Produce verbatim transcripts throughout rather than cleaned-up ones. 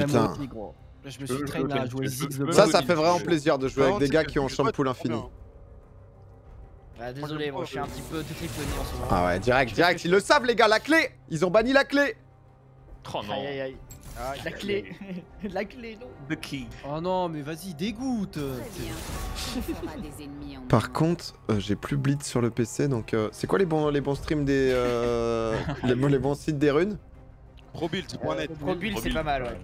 Putain. Je me suis traîné à jouer Ziggs de Ça, ça fait vraiment plaisir de jouer avec des gars qui ont champoule infini. Ah, désolé, moi je suis un petit peu tout triponé en ce moment. Ah ouais, direct, direct, ils le savent les gars, la clé. Ils ont banni la clé. Oh non. Aïe aïe aïe. Ah, la clé. La clé, non. The key. Oh non, mais vas-y, dégoûte. Par contre, euh, j'ai plus Blitz sur le P C, donc euh, c'est quoi les bons, les bons streams des... Euh, les, les bons sites des runes? Probuild point net. Euh, Probuild, c'est pas mal, ouais.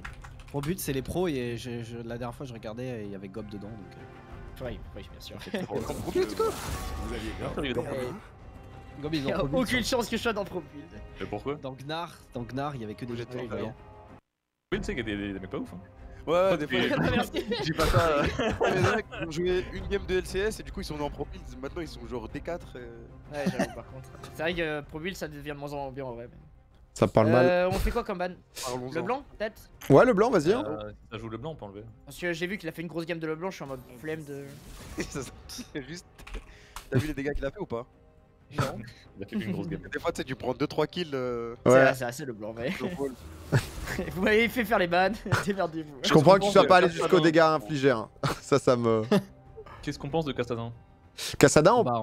Probuild, c'est les pros, et je, je, la dernière fois je regardais, il y avait Gob dedans, donc... Euh... Oui, oui, bien sûr. Probuild, go. Vous aviez Gob euh, dans Probuild. Gob, ils ont Probuild. Aucune chance que je sois dans Probuild. Et pourquoi? Dans Gnar, dans Gnar, il y avait que des jets de voyants. Oui, tu sais qu'il y a des, des mecs pas ouf hein. Ouais, des fois je dis pas ça. Les mecs ont joué une game de L C S et du coup ils sont venus en ProBuild, maintenant ils sont genre D quatre et... Ouais, j'avoue par contre. C'est vrai que euh, ProBuild ça devient de moins en moins en vrai. Ça parle euh, mal. On fait quoi comme ban? Leblanc peut-être? Ouais, Leblanc, vas-y. Euh, ça joue Leblanc, on peut enlever. Parce que j'ai vu qu'il a fait une grosse game de Leblanc, je suis en mode flemme de... C'est juste... T'as vu les dégâts qu'il a fait ou pas? Non. Il a fait une grosse game. Des fois tu sais, tu prends deux trois kills... Euh... Ouais, c'est assez Leblanc, mais... Vous m'avez fait faire les bans, démerdez-vous. Je comprends que tu sois pas allé jusqu'aux dégâts infligés. Hein. Ça, ça me. Qu'est-ce qu'on pense de Kassadin? Kassadin, on bah,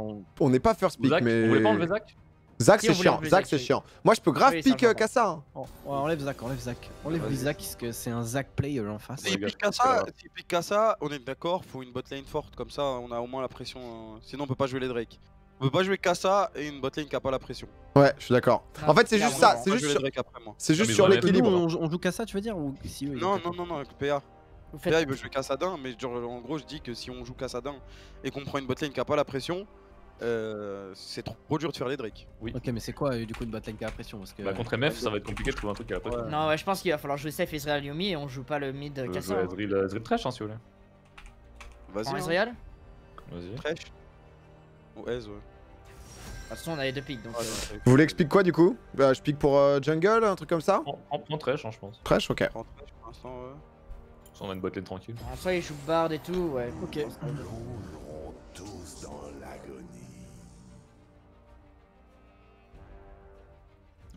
n'est on... pas first pick, Zac, mais. Vous voulez pas enlever Zac? Zac, si c'est chiant. Zac, c'est chiant. Moi, je peux grave oui, pick Kassa. Hein. Oh, ouais, enlève Zac, enlève Zac. Enlève ouais, Zac, parce que c'est un Zac player en face. Si pick Kassa, si pick Kassa, on est d'accord, faut une botlane forte, comme ça, on a au moins la pression. Hein. Sinon, on peut pas jouer les Drake. On peut pas jouer Kassa et une botlane qui a pas la pression. Ouais, je suis d'accord. En fait, c'est juste ça, c'est juste sur, juste sur l'équilibre. On joue Kassa, tu veux dire ou... si, oui, Non, non, non, non, P A. P A, il veut jouer Kassadin, mais genre, en gros, je dis que si on joue Kassadin et qu'on prend une botlane qui a pas la pression, euh, c'est trop dur de faire les Drake. Oui. Ok, mais c'est quoi du coup une botlane qui a la pression? Parce que... Bah, contre M F, ça va être compliqué de trouver un truc qui a la pression. Ouais. Non, ouais, je pense qu'il va falloir jouer safe Ezreal Yuumi et on joue pas le mid Kassa. On joue Ezreal Thresh, hein, si vous voulez. Vas-y. Ezreal Vas-y. Thresh Ou Ez, ouais. De toute façon, on a les deux pics donc. Ah, euh... Vous voulez expliquer quoi du coup? Bah, je pique pour euh, jungle, un truc comme ça? On prend Thresh, hein, je pense. Thresh, ok. On prend Thresh pour l'instant, ouais. On a une botlane tranquille. En soi, il joue Bard et tout, ouais. Ok.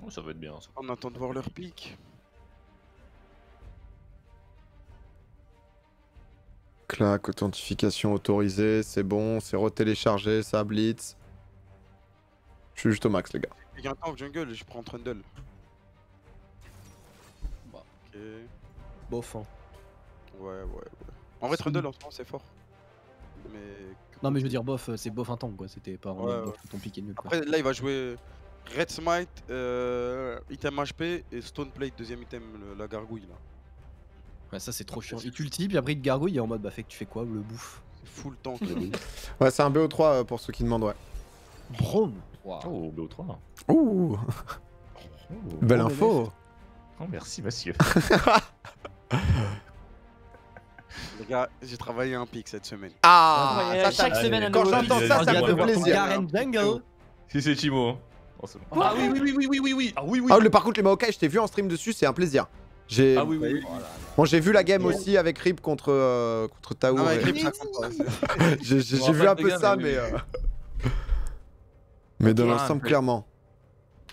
Oh, ça va être bien ça. On attend de voir leur pic. Clac, authentification autorisée, c'est bon, c'est retéléchargé, ça blitz. Je suis juste au max les gars. Il y a un tank jungle, je prends Trundle. Bah. Ok. Bof hein. Ouais ouais ouais. En vrai Trundle en ce moment c'est fort. Mais... Non mais je veux dire bof, c'est bof un tank quoi, c'était pas ouais, un ouais. Ton piqué nul. Après là il va jouer Red Smite, euh, item H P et Stone Plate, deuxième item, la gargouille là. Ouais ça c'est trop chiant. Il t'ulti puis après il te gargouille et en mode bah fait que tu fais quoi, le bouffe. C'est full tank. Ouais c'est un B O trois pour ceux qui demandent ouais. Braum. Wow. Oh, B O trois. Ouh. Oh, belle info. Oh, merci, monsieur. Les gars, j'ai travaillé un pic cette semaine. Ah, ah ça, chaque ça, semaine, quand j'entends ça, ça me fait plaisir. Si c'est Chimo. Oh, bon. Ah oui, oui, oui, oui, oui, oui, oui. Ah oui, oui. Ah, le, par contre, les Maokai, je t'ai vu en stream dessus, c'est un plaisir. Ah oui, oui, oui. Bon, j'ai vu la game ouais. aussi avec Rip contre, euh, contre Tao. Ah, ouais, et... j'ai vu un peu ça, mais... Mais dans l'ensemble, clairement.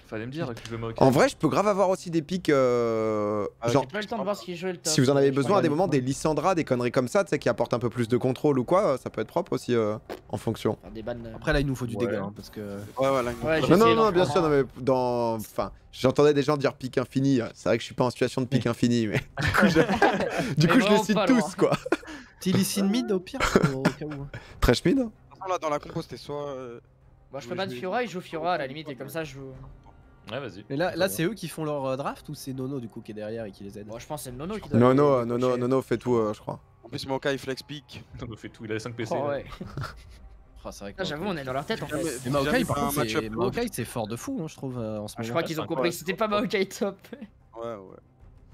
Fallait me dire que je me moque. En vrai, je peux grave avoir aussi des pics. Euh... Ah, genre, pas le temps de voir ce qui joue le top. Si vous en avez besoin à des moments, des Lissandra, des conneries comme ça, tu sais, qui apportent un peu plus de contrôle ou quoi, ça peut être propre aussi euh, en fonction. Des ban... Après, là, il nous faut du ouais. dégât. Hein, parce que... Ouais, ouais, là, il nous... ouais, non, non, non, bien sûr, non, mais dans. Enfin, j'entendais des gens dire pic infini. C'est vrai que je suis pas en situation de pic infini, mais. Du coup, je, du coup, je les cite tous, quoi. Petit Lissine mid au pire, au cas où. Thresh mid ? Là, dans la compo, c'était soit. Bah, je peux ban Fiora, il joue Fiora à la limite et comme ça je joue. Ouais, vas-y. Mais là, là c'est eux qui font leur draft ou c'est Nono du coup qui est derrière et qui les aide? Moi, je pense que c'est Nono qui doit. Nono, Nono, Nono fait tout, je crois. En plus, Maokai il flex pick. Nono fait tout, il a cinq P C. Ouais. J'avoue, on est dans leur tête en fait. Mais Maokai, par contre, Maokai c'est fort de fou, je trouve en ce moment. Je crois qu'ils ont compris que c'était pas Maokai top. Ouais, ouais.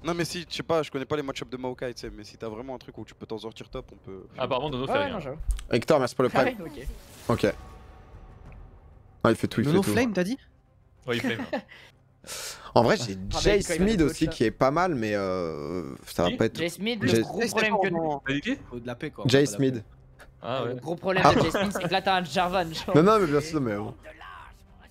Non, mais si, je sais pas, je connais pas les match-ups de Maokai, tu sais, mais si t'as vraiment un truc où tu peux t'en sortir top, on peut. Ah, par contre, Nono fait rien. Hector, merci pour le prime. Ok. Ah, il fait tout, il fait tout. Flame, t'as dit? Ouais, il flame. En vrai, j'ai Jace Mid aussi qui est pas mal, mais euh, ça va pas être. Jace Mid, le gros problème que nous. Faut de la paix quoi. Jace Mid. Ah ouais. Le gros problème de Jace Mid, c'est que là t'as un Jarvan. Non, non, mais bien sûr, mais.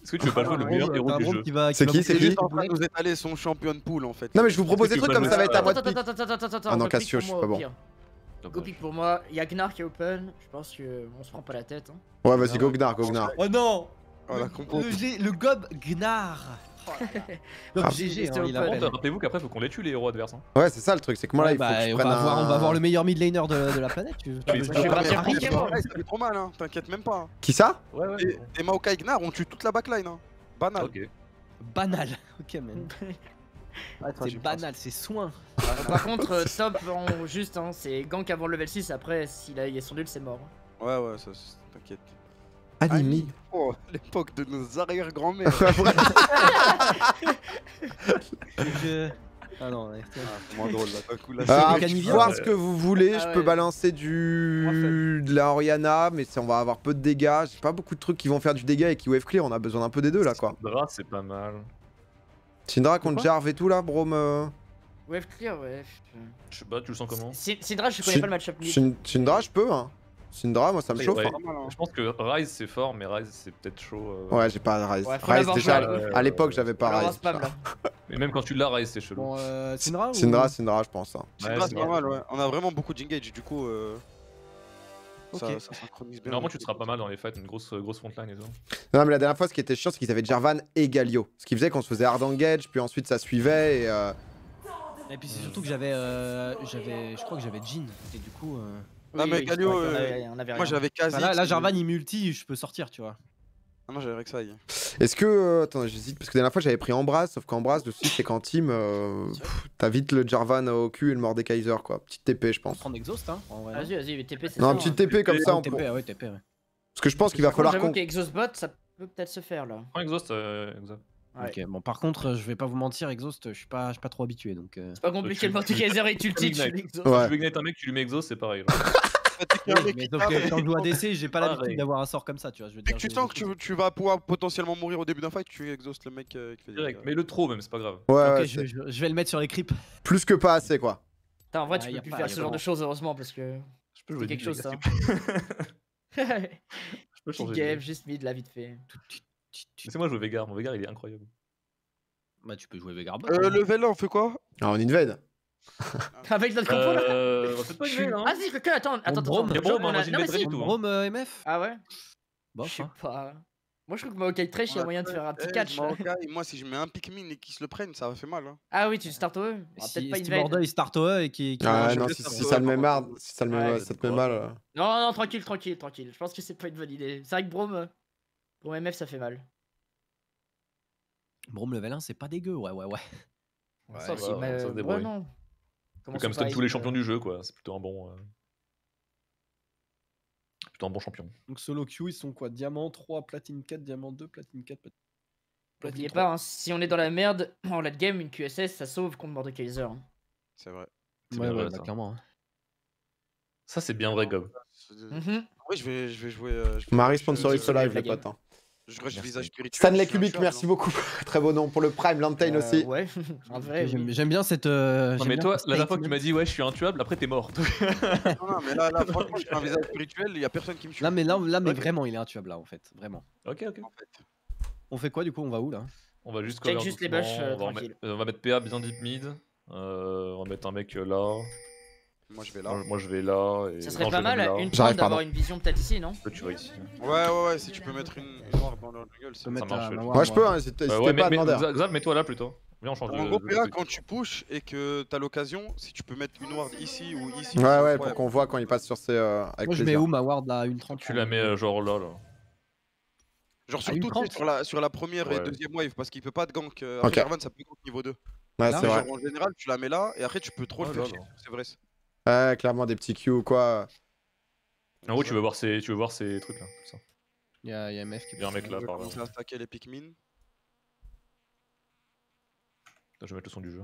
Est-ce que tu veux pas jouer le meilleur héros du jeu? C'est qui? C'est qui? Vous êtes allé son champion de pool en fait. Non mais je vous propose des trucs comme ça va être à votre pique. Ah non, Cassio, je suis pas bon. Go pick pour moi, y'a Gnar qui est open, je pense qu'on se prend pas la tête. Ouais vas-y go Gnar, go Gnar. Oh non, le Gob Gnar. Rappelez-vous qu'après faut qu'on les tue les héros adverses. Ouais c'est ça le truc, c'est que moi là il faut que je prenne un... On va voir le meilleur mid laner de la planète. Ça fait trop mal hein, t'inquiète même pas. Qui ça? Ouais ouais. Et Maokai Gnar on tue toute la backline hein. Banal. Banal, ok man. C'est banal, c'est soin. Par contre top juste hein, c'est gank avant le level six, après s'il a son nul c'est mort. Ouais ouais ça t'inquiète. Animi. Oh, l'époque de nos arrière-grand-mères. Je... Ah non, ouais. Ah, c'est moins drôle là, pas cool là. Ah, voir ce que vous voulez, ah, je peux ouais. balancer du... de la Orianna, mais on va avoir peu de dégâts. J'ai pas beaucoup de trucs qui vont faire du dégât et qui wave clear, on a besoin un peu des deux là quoi. Syndra c'est pas mal. Syndra contre Jarv et tout là, Braum. Euh... Wave clear, ouais. Je sais pas, tu le sens comment? Syndra je connais pas le match-up. Syndra je peux hein. Syndra, moi ça me chauffe. Ouais. Hein. Je pense que Ryze c'est fort, mais Ryze c'est peut-être chaud. Euh... Ouais, j'ai pas Ryze. Ouais, Ryze déjà, euh, à l'époque j'avais pas Ryze. Mais même quand tu l'as, Ryze c'est chelou. Bon, euh, Syndra, Syndra, ou... Syndra, je pense. Hein. Ouais, Syndra c'est pas mal, ouais. On a vraiment beaucoup d'engage, du coup. Euh... Okay. Ça, ça synchronise bien. Normalement, tu seras pas mal dans les fights, une grosse, grosse frontline et tout. Non, mais la dernière fois, ce qui était chiant, c'est qu'ils avaient Jarvan et Galio. Ce qui faisait qu'on se faisait hard engage, puis ensuite ça suivait et. Euh... Et puis c'est surtout que j'avais. Euh... Je crois que j'avais Jhin, et du coup. Euh... Non oui, mais Galio, euh, avait, avait moi j'avais quasi... Enfin, là, là Jarvan il multi, je peux sortir tu vois. Ah non j'avais que ça. Est-ce que... Euh, attends j'hésite, parce que la dernière fois j'avais pris Embrasse, sauf qu'Embrasse le souci c'est qu'en team, euh, t'as vite le Jarvan au cul et le Mordekaiser quoi. Petite T P je pense. On prend Exhaust hein. Vas-y vas-y T P c'est ça. Non un petit T P comme ça on peut... Ouais T P ouais. Parce que je pense qu'il va falloir... J'avoue qu'Exhaust bot ça peut peut-être se faire là. Prends Exhaust, Exhaust. Ouais. Ok, bon par contre, euh, je vais pas vous mentir, Exhaust, je suis pas, je suis pas trop habitué donc. Euh... C'est pas compliqué, le Mordekaiser et tu le titres. Tu veux ignite un mec, tu lui mets Exhaust, c'est pareil. Ouais, mais donc, euh, quand je joue A D C, j'ai pas l'habitude d'avoir un sort comme ça, tu vois. Je veux dire, que tu sens que tu, tu vas pouvoir potentiellement mourir au début d'un fight, tu exhaustes le mec euh, qui fait direct. Euh... Mais le trop même, c'est pas grave. Ouais, ok, ouais, je, je, je vais le mettre sur les creeps. Plus que pas assez quoi. Putain, en vrai, ah, tu peux plus faire ce genre de choses, heureusement, parce que. Je peux jouer quelque chose ça. Je peux changer. Game, juste mid, la vite fait. C'est moi je joue Veigar, mon Veigar il est incroyable. Bah tu peux jouer Veigar bot. Euh, level là on fait quoi? Ah on invade. Avec notre compo là. Euh, on fait pas invade hein. Ah si, quelqu'un attends, attends, attends. Il y a Braum, moi j'ai une bête tout. Braum M F. Ah ouais. Bon, je sais pas. Moi je trouve que Maokai Thresh il y a moyen de faire un petit catch. Moi si je mets un Pikmin et qu'ils se le prennent, ça va faire mal hein. Ah oui, tu start O E. Peut-être pas invade. Bordeaux il start O E et qui Ah non, si ça le met mal, si ça te met mal. Non non, tranquille, tranquille, tranquille. Je pense que c'est pas une bonne idée. C'est vrai que Braum Bon M F ça fait mal. Braum level un c'est pas dégueu, ouais ouais ouais. Ouais, ça ouais, ouais ça se débrouille. Ouais, c'est comme stun tous les champions euh... du jeu quoi, c'est plutôt un bon... Euh... Plutôt un bon champion. Donc solo Q ils sont quoi? Diamant trois, platine quatre, diamant deux, platine quatre, platine... N'oubliez pas, hein, si on est dans la merde, en late game, une Q S S ça sauve contre Mordekaiser. Hein. C'est vrai. Ouais vrai, ouais, ça. Bah, clairement. Hein. Ça c'est bien vrai Gob. Mm-hmm. Oui je vais, je vais jouer... Euh, je... Marie sponsorise ce live les potes. Hein. Je crois que j'ai visage spirituel. Stanley Kubik, merci beaucoup. Très beau nom pour le Prime, Lantane euh, aussi. Ouais, en vrai. J'aime bien cette. Euh, non, mais toi, la dernière fois que tu m'as dit, ouais, je suis intuable, après t'es mort. Non, non, mais là, là franchement, j'ai un visage spirituel, il y a personne qui me tue. Là, mais, là, là, mais okay. Vraiment, il est intuable, là, en fait. Vraiment. Ok, ok. En fait. On fait quoi, du coup? On va où, là? On va juste coller. Juste les buffs, euh, on, va remettre, on va mettre P A bien deep mid. Euh, on va mettre un mec euh, là. Moi je vais là. Moi je vais là. Et... Ça serait non, pas mal là. Une fois d'avoir une vision peut-être ici, non? Tu vas ici. Ouais, ouais, ouais, si tu peux mettre une noire dans leur gueule, ça, ça marche. Moi ouais, je peux, hein, si t'es euh, ouais, pas demandeur. Xab, mets-toi là plutôt. Viens, on change de. En gros, P A, quand tu pushes et que t'as l'occasion, si tu peux mettre une ward ici ou ici. Ouais, ouais, pour qu'on voit quand il passe sur ses. Euh, avec Moi je plaisir. Mets où ma ward là? Une trente. Tu la mets euh, genre là, là. Genre surtout sur la, sur la première ouais. et deuxième wave, parce qu'il peut pas de gank. Euh, okay. Jarvan, ça peut gank niveau deux. Ouais, c'est vrai. En général, tu la mets là et après tu peux trop le faire. C'est vrai. Ouais, clairement des petits Q ou quoi. En gros, tu veux voir ces, tu veux voir ces trucs là. Il y a, y a M F qui. Il y a un mec là, par là. On va attaquer les Pikmin. Attends, je vais mettre le son du jeu.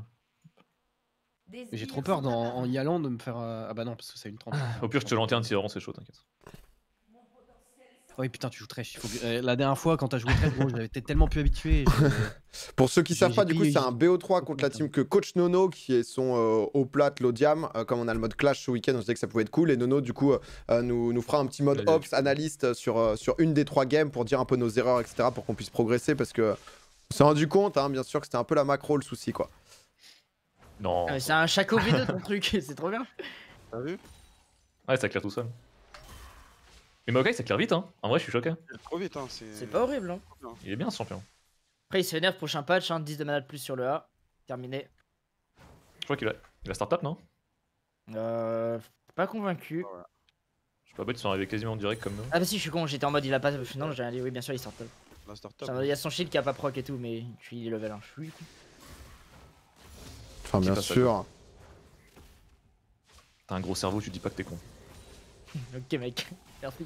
J'ai trop peur dans, en y allant de me faire. Ah bah non, parce que c'est une trente. Au pire, je te lanterne si vraiment c'est chaud, t'inquiète. Oui putain tu joues Thresh, il faut que... euh, la dernière fois quand t'as joué Thresh gros j'avais tellement pu habitué. Pour ceux qui savent pas du coup c'est un B O trois contre la team que coach Nono qui est son euh, haut plate l'Odiam, euh, comme on a le mode clash ce week-end on se disait que ça pouvait être cool et Nono du coup euh, nous, nous fera un petit mode ops analyste sur, euh, sur une des trois games pour dire un peu nos erreurs etc pour qu'on puisse progresser parce que on s'est rendu compte hein, bien sûr que c'était un peu la macro le souci quoi. Non. Euh, c'est un Shaco V deux ton truc, c'est trop bien. T'as vu? Ouais ça claire tout seul. Mais Maokai ça claire vite hein, en vrai je suis choqué. Trop vite hein, c'est pas horrible hein. Il est bien ce champion. Après il se vénère prochain patch, hein, dix de mana de plus sur le A, terminé. Je crois qu'il a, il a start-up non? Euh... Pas convaincu. Voilà. Je suis pas bête, ils sont arrivés quasiment en direct comme nous. Ah bah si je suis con, j'étais en mode il a pas... Non j'ai allé, oui bien sûr il start-up. Il y a son shield qui a pas proc et tout mais je suis level un, je suis con. Enfin bien sûr. T'as un gros cerveau, tu dis pas que t'es con. Ok mec, merci.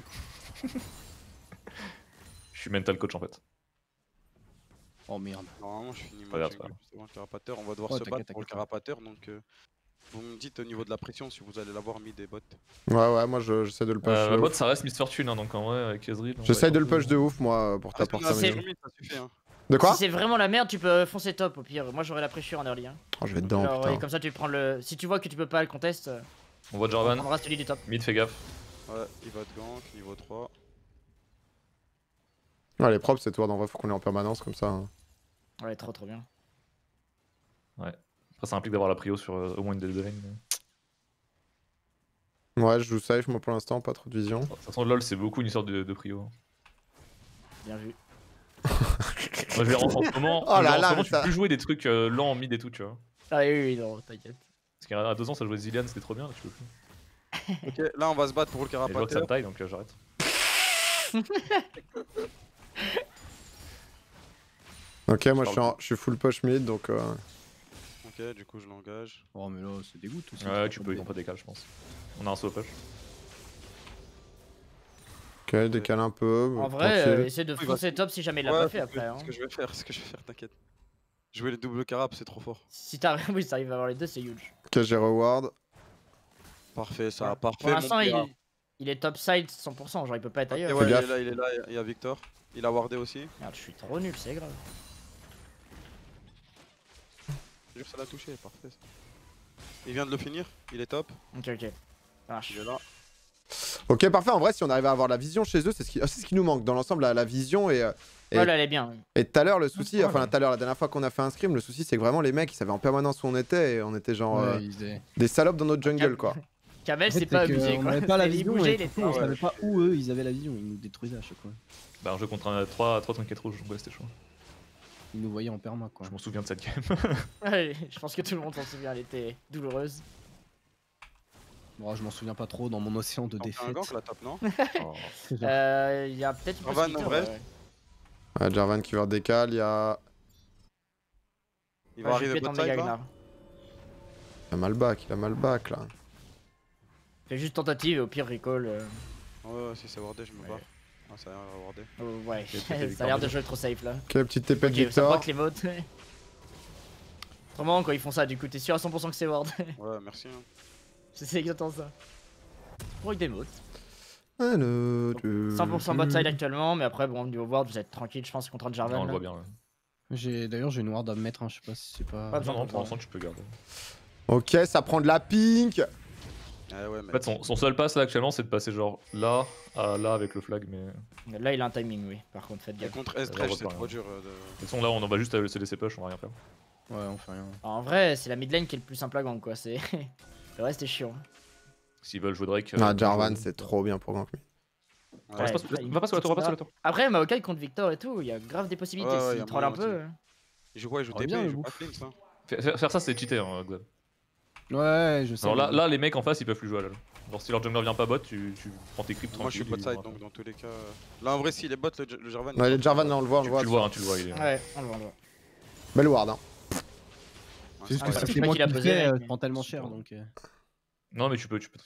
Je suis mental coach en fait. Oh merde. Normalement je finis mon justement le carapateur, on va devoir oh, se battre pour le carapateur donc euh, vous me dites au niveau de la pression si vous allez l'avoir mis des bots. Ouais ouais moi j'essaie je, de le push. Euh, le bot ça reste Miss Fortune hein, donc en vrai avec Ezreal. J'essaie de le push de ouf moi pour ah, t'apporter ça. De quoi? Si c'est vraiment la merde, tu peux foncer top au pire. Moi j'aurais la pressure en early. Hein. Oh, je vais dedans. Alors, putain. Ouais, comme ça tu prends le. Si tu vois que tu peux pas le contest. On voit Jarvan. On reste celui du top. Mid fais gaffe. Ouais, il va de gank, niveau trois. Ouais, les props c'est toi d'en vrai, faut qu'on est en permanence comme ça. Hein. Ouais, trop trop bien. Ouais. Après ça implique d'avoir la prio sur euh, au moins une des deux lanes. Mais... Ouais, je joue safe moi pour l'instant, pas trop de vision. De toute façon, lol c'est beaucoup une sorte de, de prio. Bien vu. Moi je vais rentrer en ce moment, oh là là, en ce moment tu peux plus jouer des trucs euh, lents en mid et tout tu vois. Ah oui oui non t'inquiète. Parce qu'à deux ans ça jouait Zillian c'était trop bien là tu peux plus. Ok là on va se battre pour le carapateur. Je vois que ça me taille donc euh, j'arrête. Ok moi je suis, en, je suis full push mid donc euh... Ok du coup je l'engage. Oh mais là c'est dégoût tout ça. Ouais tu peux ils ont pas décalé je pense. On a un slow push. Ok, décale un peu. En vrai, euh, essaye de foncer top si jamais il l'a ouais, pas fait après. Hein. Ce que je vais faire, ce que je vais faire, t'inquiète. Jouer les doubles carap, c'est trop fort. Si t'arrives oui, si à avoir les deux, c'est huge. Ok, j'ai reward. Parfait, ça va, parfait. Pour l'instant, il, il est top side cent pour cent, genre il peut pas être ailleurs. Ouais, il est là, il est là, il y a Victor. Il a wardé aussi. Merde, je suis trop nul, c'est grave. Je jure, ça l'a touché, parfait. Il vient de le finir, il est top. Ok, ok. Ça marche. Il est là. Ok parfait, en vrai si on arrive à avoir la vision chez eux c'est ce qui, ce qui nous manque dans l'ensemble la, la vision et, et, oh là, elle est bien. Et tout à l'heure le souci, oh, enfin tout à l'heure la dernière fois qu'on a fait un scrim le souci c'est que vraiment les mecs ils savaient en permanence où on était et on était genre ouais, euh, étaient... des salopes dans notre jungle quoi. Kamel c'est pas abusé quoi, on avait pas la vision, bouger, et on savait pas où eux ils avaient la vision, ils nous détruisaient à chaque fois. Bah un jeu contre un trois, trois, cinq, quatre rouges, ouais c'était chaud. Ils nous voyaient en perma quoi. Je m'en souviens de cette game. Ouais, je pense que tout le monde s'en souvient, elle était douloureuse. Oh, je m'en souviens pas trop dans mon océan de défaite. Un gank la top non? Oh. euh, y a peut-être Jarvan en vrai. Ouais, Jarvan qui va décaler, il y a. Il va ouais, arriver bot side là. Il a mal back, il a mal back là. Fais juste tentative et au pire recall. Euh... Ouais, si c'est wardé, je me barre. Ouais. Ah, ça a l'air de wardé. Oh, ouais, ça a l'air de jouer trop safe là. Quelle petite T P de Victor. Okay, ça broque les votes. Vraiment, quand ils font ça, du coup, t'es sûr à cent pour cent que c'est ward. Ouais, merci. Hein. C'est exactement ça. Pour des mots. Hello, de... cent pour cent bot side actuellement, mais après, bon, niveau ward, vous êtes tranquille, je pense, contre un Jarvan. On le voit bien. J'ai D'ailleurs, j'ai une ward à me mettre, hein, je sais pas si c'est pas. Pas besoin de rentrer ensemble, tu peux garder. Ok, ça prend de la pink. Ah ouais, mais... En fait, son, son seul pass là actuellement, c'est de passer genre là à là avec le flag, mais. Là, il a un timing, oui, par contre, faites gaffe. Contre Thresh, c'est trop dur. De... de toute façon, là, on va juste se laisser push, on va rien faire. Ouais, on fait rien. Alors, en vrai, c'est la mid lane qui est le plus simple à gang, quoi, c'est. Le reste est chiant. S'ils veulent jouer Drake. Ah, euh, Jarvan c'est trop bien pour gank. On va pas sur le tour, on va pas sur le tour. Après, Maokai contre Victor et tout, il y a grave des possibilités. S'il ouais, ouais, troll un peu. Je vois, il joue T P, il joue pas Flames. Hein. Faire, faire ça, c'est cheater, hein, Gob. Ouais, je sais. Alors là, là, les mecs en face, ils peuvent plus jouer à lol. Alors si leur jungler vient pas bot, tu, tu prends tes creeps tranquille. Moi, je suis bot side, donc dans tous les cas. Là, en vrai, s'il est bot, le Jarvan. Ouais, le Jarvan, là, on le voit, on le voit. Tu le vois, tu le vois. Ouais, on le voit, on le voit. Belle ward, hein. C'est juste que c'est moi qui l'ai prends tellement cher donc. Non mais tu peux, tu peux.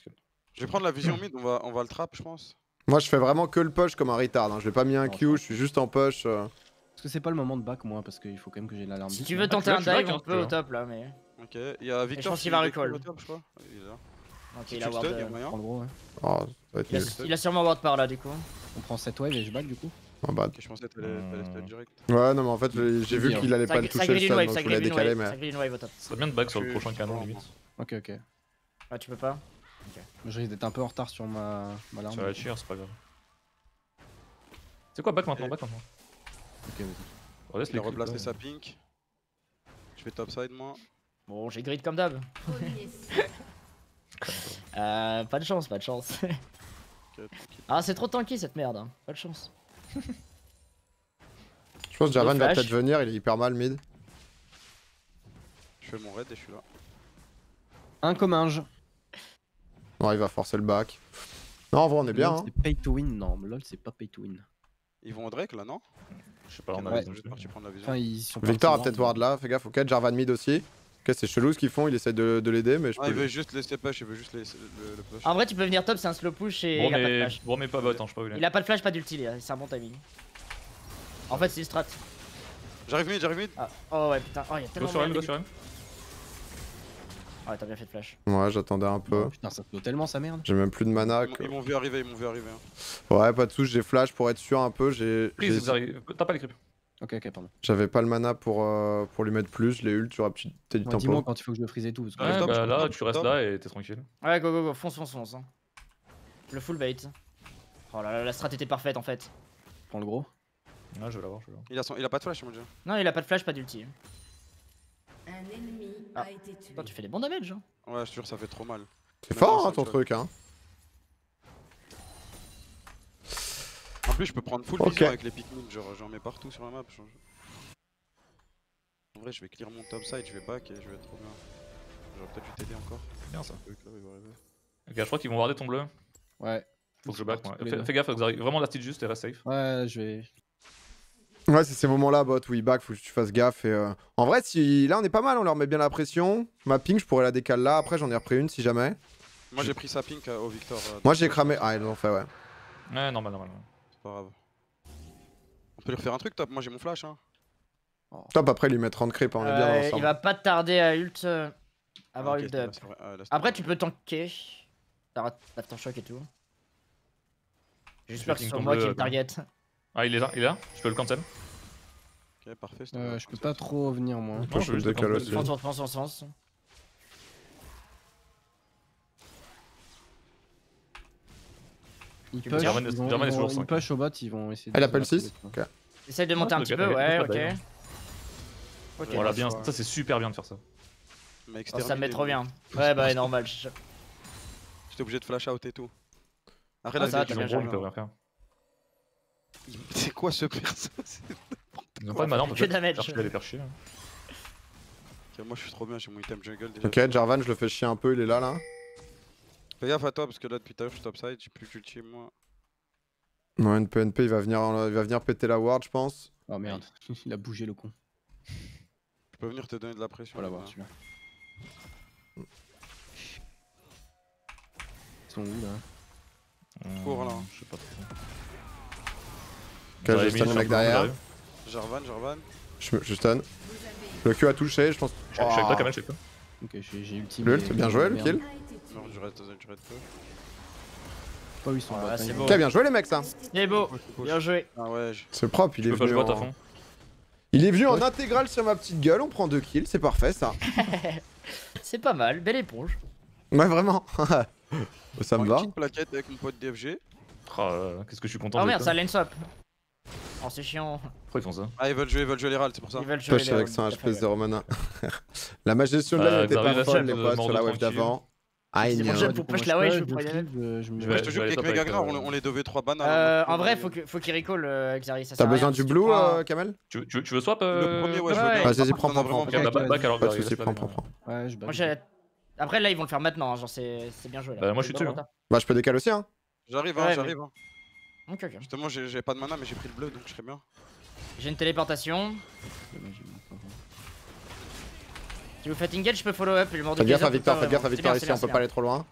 Je vais prendre la vision mid, on va, on va le trap je pense. Moi je fais vraiment que le push comme un retard, hein. Je l'ai pas mis un Q, je suis juste en push. Euh... Parce que c'est pas le moment de back moi, parce qu'il faut quand même que j'ai l'alarme. Si tu veux tenter ah, un dive on peut au top là mais. Ok, il y a Victor. Je pense qu'il va recall. Il est là. Ok, il a ward. Il a sûrement ward par là du coup. On prend cette wave et je back du coup. Oh, bah. Okay, je pensais que t'allais direct. Ouais, non, mais en fait, j'ai vu qu'il allait pas le toucher le stun, donc je voulais décaler, mais. Ça serait bien de back sur le prochain canon limite. Ok, ok. Ah, tu peux pas? Ok. Je risque d'être un peu en retard sur ma larme. Ça va être chier, c'est pas grave. C'est quoi, back maintenant? Back maintenant. Ok, vas-y. Il a replacé sa pink. Je fais topside moi. Bon, j'ai grid comme d'hab. Euh, pas de chance, pas de chance. Ah, c'est trop tanky cette merde, hein. Pas de chance. Je pense que Jarvan va peut-être venir, il est hyper mal mid. Je fais mon raid et je suis là. Un comminge. Non, il va forcer le back. Non, en vrai, on est bien. Hein. C'est pay to win, non, lol, c'est pas pay to win. Ils vont au Drake là, non? Je sais pas, on a ouais. la vision. Enfin, ils sont Victor a peut-être ward là, fais gaffe, ok, Jarvan mid aussi. Ok, c'est chelou ce qu'ils font, il essaie de, de l'aider, mais je ah, peux. Il veut juste laisser push, il veut juste laisser le, le push. En vrai, tu peux venir top, c'est un slow push et bon, il a mais... pas de flash. Bon, mais pas bot, hein, je sais pas où il est. Il a pas de flash, pas d'ulti, c'est un bon timing. En fait, c'est une strat. J'arrive mid, j'arrive mid. Ah. Oh ouais, putain, oh, il y a tellement de go sur M, go sur M. Ouais, t'as bien fait de flash. Ouais, j'attendais un peu. Putain, ça te tellement sa merde. J'ai même plus de mana. Ils que... m'ont vu arriver, ils m'ont vu arriver. Hein. Ouais, pas de souche, j'ai flash pour être sûr un peu. J'ai. T'as pas les creeps. Ok, ok, pardon. J'avais pas le mana pour, euh, pour lui mettre plus, je l'ai ult sur la petite tête du tempo. Dis-moi quand il faut que je le freeze et tout. Parce que ouais, top, bah, là, top, tu restes top. Là et t'es tranquille. Ouais, go, go, go, fonce, fonce, fonce. Hein. Le full bait. Oh là là, la strat était parfaite en fait. Prends le gros. Ouais, je vais l'avoir, je vais l'avoir. Il a, son... il a pas de flash, mon dieu. Non, il a pas de flash, pas d'ulti. Un ennemi ah. a été tué. Attends, tu fais des bons damage. Hein. Ouais, je suis sûr, ça fait trop mal. C'est fort hein, ton truc, hein. En plus, je peux prendre full okay. vision avec les Pikmin, genre j'en mets partout sur la map. Genre... En vrai, je vais clear mon top side, je vais back et je vais être trop bien. J'aurais peut-être dû t'aider encore. Bien ça. Truc, là, il va arriver. Ok, je crois qu'ils vont warder ton bleu. Ouais. Faut que je back, moi. Fais, fais gaffe, faut que j'arrive. Vraiment, la petite juste et reste safe. Ouais, je vais. Ouais, c'est ces moments-là, bot, où il back, faut que tu fasses gaffe. Et euh... En vrai, si là on est pas mal, on leur met bien la pression. Ma ping, je pourrais la décaler là. Après, j'en ai repris une si jamais. Moi, j'ai pris sa ping euh, au Victor. Euh, Moi, j'ai cramé. Ah, ils l'ont fait, ouais. Ouais, normal, normal. C'est pas grave. On peut lui refaire un truc, top. Moi, j'ai mon flash. Hein. Oh. Top, après, lui mettre trente creep. Hein, on euh, est bien ensemble. Il va pas tarder à ult. Euh, avoir ah, okay, ult up. Euh, après, tu peux tanker. T'arrêtes ton choc et tout. J'espère que c'est sur moi qui me target. Ah, il est là, il est là, je peux le cancel. Ok, parfait. Euh, je peux pas trop venir moi. Non, je peux le décaler aussi. France, France, France, France. Ils push, ils push au bot, ils vont essayer de... Elle appelle six. Ok. Essaye de monter un petit peu, ouais, ok. Voilà, bien, ça c'est super bien de faire ça. Ça me met trop bien. Ouais, bah, normal. J'étais obligé de flash out et tout. Après, là, ils peuvent rien faire. C'est quoi ce perso? Ils ont pas de mana, on peut les faire chier. Ok, moi je suis trop bien, j'ai mon item jungle déjà. Ok, Jarvan, je le fais chier un peu, il est là là. Fais gaffe à toi parce que là depuis tout à l'heure je suis topside, j'ai plus d'ulti moi. Non, N P N P il va venir, il va venir péter la ward je pense. Oh merde, il a bougé le con. Je peux venir te donner de la pression. Voilà, tu vois. Ils sont où là? Cours là, je sais pas trop. Ok, je stun le mec derrière. Jarvan, Jarvan. Je, je stun. Le Q a touché, je pense. Je suis avec toi, Kamel, je sais pas. Ok, j'ai ulti. L'ult, bien joué, le kill. Non, je reste peu. Oh, ils sont là. Ok, bien joué, les mecs, ça. Il est beau, bien joué. Ah ouais, c'est propre, il est venu. Il est venu en intégrale sur ma petite gueule, on prend deux kills, c'est parfait ça. C'est pas mal, belle éponge. Ouais, vraiment. Ça me va. Une petite plaquette avec mon pote D F G. Qu'est-ce que je suis content. Oh merde, ça lane swap. Oh c'est chiant. Pourquoi ils font ça? Ah ils veulent jouer, ils veulent jouer les râles, c'est pour ça. Ils veulent jouer push les avec son H P zéro mana. La gestion de la était pas folle les potes sur la wave d'avant. Ah il est pour push la wave je crois. Je te jure qu'avec Mega Gnar on les deux v trois ban. Euh en vrai faut faut qu'il recall Xayah ça. T'as besoin du blue Kamel? Tu veux tu veux swap? Le premier ouais je veux. Vas-y prends prends prends. Pas de soucis, prends prends prends. Ouais je bats. Après là ils vont le faire maintenant, genre c'est bien joué là. Bah moi je suis dessus. Bah je peux décaler aussi hein. J'arrive hein, j'arrive hein. Okay, okay. Justement, j'ai pas de mana, mais j'ai pris le bleu donc je serais bien. J'ai une téléportation. Si vous faites engage, je peux follow up. Faites gaffe à Victor, faites gaffe à Victor ici, on peut pas aller trop loin.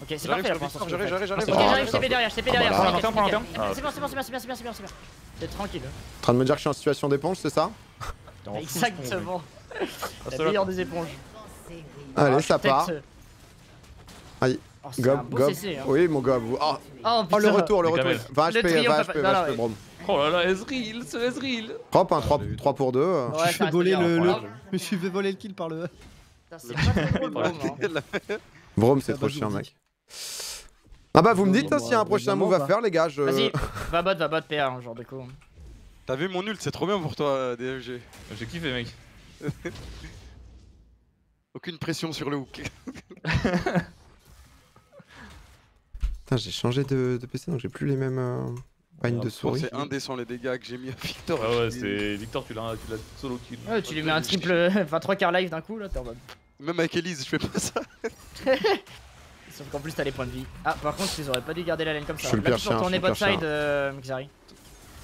Ok, c'est parfait là pour l'instant. J'arrive, j'arrive, j'arrive. J'arrive, je t'ai derrière, je t'ai derrière. C'est bon, c'est bon, c'est bien, c'est bien, c'est bien, c'est bien. T'es tranquille. En train de me dire que je suis en situation d'éponge, c'est ça? Exactement. La meilleure des éponges. Allez, ça part. Aïe. Oh, Gob, Gob. C C, hein. Oui, mon Gob. Oh, oh, oh le retour, le retour. vingt H P, vingt H P, vingt H P, Braum. Oh là là, Ezreal, ce Ezreal. Hop, un trois pour deux. Je me suis fait voler le kill par le. C'est pas trop drôle, Braum, c'est trop chiant, mec. Ah bah, vous me dites s'il y a un prochain move à faire, les gars. Vas-y, va bot, va bot, P A, genre de coup. T'as vu mon ult, c'est trop bien pour toi, D F G. J'ai kiffé, mec. Aucune pression sur le hook. Putain, j'ai changé de, de P C donc j'ai plus les mêmes euh, pagnes ah, de souris. C'est indécent les dégâts que j'ai mis à Victor. Ah ouais, c'est Victor, tu l'as solo kill. Ouais, tu lui mets un triple vingt-trois quarts live d'un coup là, t'es en mode. Même avec Elise, je fais pas ça. Sauf qu'en plus t'as les points de vie. Ah, par contre, ils auraient pas dû garder la lane comme ça. Je suis le pire chien. Là, tu peux retourner bot side, euh, Xari.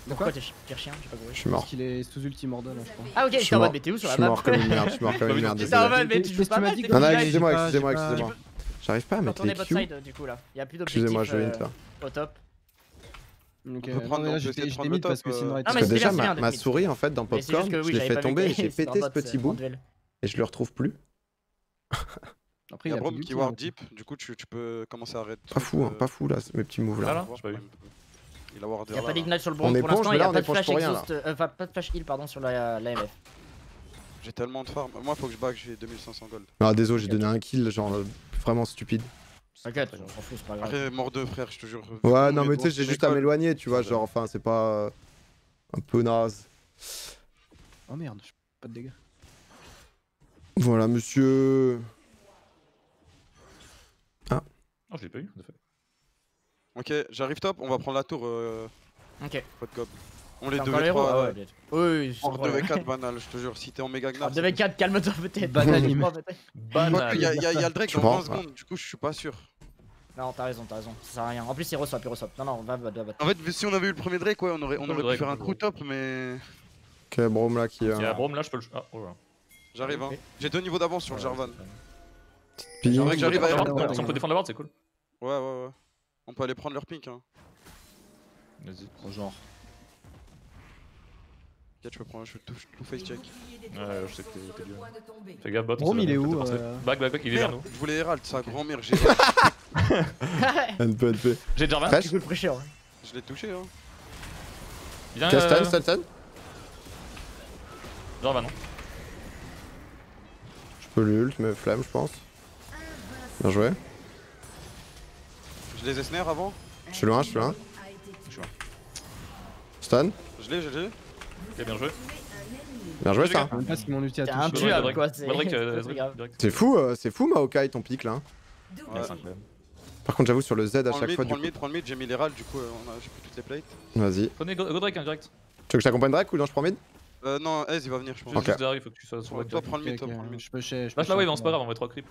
Pourquoi t'es pire chien? J'ai pas compris. Je suis mort. Parce qu'il est sous ulti mordant là, je crois. Ah, ok, je suis en mode, mais t'es où sur la map? Je suis mort comme une merde, je suis mort comme une merde. T'es en mode, mais tu joues pas mal. Non, non, excusez-moi, excusez-moi, excusez-moi. J'arrive pas à mettre les Q. Excusez-moi, je vais vite là. Au top. Okay. On peut prendre là, j'étais mid parce que c'est une raid. Parce que déjà, ma souris en fait dans Popcorn, je l'ai fait tomber et j'ai pété ce petit bout. Et je le retrouve plus. Après, il y a Braum qui ward deep, du coup tu peux commencer à raid. Pas fou, hein, pas fou là, mes petits moves là. Il n'y a pas d'ignite sur le Braum pour l'instant, il n'y a pas de flash exhaust, euh, pas de flash heal pardon sur la, la M F. J'ai tellement de farm, moi faut que je back, j'ai deux mille cinq cents gold. Ah désolé, j'ai donné un kill genre euh, vraiment stupide. T'inquiète, j'en fous, c'est pas grave. Après mort deux frère, je te jure. Ouais non mais tu sais j'ai juste à m'éloigner tu vois, genre enfin c'est pas... un peu naze. Oh merde, j'ai pas de dégâts. Voilà monsieur... Ah. Oh je l'ai pas eu, en fait. Ok, j'arrive top, on va prendre la tour. Euh... Ok. Pas de gob. On les deux v trois. Oui, deux v quatre banal, je te jure. Si t'es en méga Gnar. deux v quatre, calme-toi peut-être. Banal. Il y a le Drake dans vingt secondes, du coup je suis pas sûr. Non, t'as raison, t'as raison. Ça sert à rien. En plus, il reswap, il reswap. Non, non, va, va, va. En fait, si on avait eu le premier Drake, ouais, on aurait pu faire un coup top, mais. Ok, Braum là qui. Il y a Braum là, je peux le. Ah, voilà. J'arrive, hein. J'ai deux niveaux d'avance sur le Jarvan. J'arrive, j'arrive à R un. Si on peut défendre la ward, c'est cool. Ouais, ouais, ouais. On peut aller prendre leur pink hein. Vas-y, prends genre. Ok, tu peux prendre, je vais tout, tout face check. Ouais, je sais que t'es bien. Fais gaffe, bot. Braum il est où euh... Back, back, back, il est vers nous. Je voulais Herald, ça, grand mire, j'ai. N P, N P. J'ai Jarvan. Je peux le prêcher, hein. Je l'ai touché, hein. Viens, Kastan, stun, stun. Jarvan, non. Je peux le ult, mais flamme, je pense. Bien joué. Je les ai snare avant. Je suis loin, je suis loin. Je suis loin. Stun. Je l'ai, je l'ai. Ok, bien joué. Bien joué ça. C'est un tué à quoi. C'est fou, c'est fou Maokai ton pic là. Par contre j'avoue sur le Z à chaque fois du coup. Prends le mid, j'ai mis les râles du coup j'ai pris toutes les plates. Vas-y. Prenez go Drake direct. Tu veux que je t'accompagne Drake ou non je prends mid? Euh non, Ez il va venir je pense. Ok. Toi prends le mid, toi prends le mid. Je peux chez. Lâche la wave, c'est pas grave, on va trois creep.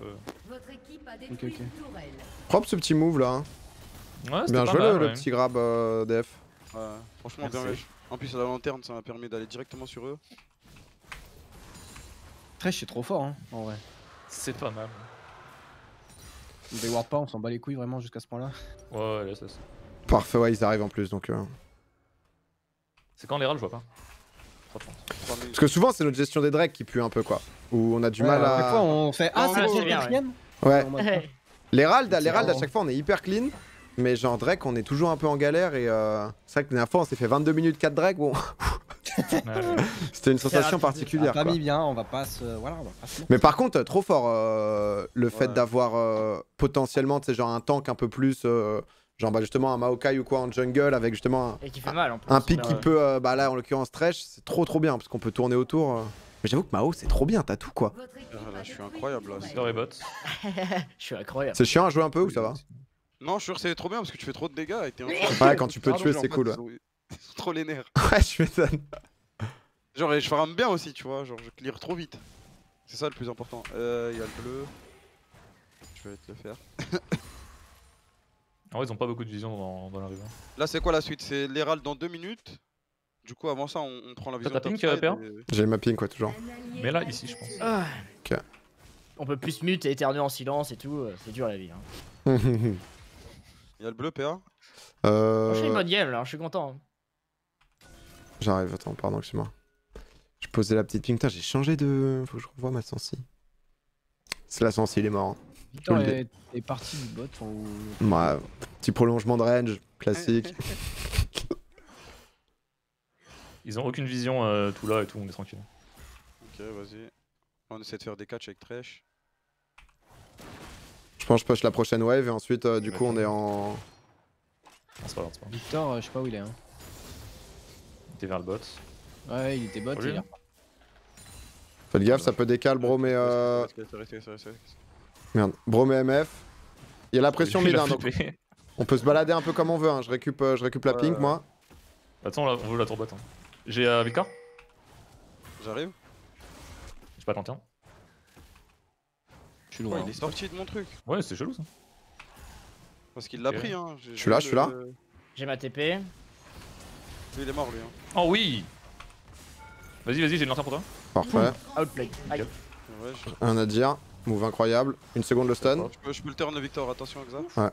Ok ok. Propre ce petit move là. Ouais, c'est bien joué mal, le, ouais. Le petit grab euh, D F. Ouais, franchement bien joué. En plus à la lanterne ça m'a permis d'aller directement sur eux. Thresh c'est trop fort hein en vrai. C'est pas mal. On déward pas, on s'en bat les couilles vraiment jusqu'à ce point là. Ouais ouais là ça c'est. Parfait ouais ils arrivent en plus donc. Euh... C'est quand les râles je vois pas. Parce que souvent c'est notre gestion des drakes qui pue un peu quoi. Où on a du ouais, mal à. À chaque fois on fait ah c'est le deuxième. Ouais. Ouais. L'Herald, à chaque fois on est hyper clean, mais genre Drake on est toujours un peu en galère et euh, c'est vrai que la dernière fois on s'est fait vingt-deux minutes quatre Drake, bon. C'était une sensation particulière. On a pas mis bien, on va pas se. Voilà, on va pas se... Mais par contre, trop fort euh, le fait ouais. D'avoir euh, potentiellement genre un tank un peu plus, euh, genre bah, justement un Maokai ou quoi en jungle avec justement un, et qui fait mal, un pic qui peut, euh, bah là en l'occurrence Thresh, c'est trop trop bien parce qu'on peut tourner autour. Euh... Mais j'avoue que Mao c'est trop bien, t'as tout quoi. Là, je suis incroyable là. C'est dans les bots. Je suis incroyable. C'est chiant à jouer un peu ou ça va? Non, je suis sûr que c'est trop bien parce que tu fais trop de dégâts et t'es un... Ouais, quand tu peux tuer, c'est cool. Ouais. C'est trop les nerfs. Ouais, je m'étonne. Genre, et je farme bien aussi, tu vois. Genre, je clear trop vite. C'est ça le plus important. Euh, il y a le bleu. Je vais te le faire. En vrai, ils ont pas beaucoup de vision dans, dans la rive. Là, c'est quoi la suite? C'est l'Herald dans deux minutes. Du coup, avant ça, on, on prend la vision. T'as ta ping, P A? J'ai ma ping, quoi, toujours. Mais là, ici, je pense. Ah. Ok. On peut plus mute et éternuer en silence et tout. C'est dur la vie. Hein. Y'a le bleu, P A? Euh. Je suis mode game là, je suis content. J'arrive, attends, pardon, excuse-moi. Je posais la petite ping. Putain, j'ai changé de. Faut que je revoie ma sensi. C'est la sensi, il est mort. Hein. Victor est, est parti du bot. Ou... Ouais, petit prolongement de range, classique. Ils ont aucune vision euh, tout là et tout, on est tranquille. Ok, vas-y. On essaie de faire des catchs avec Thresh. Je pense que je push la prochaine wave et ensuite euh, du ouais. coup on est en... Non, c'est pas grave, c'est pas grave. Victor, euh, je sais pas où il est. Hein. Il était vers le bot. Ouais, il était bot, il est reparti. Faites gaffe, ça peut décaler bro mais euh... Merde, bro mais M F. Il y a la pression mid hein, donc on peut se balader un peu comme on veut hein. Je récup, euh, je récup la euh... pink moi. Attends, là, on veut la tour bot hein. J'ai euh, Victor. J'arrive. J'ai pas de lanterne. Je suis loin. Ouais, il est sorti de mon truc. Ouais, c'est chelou ça. Parce qu'il l'a okay. pris hein. Je suis là, je suis là. De... J'ai ma T P. Lui il est mort lui hein. Oh oui. Vas-y, vas-y, j'ai une lanterne pour toi. Parfait. Outplay. Aïe. Un à dire. Move incroyable. Une seconde le stun. Je peux, je peux le turn le Victor, attention Xa. Ouais.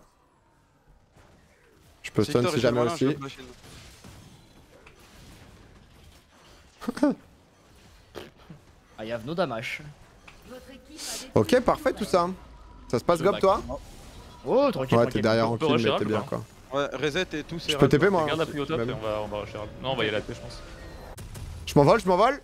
Je peux stun si jamais aussi. I have no damage. Ok, parfait tout ça. Ça se passe Gob toi? Oh, tranquille. Ouais, t'es derrière en kill, mais t'es bien quoi. Ouais, reset et tout, c'est. Je peux T P moi. Regarde appui au top et on va, on va rusher. Non, on va y aller à T P, je pense. Je m'envole, je m'envole.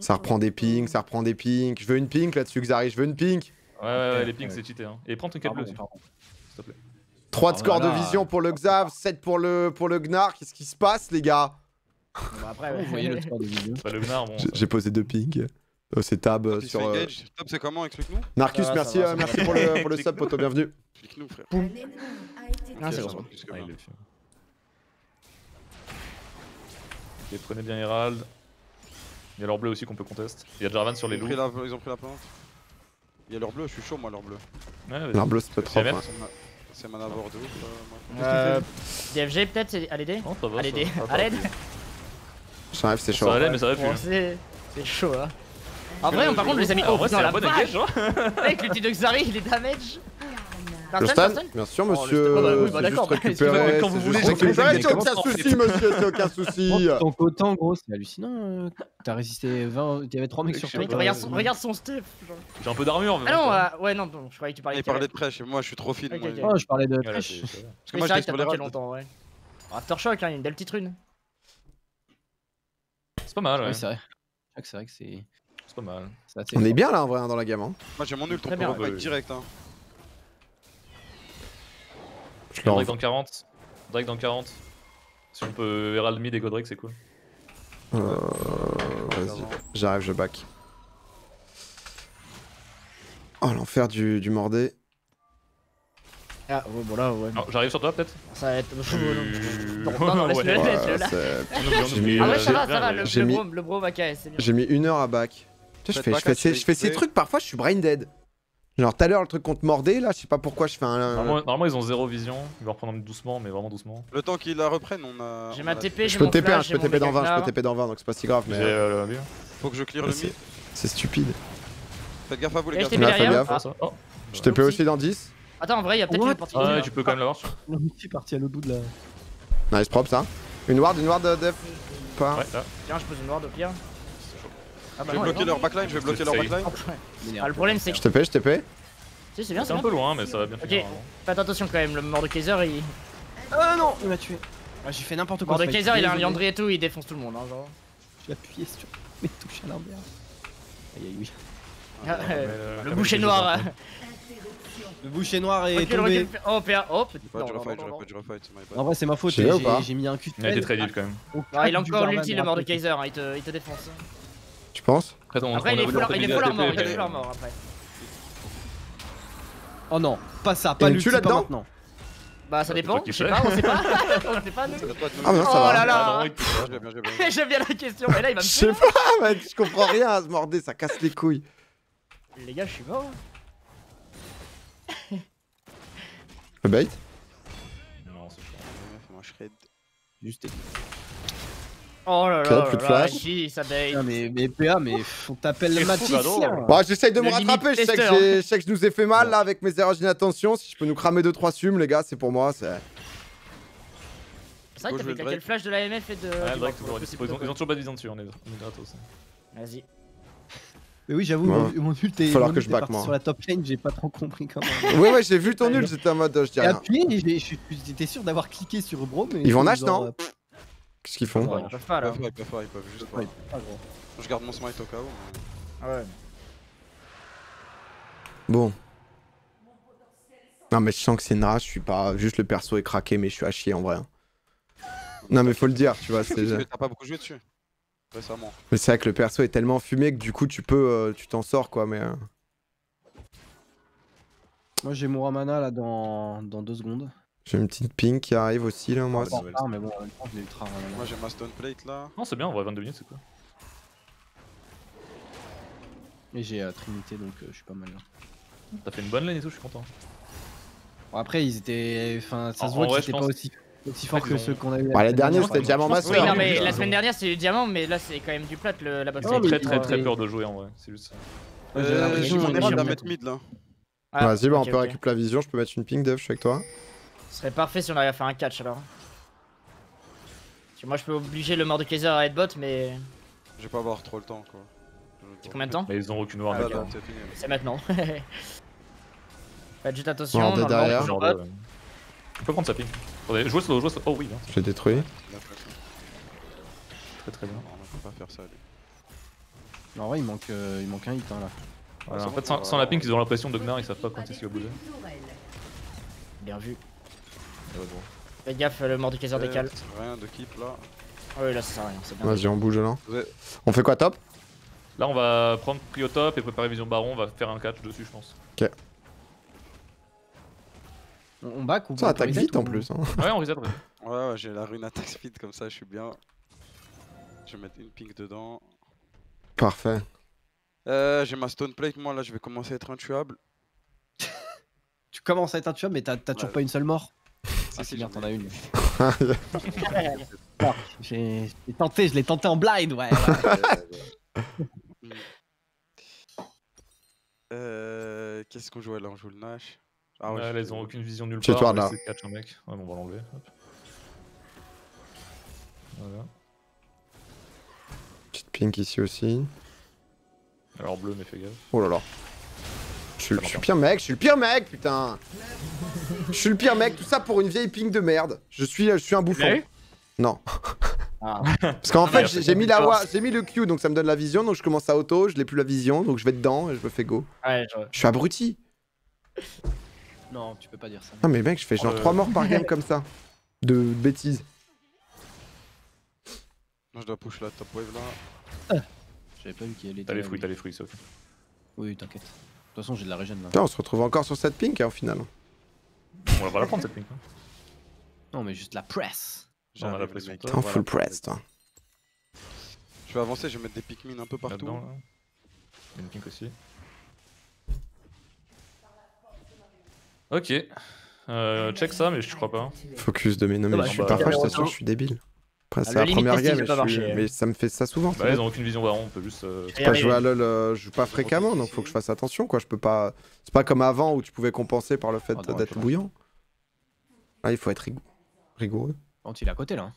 Ça reprend des pings, ça reprend des pings. Je veux une ping là-dessus, Xari, je veux une ping. Ouais, ouais, ouais, les pings c'est cheaté. Hein. Et prends ton cap bleu, s'il te plaît. trois de score de vision pour le Xav, sept pour le, pour le Gnar. Qu'est-ce qui se passe, les gars? Bah après, vous voyez le score de vision. J'ai posé deux pings. Oh, c'est Tab sur. Tab, c'est comment? Explique-nous. Narcus, merci pour le sub, poto, bienvenue. Explique-nous, frère. Ah, c'est bon. Et prenez bien Herald. Il y a leur bleu aussi qu'on peut contester. Il y a Jarvan sur les loups. La, ils ont pris la plante. Il y a leur bleu, je suis chaud moi leur bleu. Ouais, leur bleu c'est pas trop. C'est mana bord de ouf. Euh, D F G peut-être c'est à l'aider. À l'aider. À l'aide. Ça rêve c'est chaud. Ça l'aide mais ça rêve plus. C'est chaud hein. En vrai on, par contre les amis, oh putain la vache. Avec le petit de Xari il est damage. Le stun, bien sûr monsieur, oh, bah, oui, bah, juste récupérer, quand vous voulez récupérer, c'est aucun souci monsieur, c'est aucun souci. Ton coton gros c'est hallucinant, t'as résisté vingt, il y avait trois mecs sur toi. Regarde son, regarde son step. J'ai un peu d'armure mais... Ah non, euh, ouais non, non, je croyais que tu parlais de... Il parlait de Thresh, moi je suis trop fine. Okay, okay. Oh je parlais de Thresh. Parce que moi je t'ai exploré longtemps ouais. Aftershock hein, il y a une belle petite rune. C'est pas mal ouais. C'est vrai, c'est vrai que c'est... C'est pas mal. On est bien là en vrai dans la gamme hein. Moi j'ai mon ult, on peut reback direct hein. Drake dans quarante. Drake dans quarante. Si on peut Herald mid et go Drake, c'est cool. Euh... Vas-y, j'arrive, je back. Oh l'enfer du, du mordé. Ah ouais, bon là ouais. J'arrive sur toi peut-être. Ça va être... Non, non, laisse-le, laisse-le. Ah ouais, ça va, ça va, le bro va caer, c'est bien. J'ai mis une heure à back. Je fais ces trucs, parfois je suis brain dead. Genre tout à l'heure le truc contre mordé là, je sais pas pourquoi je fais un... Normalement, normalement ils ont zéro vision, ils vont reprendre doucement mais vraiment doucement. Le temps qu'ils la reprennent on a... J'ai ma T P, j'ai mon T P, je peux T P dans vingt, je peux T P dans vingt donc c'est pas si grave mais... Euh, faut que je clear le mid. C'est stupide. Faites gaffe à vous les gars. Faites gaffe. Je T P aussi dans dix. Attends en vrai y'a peut-être une partie. Ouais tu peux quand même l'avoir. On est parti à l'autre bout de la... Nice prop ça. Une ward, une ward def. Pas. Tiens je pose une ward au pire. Ah bah je vais bloquer leur backline, je vais bloquer leur backline. Ah, le problème c'est que. Je T P, je T P. Si, c'est bien, c'est un peu loin, mais ça va bien finir. Ok, faites attention quand même, le Mordekaiser il. Ah non, il m'a tué. Ah, j'ai fait n'importe quoi. Mordekaiser il a un liandry et tout, il défonce tout le monde. Hein, genre. J'ai appuyé sur mes touches à l'arrière. Aïe aïe, oui. Le boucher noir. Le boucher noir est tombé. Oh, P A. Oh, petit peu. En vrai, c'est ma faute, j'ai mis un cul de. Il était très vite quand même. Il a encore l'ulti, le Mordekaiser, il te défonce. Tu penses? Après, on, après on il est full armor, il est full armor après. Oh non, pas ça, pas l'ulti, pas maintenant. Bah ça dépend, je sais pas, on sait pas, on sait pas nous. Ah non, ça oh va. Là là. J'aime bien la question, mais là il va me... Je sais pas mec, je comprends rien à se morder, ça casse les couilles. Les gars, je suis mort. Le bait? Non, c'est chaud. Moi je serais... Juste... Oh là là, plus de flash. Chi, ça bait. Putain, mais, mais P A, mais on t'appelle le match. Bah, j'essaye de me rattraper, je sais, que je sais que je nous ai fait mal là avec mes erreurs d'inattention. Si je peux nous cramer deux trois sumes, les gars, c'est pour moi. C'est vrai que t'avais claqué le flash de la M F et de... Ouais, Drake toujours, ils ont toujours pas de vision dessus, on est gratos. Vas-y. Mais oui, j'avoue, ouais. mon, mon ult est falloir que je back, moi. Sur la top lane, j'ai pas trop compris comment. Oui, ouais, j'ai vu ton ult, j'étais en mode, je dis rien. J'étais sûr d'avoir cliqué sur Braum. Ils vont nage, non? Qu'est-ce qu'ils font? Ils peuvent pas, là. Ils peuvent pas, ils peuvent juste pas. Je garde mon smite au cas où. Ouais. Bon. Non mais je sens que c'est Syndra, je suis pas... Juste le perso est craqué mais je suis à chier en vrai. Non mais faut le dire, tu vois, c'est... T'as pas beaucoup joué dessus, récemment. Mais c'est vrai que le perso est tellement fumé que du coup tu peux... Euh, tu t'en sors quoi, mais... Euh... Moi j'ai mon Ramana là dans... dans deux secondes. J'ai une petite ping qui arrive aussi là, moi. Bon, ah, mais bon, j'ai ultra Ramana. Moi j'ai ma stone plate là. Non c'est bien, en vrai vingt-deux minutes c'est quoi. Et j'ai euh, Trinité donc euh, je suis pas mal là. T'as fait une bonne lane et tout, je suis content. Bon, après, ils étaient. Enfin, ça se voit qu'ils étaient pas aussi, aussi forts que ont... ceux qu'on a eu. Bah, la dernière, c'était Diamant Master. Oui, non, mais la semaine dernière, c'est du Diamant, mais là, c'est quand même du plat le... la bataille. J'ai très, très, très peur de jouer en vrai. C'est juste ça. Ouais, j'ai l'impression qu'on est à mettre mid là. Ah, vas-y, bah, okay, on peut okay. récupérer la vision. Je peux mettre une ping, Dev, je suis avec toi. Ce serait parfait si on arrive à faire un catch alors. Parce que moi, je peux obliger le Mordekaiser à headbot, mais. Je vais pas avoir trop le temps quoi. C'est combien de temps? Mais ils ont aucune noire. C'est maintenant. Faites juste attention, on est derrière. Je peux prendre sa ping. Attendez, jouez slow, jouez slow. Oh oui, bien. J'ai détruit. Très très bien. On peut pas faire ça, lui. En vrai, il manque, euh, il manque un hit hein, là. Voilà, ah, en fait, sans, sans la ping, ils ont l'impression de Gnar, ils savent pas quand est-ce qu'il va bouger. Bien vu. Ouais, bon. Faites gaffe, le Mordekaiser décale. Rien de keep là. Ah oui, là ça sert à rien, c'est bien. Vas-y, on bouge là. On fait quoi top? Là, on va prendre prix au top et préparer vision baron, on va faire un catch dessus, je pense. Ok. On back ou ça attaque vite en plus. Hein. Ouais, on reset. Ouais, ouais, j'ai la rune attaque speed comme ça, je suis bien. Je vais mettre une ping dedans. Parfait. Euh, j'ai ma stone plate, moi là, je vais commencer à être intuable. Tu commences à être intuable, mais t'as toujours ouais. pas une seule mort. Ah, c'est bien, t'en as une. J'ai tenté, je l'ai tenté en blind, ouais. ouais. euh, Qu'est-ce qu'on jouait là? On joue le Nash. Ah ouais, ouais, ils ont aucune vision nulle part. Toi, on catch un mec. Ouais, bon, on va l'enlever. Voilà. Petite pink ici aussi. Alors bleu, mais fais gaffe. Oh là là. Je suis le pire mec, je suis le pire mec, putain. Je suis le pire mec, tout ça pour une vieille pink de merde. Je suis, je suis un bouffon. Non. Ah. Parce qu'en fait, j'ai mis la wa, j'ai mis le Q, donc ça me donne la vision. Donc je commence à auto, je n'ai plus la vision, donc je vais dedans et je me fais go. Ouais, je... je suis abruti. Non, tu peux pas dire ça. Non, mais mec, je fais genre euh... trois morts par game comme ça. De bêtises. Moi, je dois push la top wave là. Ah. J'avais pas vu qu'il allait. T'as les fruits, t'as les fruits, sauf. Oui, t'inquiète. De toute façon, j'ai de la régène là. Putain, on se retrouve encore sur cette pink hein, au final. On va la prendre cette pink. Hein. Non, mais juste la press. J'en ai la pression. T'es en full press toi. Je vais avancer, je vais mettre des Pikmin un peu partout. Là dedans, là. Il y a une pink aussi. Ok, euh, check ça, mais je crois pas. Focus de mes noms, mais je suis parfois, je t'assure, je suis débile. Après, c'est la première game, mais ça me fait ça souvent. Bah, ils ont aucune vision baron, on peut juste. Je peux jouer à LoL, je joue pas fréquemment, donc faut que je fasse attention, quoi. Je peux pas. C'est pas comme avant où tu pouvais compenser par le fait d'être bouillant. Là, il faut être rigoureux. Il est à côté là.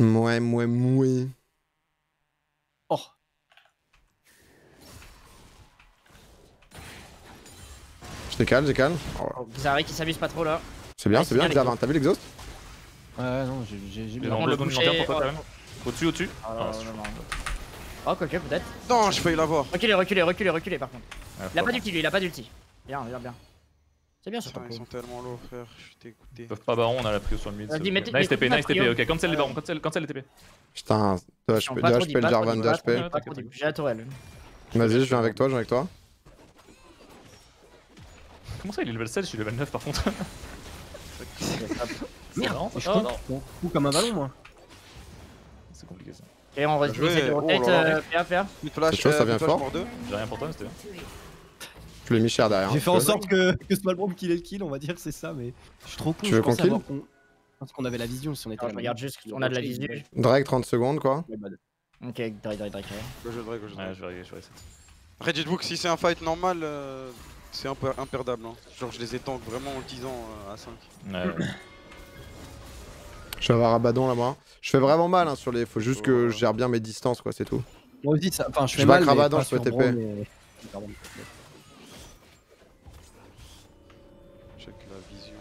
Mouais, mouais, mouais. Oh! Je décale, je décale. Oh, Zaré qui s'amuse pas trop là. C'est bien, ouais, c'est bien, bien Jarvan. T'as vu l'exhaust? Ouais, euh, non, j'ai j'ai bien. Le boucher... pourquoi quand même. Au-dessus, au-dessus. Ah, ah, oh, quoique, peut-être. Non, je peux y l'avoir. Reculez, reculez, reculez, reculez par contre. Ah, il a pas d'ulti, lui, il a pas d'ulti. Bien, bien, bien. C'est bien, c'est pas. Ils sont tellement low, frère, je suis dégoûté. Ils peuvent pas baron, on a la prio sur le mid. Nice T P, nice T P, ok, cancel les barons, cancel les T P. Putain, de H P, le Jarvan, de H P. J'ai la tourelle. Vas-y, je viens avec toi, je viens avec toi. Comment ça il est level sept, je suis level neuf par contre. Merde, je coupe comme un ballon moi. C'est compliqué ça. Et on reste de rotate, P A P A. C'est chaud, ça vient fort. J'ai rien pour toi mais c'était bien. Je l'ai mis cher derrière. J'ai fait en sorte que Smallbrom kill ait le kill, on va dire c'est ça, mais je suis trop con. Tu veux qu'on kill ? Parce qu'on avait la vision si on était là. Regarde juste, on a de la vision. Drake trente secondes quoi. Ok, Drake, Drake, Drake. Je vais Drake, je vais Drake. Ouais, je vais Après dites-vous que si c'est un fight normal... C'est un peu imperdable, hein. Genre je les étanque vraiment en le disant euh, à cinq. Ouais, ouais. Je vais avoir Abaddon là-bas. Je fais vraiment mal hein, sur les. Faut juste que je gère bien mes distances, quoi, c'est tout. Moi aussi, ça... enfin, je fais je mal. Abaddon, je peux T P. Mais...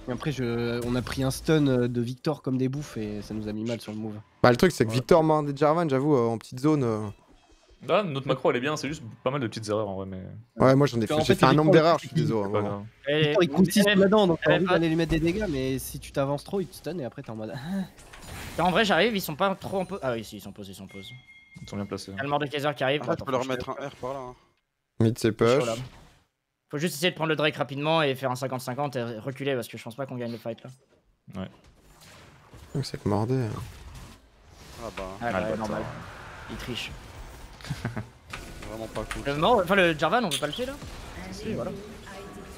Et après, je... on a pris un stun de Victor comme des bouffes et ça nous a mis mal sur le move. Bah, le truc, c'est que ouais. Victor m'a des Jarvan, j'avoue, euh, en petite zone. Euh... Ah, notre macro elle est bien, c'est juste pas mal de petites erreurs en vrai. Mais... Ouais, moi j'en ai fait, en fait, fait un nombre d'erreurs, je suis désolé. Victor il compte six là-dedans, donc t'as envie d'aller lui mettre des dégâts, mais si tu t'avances trop, il te stun et après t'es en mode. En vrai, j'arrive, ils sont pas trop en pause. Ah oui, si, ils sont posés, ils sont posés. Ils sont bien placés. Y'a le Mordekaiser qui arrive. Ah, tu peux leur mettre un R par là. Mid c'est push. Faut juste essayer de prendre le Drake rapidement et faire un cinquante cinquante et reculer parce que je pense pas qu'on gagne le fight là. Ouais. C'est que mordé. Ah bah. Ah, normal. Il triche. Vraiment pas cool. Le mord, enfin le Jarvan on veut pas le tuer là. Si, voilà.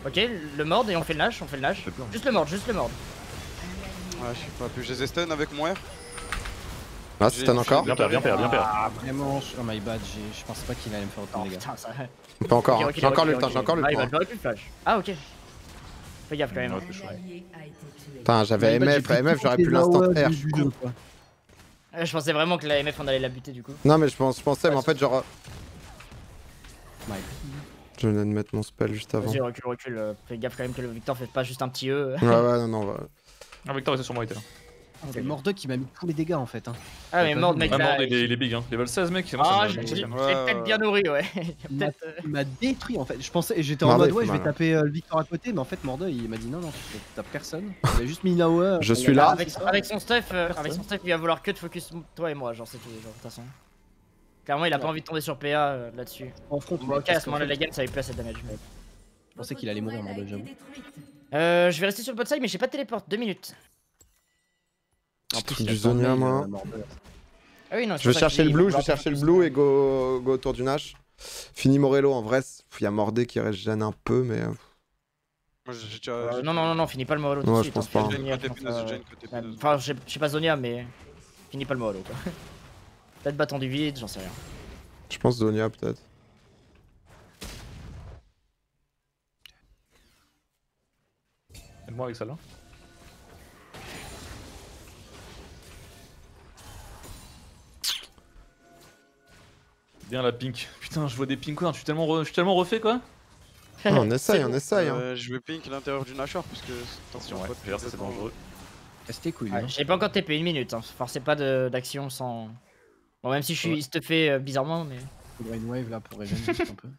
Ok, le mord et on fait le lâche, on fait le lâche. Juste le mord, juste le mord. Ouais, je sais pas, plus j'ai stun avec mon R. Ah, stun encore. Bien perd, bien perd, bien perd. Ah, vraiment, oh my bad, je pensais pas qu'il allait me faire autant de dégâts. Putain, ça. Pas encore, okay, okay, j'ai encore okay, le temps, okay. j'ai encore le temps. Ah, il va j'aurais plus le flash. Ah, ok. Fais gaffe quand même. Putain, j'avais M F, M F, j'aurais pu l'instant R. Je pensais vraiment que la M F on allait la buter du coup. Non mais je, pense, je pensais ouais, mais en fait genre... Mike. Je venais de mettre mon spell juste avant. Vas-y recule, recule, euh, fais gaffe quand même que le Victor fait pas juste un petit E. Ouais ouais non non va... Ah Victor il s'est sûrement été là. C'est Mordek qui m'a mis tous les dégâts en fait hein. Ah mais Mordek mec là... il est big hein, level seize mec. Ah j'ai peut-être bien nourri ouais. Il m'a détruit en fait, je pensais, j'étais en mode ouais je vais taper le Victor à côté mais en fait Mordek il m'a dit non non tu tapes personne. Il a juste mis Naoa. Je suis là. Avec son stuff, avec son stuff il va vouloir que de focus toi et moi genre c'est tout genre de toute façon. Clairement il a pas envie de tomber sur P A là-dessus. En front moi à ce moment-là la game ça avait plus assez de damage. Je pensais qu'il allait mourir Mordek j'avoue. Euh je vais rester sur le bot side mais j'ai pas de téléport, deux minutes. En plus, du Zonia, moi. Ah oui, non, je vais chercher le blue, je vais chercher le blue et go, go autour du Nash. Fini Morello en vrai, il y a Mordé qui reste gêne un peu, mais. Moi, j'ai déjà... euh, non, non, non, non, finis pas le Morello tout de ouais, suite. Je pense pas. Enfin, je sais pas Zonia, mais. Finis pas le Morello quoi. Peut-être battant du vide, j'en sais rien. Je pense Zonia peut-être. Aide-moi avec celle-là. Bien la pink. Putain, je vois des pink quoi, je suis tellement, re... je suis tellement refait quoi. Oh, on essaye, on essaye. Hein. Euh, je veux pink l'intérieur du Nashor parce que attention, ouais, ouais, c'est dangereux. C'était cool. Ouais, hein. J'ai pas encore T P une minute, hein. Forcez pas d'action sans. Bon, même si je suis ouais. stuffé euh, bizarrement, mais. Il faudrait une wave là pour régénérer un peu.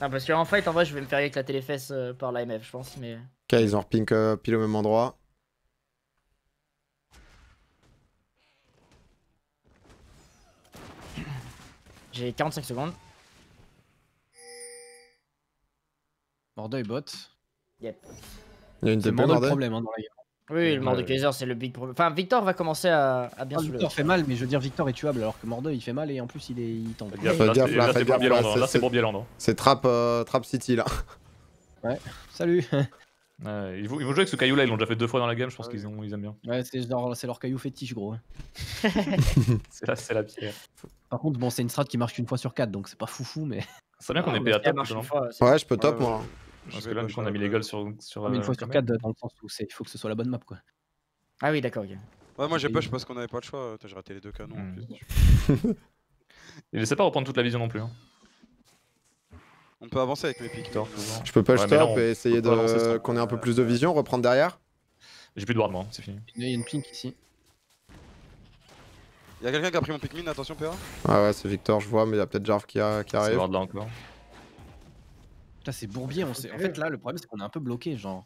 Non, parce qu'en fight, en vrai, je vais me faire éclater les fesses euh, par la M F, je pense, mais. Ok, ils ont repink euh, pile au même endroit. J'ai quarante-cinq secondes. Mordeu et bot. Yep. Il y a une dépendance. C'est le problème hein, dans la game. Oui, le Mordekaiser c'est le big problème. Enfin, Victor va commencer à, à bien ah, se Victor fait mal, mais je veux dire, Victor est tuable alors que Mordeu il fait mal et en plus il, est... il tombe. Faites gaffe là, faites gaffe là. Là c'est pour Bieland. C'est Trap euh, Trap City là. Ouais, salut. Ouais, ils, vont, ils vont jouer avec ce caillou là, ils l'ont déjà fait deux fois dans la game, je pense ouais. qu'ils ont, ils aiment bien. Ouais, c'est leur, leur caillou fétiche gros. C'est la, la pierre. Par contre, bon, c'est une strat qui marche une fois sur quatre donc c'est pas foufou, mais. C'est bien qu'on ait payé à top. Ouais, je peux top ouais, moi. Parce que là, on a mis les gueules sur. sur une euh, fois sur quatre dans le sens où il faut que ce soit la bonne map quoi. Ah oui, d'accord, ok. Ouais, moi j'ai push parce qu'on avait pas le choix, j'ai raté les deux canons mmh. en plus. Il laissait pas reprendre toute la vision non plus. Hein. On peut avancer avec mes pics. Je peux push ouais, top non, et essayer de qu'on ait un peu plus de vision, reprendre derrière. J'ai plus de ward moi, c'est fini. Il y a une pink ici. Y'a quelqu'un qui a pris mon Pikmin, attention P A. Ah ouais c'est Victor je vois mais y'a peut-être Jarv qui, a, qui arrive. C'est ward là encore. Putain c'est bourbier, on sait... en fait là le problème c'est qu'on est un peu bloqué genre.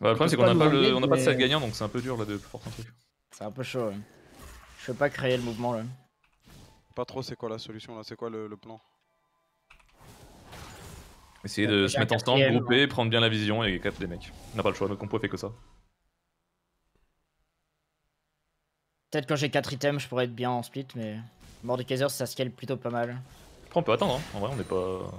Bah, le problème c'est qu'on a pas, le... mais... pas de set gagnant donc c'est un peu dur là de forcer un truc. C'est un peu chaud ouais. Je peux pas créer le mouvement là. Pas trop c'est quoi la solution là, c'est quoi le, le plan. Essayer de se mettre en stand, grouper, prendre bien la vision et cap des mecs. On n'a pas le choix, notre compo fait que ça. Peut-être quand j'ai quatre items, je pourrais être bien en split, mais Mordekaiser ça scale plutôt pas mal. Après, on peut attendre, hein. En vrai, on n'est pas.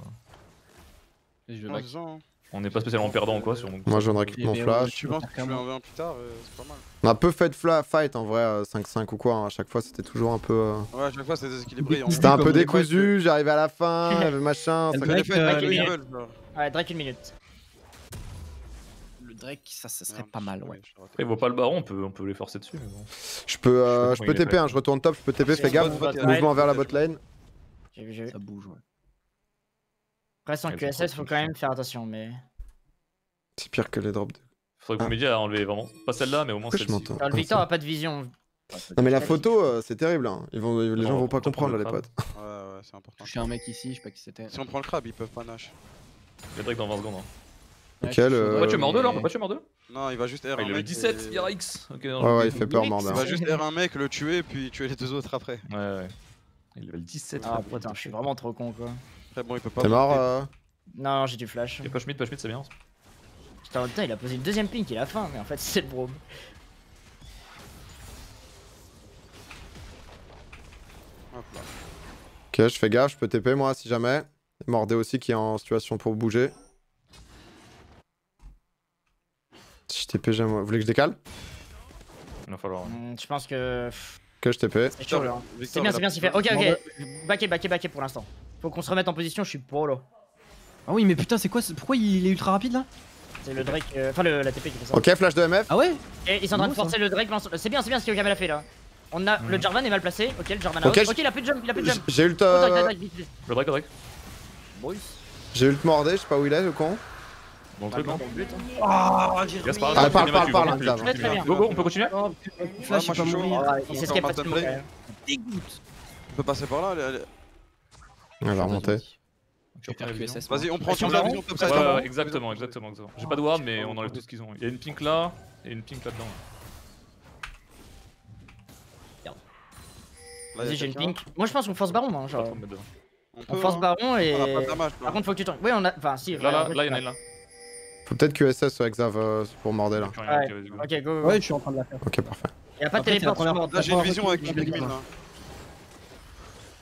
Je non, ça, hein. On n'est pas spécialement perdant ou quoi. Sur... Moi, je viens de récupérer mon flash. Tu penses que je vais en un plus tard, euh, c'est pas mal. On a peu fait de fight en vrai, cinq cinq ou quoi. Hein. À chaque fois, c'était toujours un peu. Euh... Ouais, à chaque fois, c'était déséquilibré. C'était un peu décousu, j'arrivais à la fin, machin. Ça Drake, euh, Drake, euh, ouais, Drake, une minute. Drake, ça, ça serait non, pas mal. Ouais. Il voit pas le baron, on peut, on peut les forcer dessus. Mais bon. Je peux, euh, je je peux T P, hein, je retourne top, je peux T P, fais gaffe, mouvement vers la bot lane. J'ai vu, j'ai vu. Ça bouge, ouais. Après, sans Q S S, faut quand même faire attention, mais. C'est pire que les drops. Faudrait que vous m'aidiez à enlever vraiment. Pas celle-là, mais au moins celle-ci. Le Victor a pas de vision. Non, mais la photo, c'est terrible. Hein. Ils vont, les gens vont pas comprendre, les potes. Ouais, ouais, c'est important. Je suis un mec ici, je sais pas qui c'était. Si on prend le crabe, ils peuvent pas nage. Il y a dans vingt secondes. Nickel. Pourquoi tu es mort deux là? Pourquoi tu es mort deux? Non, il va juste R un mec. Il est dix-sept, X. Ouais, ouais, il fait peur, mort. Il va juste R un mec, le tuer, et puis tuer les deux autres après. Ouais, ouais. Il est dix-sept. Ah putain, je suis vraiment trop con quoi. Après, bon, il peut pas. T'es mort? Non, j'ai du flash. Et push mid, push mid, c'est bien. Putain, putain, il a posé le deuxième ping, il a faim, mais en fait, c'est le Braum. Ok, je fais gaffe, je peux T P moi si jamais. Mordé aussi qui est en situation pour bouger. Si je T P, j'aime. Vous voulez que je décale? Il va falloir. Mmh, je pense que. Que je T P. C'est bien, c'est bien, c'est fait. Ok, ok. Backé, backé, backé pour l'instant. Faut qu'on se remette en position, je suis prolo. Ah oui, mais putain, c'est quoi? Pourquoi il est ultra rapide là? C'est le Drake. Enfin, euh, la T P qui fait ça. Ok, flash de M F. Ah ouais? Et ils sont en train de forcer le Drake. C'est bien, c'est bien ce que Gamel a fait là. On a mmh. Le Jarvan est mal placé, ok le Jarvan a okay, out. Ok il a plus de jump, il a plus de jump. J'ai eu le top. Le Drake, le Drake. J'ai eu le mordé, je sais pas où il est le con. Bon truc non. Ah parle, parle, parle, parle. Go go, on peut continuer. Flash, il peut mourir. Il s'escape pas de mourir. Dégoûte. On peut passer par là. On va remonter. Vas-y, on prend sur la vision top side. Exactement, exactement. J'ai pas de ward mais on enlève tout ce qu'ils ont. Il y a une pink là et une pink là-dedans. Vas-y, j'ai une pink. Moi je pense qu'on force baron, hein, genre. On, on force hein. Baron et. On a pas de damage, par contre, faut que tu tombes. Oui, on a. Enfin, si. Là, là, là, il y en a une là. Faut peut-être Q S S avec Xav euh, pour morder là. Ah ouais. Ok, go, go. Ouais, je suis en train de la faire. Ok, parfait. Y'a pas de téléport sur mort. Là, j'ai une vision avec mille là.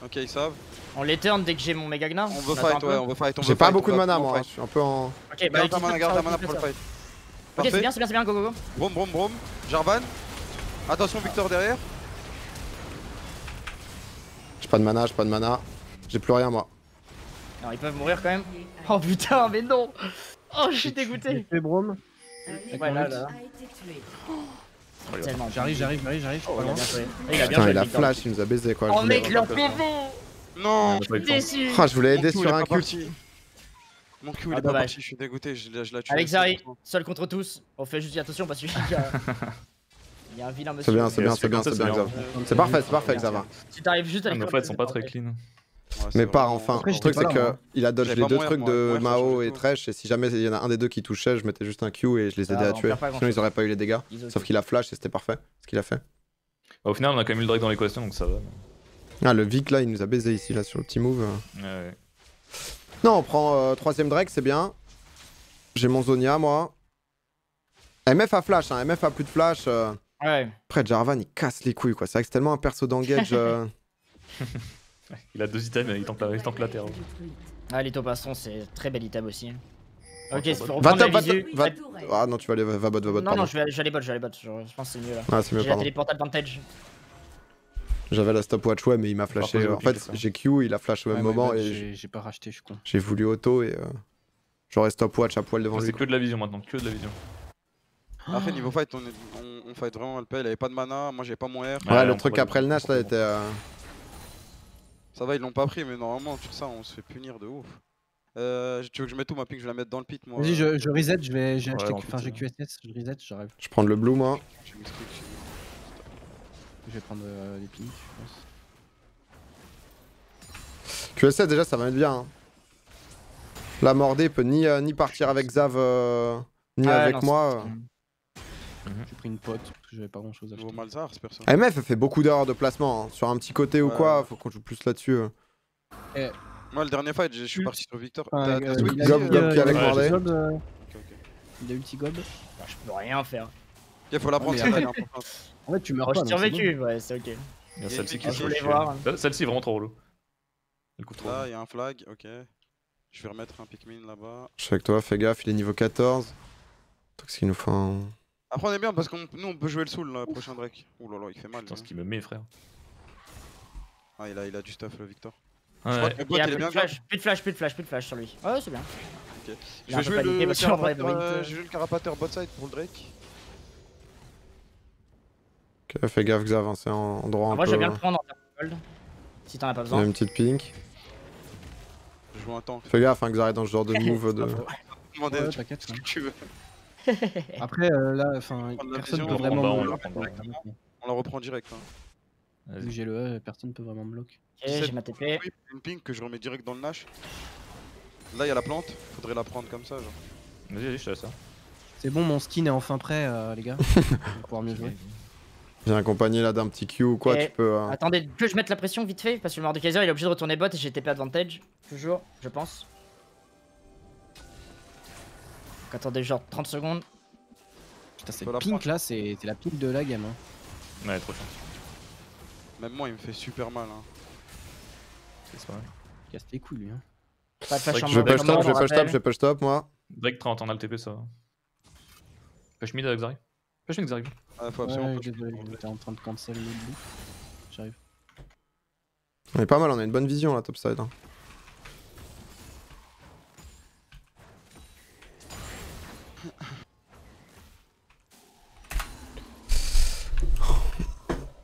Ok, ils savent. On les turn dès que j'ai mon méga Gnar. On veut fight, ouais, on veut fight. J'ai pas beaucoup de mana moi, je suis un peu en. Ok, bah, garde la mana pour le fight. Ok, c'est bien, c'est bien, c'est bien, go, go, go. Brom, brom, brom. Jarvan. Attention, Victor derrière. J'ai pas de mana, j'ai pas de mana. J'ai plus rien moi. Alors ils peuvent mourir quand même. Oh putain mais non. Oh je suis dégoûté. C'est Braum. Ouais là là. J'arrive, j'arrive, j'arrive, j'arrive. Putain il a flash, il nous a baisé quoi. Oh mec leur P V. Non. Je suis déçu. Je voulais aider sur un cul. Mon cul il est pas parti, je suis dégoûté, je la tue. Avec Zari, seul contre tous. On fait juste attention parce que il y a un vilain monsieur. C'est bien, c'est bien, c'est bien, c'est bien. C'est parfait, c'est parfait, Xava. Si t'arrives juste à les flags sont pas très clean. Mais part enfin. Le truc c'est que il a dodge les deux trucs de Mao et Thresh et si jamais il y en a un des deux qui touchait, je mettais juste un Q et je les aidais à tuer. Sinon ils auraient pas eu les dégâts. Sauf qu'il a flash et c'était parfait ce qu'il a fait. Au final on a quand même eu le Drake dans l'équation donc ça va. Ah le Vic là il nous a baisé ici là sur le petit move. Non on prend troisième Drake c'est bien. J'ai mon Zonia moi. M F a flash, M F a plus de flash. Ouais. Après Jarvan il casse les couilles quoi, c'est vrai que c'est tellement un perso d'engage. euh... Il a deux items, il tente la, il tente la terre. Ah les topasson c'est très bel item aussi. Ok, c'est pour va top, va top, va... Ah non tu vas aller, va bot, va bot. Non pardon. Non je vais, je vais aller bot, je vais aller bot, je, je pense que c'est mieux là. Ah c'est mieux pardon. J'ai la téléporte advantage. J'avais la stopwatch ouais mais il m'a flashé, en fait j'ai Q, il a flash au même ouais, moment et j'ai pas racheté je suis con. J'ai voulu auto et euh... j'aurais stopwatch à poil devant lui. C'est que de la vision maintenant, que de la vision. Après niveau fight on, est, on, on fight vraiment L P, il avait pas de mana, moi j'avais pas mon R. Ouais, ouais le truc après le Nash là était... Euh... Ça va ils l'ont pas pris mais normalement tout ça on se fait punir de ouf. Euh, tu veux que je mette où ma pink, je vais la mettre dans le pit moi. Vas-y je, je reset, je vais j'ai ouais, acheté, enfin j'ai Q S S, je reset, j'arrive. Je vais prendre le blue moi. Je, je vais prendre euh, les pinks je pense. Q S S déjà ça va être bien. Hein. La mordée peut ni, euh, ni partir avec Zav euh, ni ah, avec non, moi. J'ai pris une pote parce que j'avais pas grand chose à acheter. Malzard, M F a fait beaucoup d'erreurs de placement hein. Sur un petit côté ouais. Ou quoi, faut qu'on joue plus là-dessus. Euh. Eh. Moi le dernier fight, je suis parti sur Victor. Ah, euh, Gob, il a, Gob, il a, Gob qui est avec Mordé. Gob, euh... okay, okay. Il a eu petit Gob. Bah, je peux rien faire. Ok, faut la prendre. Ouais, hein, en fait, tu meurs oh, pas. J'ai survécu, bon. Ouais, c'est ok. Il y a celle-ci qui est celle-ci vraiment trop relou. Là, il y a un flag, ok. Je vais remettre un Pikmin là-bas. Je suis avec toi, fais gaffe, il est niveau quatorze. Qu'est-ce qu'il nous fait un. Après on est bien parce que nous on peut jouer le soul le prochain Drake. Ouh là là il fait mal. Putain ce qu'il me met frère. Ah il a, il a du stuff le Victor. Ah, ouais. Je crois que le bot, il est bien flash. Plus de flash, plus de flash, plus de flash sur lui. Ouais c'est bien. ok. Je vais jouer le, euh, le carapateur bot side pour le Drake. Ok, fais gaffe que ça avance en droit ah, un moi peu. Moi je vais bien le prendre en termes de gold. Si t'en as pas besoin. Une petite pink. Je joue un temps. Fais gaffe hein, que Xayah dans ce genre de move de. Demandez ouais, ce que tu veux. Après euh, là, enfin, personne peut vraiment. On la reprend, on la reprend direct. Hein. Vu j'ai le E, personne peut vraiment me bloquer. Ok, j'ai ma T P. Une pink que je remets direct dans le Nash. Là y'a la plante, faudrait la prendre comme ça genre. Vas-y, vas-y, je te laisse ça. C'est bon, mon skin est enfin prêt euh, les gars. Pour pouvoir mieux jouer. Viens accompagner là d'un petit Q ou quoi, et tu peux... Euh... Attendez, que je mette la pression vite fait, parce que le Mordekaiser il est obligé de retourner bot et j'ai T P advantage. Toujours, je pense. Donc attendez genre trente secondes. Putain cette pink là, c'est la pink de la gamme hein. Ouais, trop chiant. Même moi il me fait super mal hein. C'est ça. Il casse les couilles lui hein. Pas de flash en je push top, je push top, je push top moi. Drake trente, on a le T P ça. Push mid avec Xayah. Push mid Xayah. Ah faut absolument ouais, j'étais en train de cancel le bout. J'arrive. On est pas mal, on a une bonne vision là topside. Hein.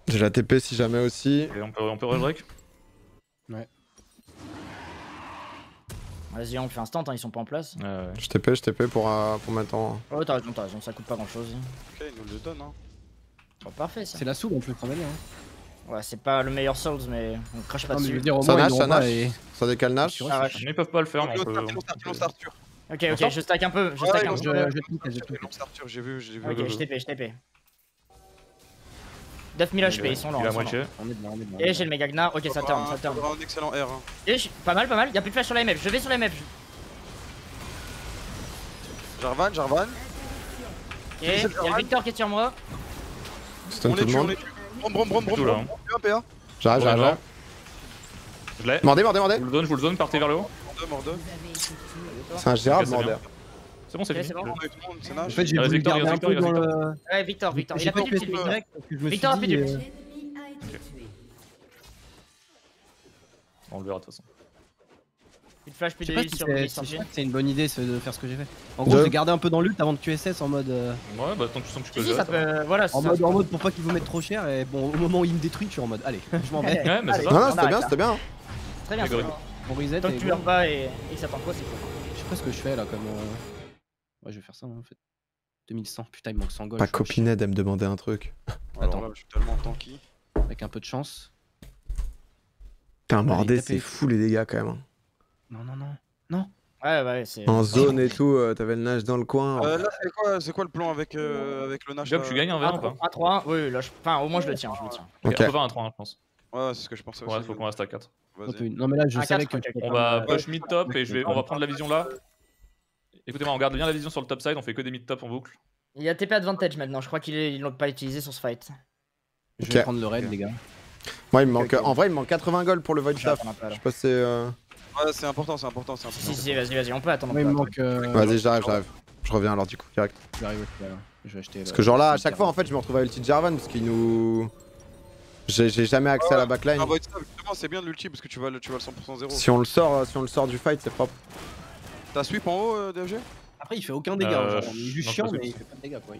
J'ai la T P si jamais aussi. Et on peut, on peut rush Drake. Ouais. Vas-y, on fait un stand, hein, ils sont pas en place. Euh, ouais. Je T P, je T P pour, euh, pour mettre en. Oh, t'as raison, t'as raison, ça coûte pas grand chose. Ok, ils nous le donnent. Hein. Oh, parfait ça. C'est la soul, on peut le travailler. Hein. Ouais, c'est pas le meilleur Souls, mais on crache pas non, dessus. Dire, ça nage, ça nage. Et... Ça décale nage. Ah, ouais. Ils peuvent pas le faire. On peut... Ok, ok, je stack un peu. Je stack ouais, un peu. J'ai vu, j'ai vu. Ok, je T P, je T P. neuf mille H P, ils sont là. Et j'ai le méga Gnar, ok ça turn, ça turn. Un excellent R. Et pas mal, pas mal, y'a plus de flash sur la M F, je vais sur la M F. Jarvan, Jarvan. Ok, y'a Victor qui est sur moi. On est tué, on est tué. Brom, brom, brom, brom. J'arrive, j'arrive. Je l'ai. Mordez, mordez, mordez. Je vous le donne, je vous le donne, partez vers le haut. C'est un gérable, mordez. C'est bon, c'est fini. En fait, j'ai voulu garder un peu dans le... Ouais, Victor, Victor. Il a pas du petit direct. Victor a fait du petit. On le verra de toute façon. Plus de flash, plus de heal sur le S G. C'est une bonne idée de faire ce que j'ai fait. En gros, j'ai gardé un peu dans l'ult avant de Q S S en mode... Ouais, bah tant que tu sens que tu peux le voilà. En mode pour pas qu'il vous mette trop cher. Et bon, au moment où il me détruit, je suis en mode allez, je m'en vais. Ouais, mais c'est ça. Non, non, c'était bien, c'était bien. Très bien, c'est bon. Tant que tu meurs pas et ça part quoi, c'est quoi. Je sais pas ce que je fais là comme... Ouais, je vais faire ça en fait. deux mille cent, putain, il manque cent gold. Ma copine aide à me demander un truc. Attends, là, je suis tellement tanky. Avec un peu de chance. Putain, mordé, c'est fou les dégâts quand même. Non, non, non. Non. Ouais, ouais, c'est. En zone et tout, euh, t'avais le nage dans le coin. Euh, là, c'est quoi, c'est quoi le plan avec, euh, avec le nage Gob, tu gagnes un verre ou pas un trois, oui, là, je... enfin, au moins je le tiens. Je le tiens. Ok, on va un trois, je pense. Ouais, c'est ce que je pensais aussi. Ouais, faut qu'on reste à quatre. Non, mais là, je savais que. On va push mid top et on va prendre la vision là. Écoutez-moi, on garde bien la vision sur le top side, on fait que des mid top en boucle. Il y a T P advantage maintenant, je crois qu'ils l'ont pas utilisé sur ce fight. Je vais prendre le raid, les gars. Moi, il me manque. En vrai, il me manque quatre-vingts gold pour le void staff. Je sais pas si c'est. Ouais, c'est important, c'est important. Si, si, vas-y, vas-y, on peut attendre. Vas-y, j'arrive, j'arrive. Je reviens alors, du coup, direct. J'arrive aussi, alors. Je vais acheter. Parce que, genre là, à chaque fois, en fait, je me retrouve à ulti Jarvan parce qu'il nous. J'ai jamais accès à la backline. Ah, void staff, justement, c'est bien de l'ulti parce que tu vas le cent pour cent zéro. Si on le sort du fight, c'est propre. T'as sweep en haut, euh, D F G? Après, il fait aucun dégât. Euh, genre, il est juste chiant, mais il fait pas de dégâts quoi.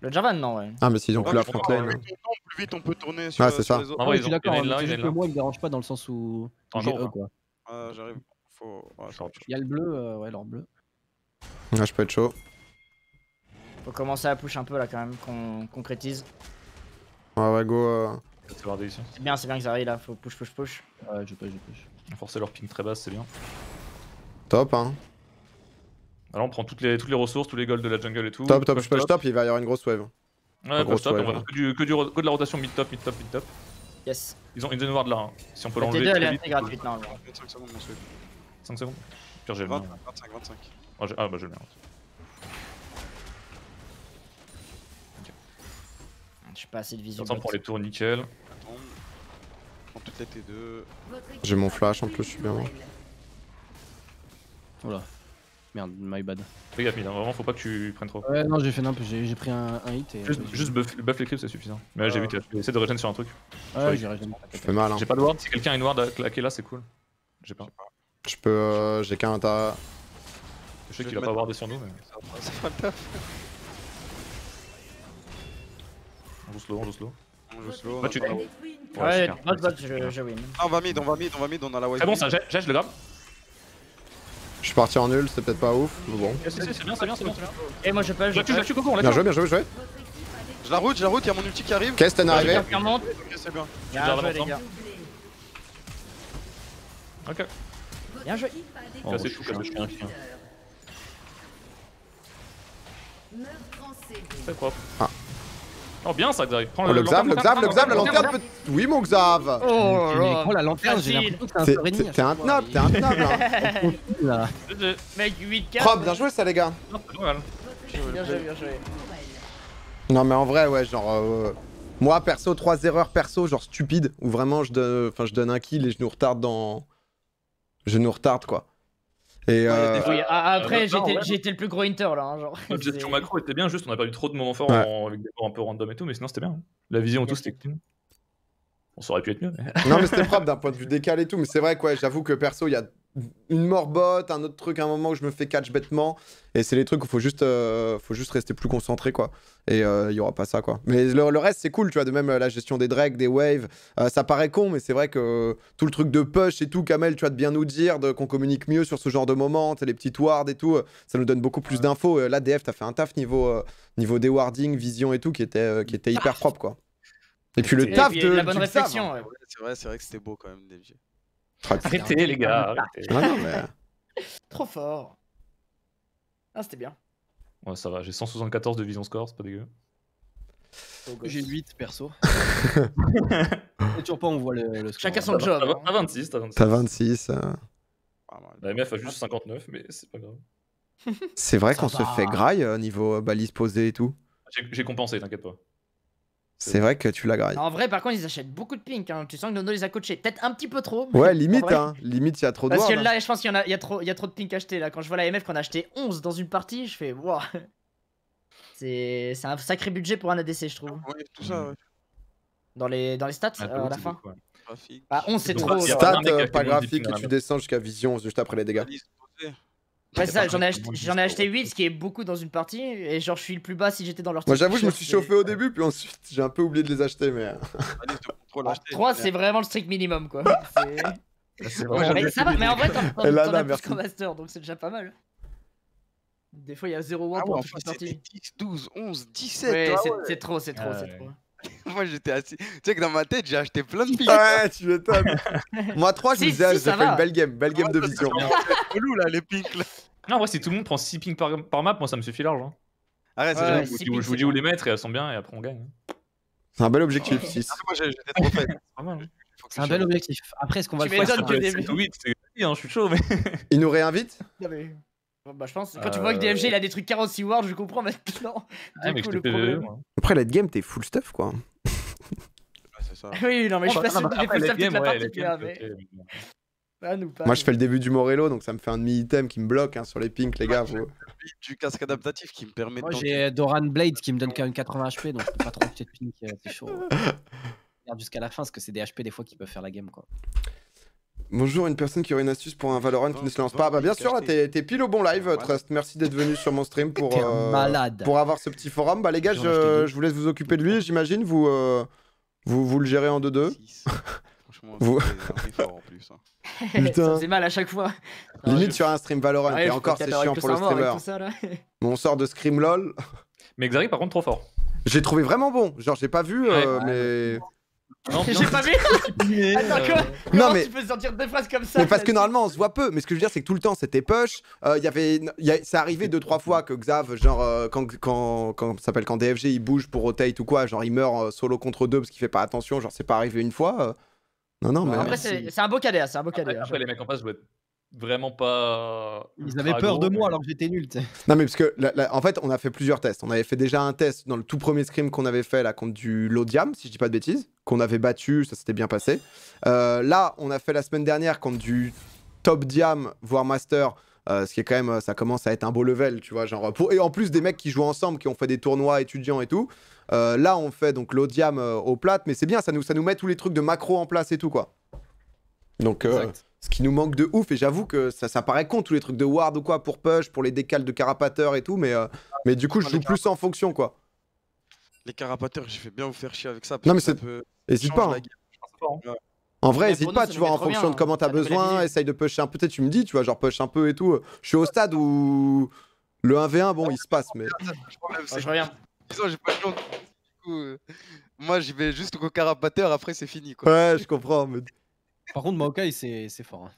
Le Jarvan, non, ouais. Ah, mais s'ils ont plus la frontline. Plus vite on peut tourner sur, ah, sur ça. Les autres. Ah, ouais, je suis d'accord, c'est juste que moi, il me dérange pas dans le sens où. J'ai E quoi. Euh, j'arrive. Faut. Ouais, il y a le bleu, euh, ouais, l'or bleu. Ah, je peux être chaud. Faut commencer à push un peu là quand même, qu'on concrétise. Ouais, ouais, go. Euh... C'est bien, c'est bien qu'ils arrivent là, faut push, push, push. Ouais, je push, je push. Forcer leur ping très basse, c'est bien. Top hein. Alors on prend toutes les, toutes les ressources, tous les golds de la jungle et tout. Top, top, push, push, top, il va y avoir une grosse wave. Ouais, grosse top, wave, on va faire que, du, que, du, que de la rotation mid-top, mid-top, mid-top. Yes. Ils ont une de noire de là, hein. Si on peut l'enlever. La T deux elle est gratuite normalement. cinq secondes mon sweep. cinq secondes. Pire j'ai le mien. vingt-cinq, vingt-cinq. Oh, ah bah j'ai le mien. Ok. J'ai pas assez de vision. On prend les tours nickel. Attends. On prend toutes les T deux. J'ai mon flash en plus, je suis bien. Oula, merde, my bad. Fais gaffe, mid, hein. Vraiment faut pas que tu prennes trop. Ouais, non, j'ai fait nimp, j'ai pris un, un hit. Et, juste euh, juste buff, buff les creeps, c'est suffisant. Mais là, j'ai vu, essaie de regen sur un truc. Ouais, j'ai regen. Ça fait mal. Hein. J'ai pas de ward, si quelqu'un est noir à claquer là, c'est cool. J'ai pas. Je peux. Euh, j'ai qu'un ta. Je sais qu'il va pas avoir des sur nous, mais. Ça fera le taf. On joue slow, on joue slow. On joue slow. Bah, tu dois. Ouais, bot, bot, je win. Ah, on va mid, on va mid, on va mid, on a la wave. C'est bon, ça, j'ai, je le grabe. Je suis parti en nul, c'est peut-être pas ouf, mais bon. C'est bien, c'est bien, c'est bien. Et moi je peux. Je tue, je tue Coco, on l'a tué. Bien joué, bien joué, bien joué. Je la route, je la route, y'a mon ulti qui arrive. Qu'est-ce t'en arrivé? Ok, c'est bien. Bien joué, les gars. Ok. Bien joué. C'est chou, je suis un chien. C'est propre. Oh bien ça Xav, prends le Xav, le Xav, le Xav, la lanterne peut... Oui mon Xav. Oh là la lanterne, j'ai l'impression que c'est un Sorini. T'es un knob, t'es un knob. Mec huit K. Prob, bien joué ça les gars. Bien joué, bien joué. Non mais en vrai ouais genre... Moi perso, trois erreurs perso genre stupide où vraiment je donne enfin je donne un kill et je nous retarde dans... Je nous retarde quoi. Et euh... oui, après, euh, j'étais le plus gros hunter là. Hein, genre. La gestion macro était bien, juste on a pas eu trop de moments forts ouais. en, avec des morts un peu random et tout, mais sinon c'était bien. Hein. La vision et tout, c'était clean. On saurait pu être mieux. Mais... Non, mais c'était propre d'un point de vue décalé et tout, mais c'est vrai quoi. Ouais, j'avoue que perso, il y a une mort bot, un autre truc à un moment où je me fais catch bêtement, et c'est les trucs où faut juste, euh, faut juste rester plus concentré quoi. Et il euh, y aura pas ça quoi. Mais le, le reste c'est cool, tu vois, de même la gestion des drags, des waves, euh, ça paraît con, mais c'est vrai que euh, tout le truc de push et tout, Kamel, tu vois, de bien nous dire, qu'on communique mieux sur ce genre de moment, les petites wards et tout, euh, ça nous donne beaucoup plus d'infos. Euh, là, D F, t'as fait un taf niveau, euh, niveau des warding, vision et tout, qui était, euh, qui était hyper propre quoi. Et puis le taf de la bonne réflexion. Ouais. C'est vrai, c'est vrai que c'était beau quand même, D F G. Arrêtez les gars, arrêtez. Ah non, mais... Trop fort. Ah c'était bien. Ouais ça va, j'ai cent soixante-quatorze de vision score, c'est pas dégueu. Oh, j'ai huit perso. Et toujours pas on voit le, le score. Chacun son job. T'as vingt-six, t'as vingt-six. T'as vingt-six. Euh... La M F a juste cinquante-neuf mais c'est pas grave. C'est vrai qu'on se fait graille euh, niveau euh, balise posée et tout. J'ai compensé, t'inquiète pas. C'est vrai que tu la grailles. En vrai, par contre, ils achètent beaucoup de pink. Hein. Tu sens que Nono les a coachés. Peut-être un petit peu trop. Ouais, limite, hein. Limite, il y a trop de Parce que là, je pense qu'il y, y, y a trop de pink achetés. Là. Quand je vois la M F qu'on a acheté onze dans une partie, je fais waouh. C'est un sacré budget pour un A D C, je trouve. Ouais, tout ça, ouais. Dans les, dans les stats, ah, euh, à la fin. Quoi. Ah, onze, c'est trop. Stats, euh, pas graphique, et tu descends jusqu'à vision, juste après les dégâts. Ouais, ça, j'en ai, ai acheté huit, ce qui est beaucoup dans une partie, et genre je suis le plus bas si j'étais dans leur. Moi j'avoue, je me suis chauffé au début, puis ensuite j'ai un peu oublié de les acheter, mais. trois, c'est vraiment le strict minimum quoi. C'est vrai. Mais ça va, mais en vrai, t'en as plus qu'en master, donc c'est déjà pas mal. Des fois, il y a zéro un pour toute une partie. dix, douze, onze, dix-sept. Ouais, c'est trop, c'est trop, c'est trop. Moi j'étais assis. Tu sais que dans ma tête j'ai acheté plein de pics. Ouais, tu m'étonnes. Moi trois, je me disais, j'ai fait une belle game, belle game de vision. C'est relou là, les pics là. Non, ouais, si tout le monde prend six pings par, par map, moi ça me suffit large. Hein. Arrête, ouais, ouais, je, je vous dis où les mettre et elles sont bien et après on gagne. Hein. C'est un bel objectif, ouais. six. Ah, moi j'étais trop fait. C'est un bel objectif. Après, est-ce qu'on va tu le faire que début. Oui, hein, je suis chaud, mais. Il nous réinvite non, mais... Bah, je pense. Quand euh... tu vois que D F G il a des trucs quarante-six wards, je comprends maintenant. Ah, du coup, le problème. Moi. Après, la game, t'es full stuff quoi. Ouais, ça. Oui, non, mais je passe des full stuff toute la partie, mais. Pas, moi je fais le début du Morello donc ça me fait un demi-item qui me bloque hein, sur les pinks les gars. Vous... Du casque adaptatif qui me permet moi, de... Moi j'ai Doran Blade qui me donne quand même quatre-vingts H P donc je peux pas trop de pink, c'est chaud. Jusqu'à la fin parce que c'est des H P des fois qui peuvent faire la game quoi. Bonjour, une personne qui aurait une astuce pour un Valorant qui ne se lance pas. Bah bien sûr là t'es pile au bon live Trust, merci d'être venu sur mon stream pour, euh, pour avoir ce petit forum. Bah les gars je, je vous laisse vous occuper de lui j'imagine, vous, euh, vous, vous le gérez en deux deux. Vous... En plus, hein. Putain. Ça faisait mal à chaque fois. Limite sur un stream Valorant ah ouais, et encore c'est chiant pour le streamer. Ça, bon, on sort de Scream LOL. Mais Xayah par contre trop fort. J'ai trouvé vraiment bon. Genre j'ai pas vu euh, ouais, mais. Ouais. J'ai pas vu. Attends quoi. Non mais tu peux sortir des phrases comme ça. Mais parce que normalement on se voit peu. Mais ce que je veux dire c'est que tout le temps c'était push. Euh, y avait, y a... Ça arrivait deux trois fois que Xav genre euh, quand quand quand ça s'appelle quand D F G il bouge pour rotate ou quoi genre il meurt euh, solo contre deux parce qu'il fait pas attention genre c'est pas arrivé une fois. Euh... Non, non, mais... Après, c'est un beau cadet, c'est un beau cadet. Après, après les mecs en face, je dois être vraiment pas... Ils avaient peur de moi alors que j'étais nul, tu sais. Non, mais parce que, là, là, en fait, on a fait plusieurs tests. On avait fait déjà un test dans le tout premier scrim qu'on avait fait, là, contre du Lodiam, si je dis pas de bêtises, qu'on avait battu, ça s'était bien passé. Euh, là, on a fait la semaine dernière contre du Top Diam, voire Master... Euh, ce qui est quand même, ça commence à être un beau level, tu vois, genre pour... Et en plus des mecs qui jouent ensemble, qui ont fait des tournois étudiants et tout. Euh, là, on fait donc l'Odiam euh, au plate, mais c'est bien, ça nous, ça nous met tous les trucs de macro en place et tout, quoi. Donc, euh, Ce qui nous manque de ouf, et j'avoue que ça, ça paraît con, tous les trucs de ward ou quoi, pour push, pour les décales de carapateur et tout, mais, euh, mais du coup je joue plus en fonction quoi. Les carapateurs, j'ai fait bien vous faire chier avec ça. Non mais c'est... Hésite pas. En vrai, hésite pas, tu vois, en fonction de comment t'as besoin, essaye de pusher un peu, tu me dis, tu vois, genre push un peu et tout. Je suis au stade où le un v un, bon, il se passe, mais... Je reviens. Disons, j'ai pas le temps. Du coup, moi, j'y vais juste au carapateur, après c'est fini, quoi. Ouais, je comprends, mais... Par contre, Maokai, c'est fort. Hein.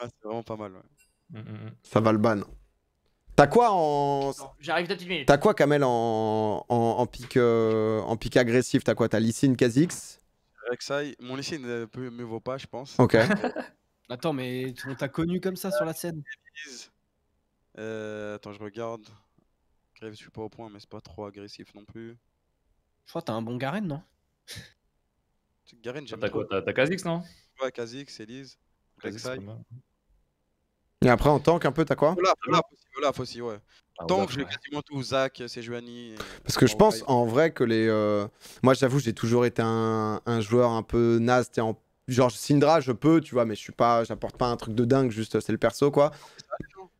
Ah, c'est vraiment pas mal. Ouais. Mm-hmm. Ça va le ban. T'as quoi en... J'arrive dans une minute. T'as quoi, Kamel, en, en... en pic euh... en pic agressif? T'as quoi? T'as Lysine, Kha'Zix? Avec ça, mon Lysine euh, me vaut pas, je pense. Ok. Attends, mais on t'a connu comme ça sur la scène. Euh... Attends, je regarde. Grève, je suis pas au point, mais c'est pas trop agressif non plus. Je crois que t'as un bon Garen, non? Garen, j'aime. T'as quoi? T'as Kha'Zix, non? Ouais, Kha'Zix, Elise, Xayah. Et après en tank un peu, t'as quoi? Olaf, Olaf aussi, Olaf aussi, ouais. Ah, tank, je l'ai quasiment tout, Zac, Sejuani. Et... Parce que je pense en vrai que les... Euh... Moi j'avoue, j'ai toujours été un, un joueur un peu naze, t'es en... Genre Syndra, je peux, tu vois, mais je suis pas, j'apporte pas un truc de dingue, juste c'est le perso quoi.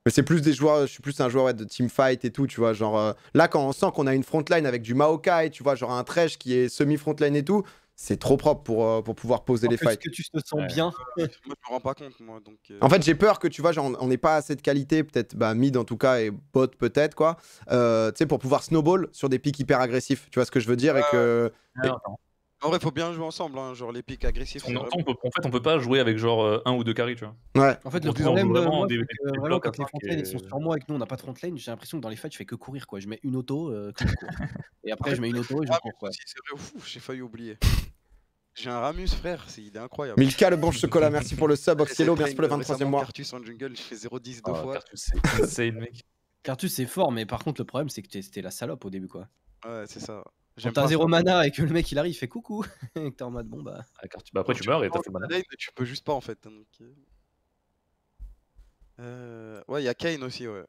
Mais c'est plus des joueurs, je suis plus un joueur ouais, de teamfight et tout, tu vois, genre... Euh... Là quand on sent qu'on a une frontline avec du Maokai, tu vois, genre un Thresh qui est semi-frontline et tout... C'est trop propre pour, euh, pour pouvoir poser en les fights. Est-ce que tu te sens ouais. bien? Moi, je me rends pas compte, moi. Donc, euh... En fait, j'ai peur que, tu vois, genre, on n'est pas assez de qualité, peut-être, bah, mid en tout cas, et bot peut-être, quoi. Euh, tu sais, pour pouvoir snowball sur des pics hyper agressifs. Tu vois ce que je veux dire? euh... et que... Non, non. En vrai, faut bien jouer ensemble, hein, genre les pics agressifs. Non, on peut, en fait, on peut pas jouer avec genre un ou deux carry, tu vois. Ouais. En fait, le problème, vraiment, des, des, des euh, blocs quand les frontlane et... sont sur moi et que nous on n'a pas de frontlane, j'ai l'impression que dans les fights, je fais que courir, quoi. Je mets une auto, euh, quand je cours. Et après, je mets une auto et je cours, quoi. Si, c'est vrai, ouf, j'ai failli oublier. J'ai un Ramus, frère, c'est il est incroyable. Milka, le bon chocolat, merci pour le sub. Oxylo, merci pour le vingt-troisième mois. Cartus en jungle, je fais zéro dix deux fois. Cartus, c'est fort, mais par contre, le problème, c'est que t'étais la salope au début, quoi. Ouais, c'est ça. Quand t'as zéro mana et que le mec il arrive, il fait coucou et que t'es en mode bon bah. Ah, car tu... bah après tu, tu meurs et t'as fait mana. Lane, tu peux juste pas en fait. Donc... Euh... Ouais, il y a Kayn aussi, ouais.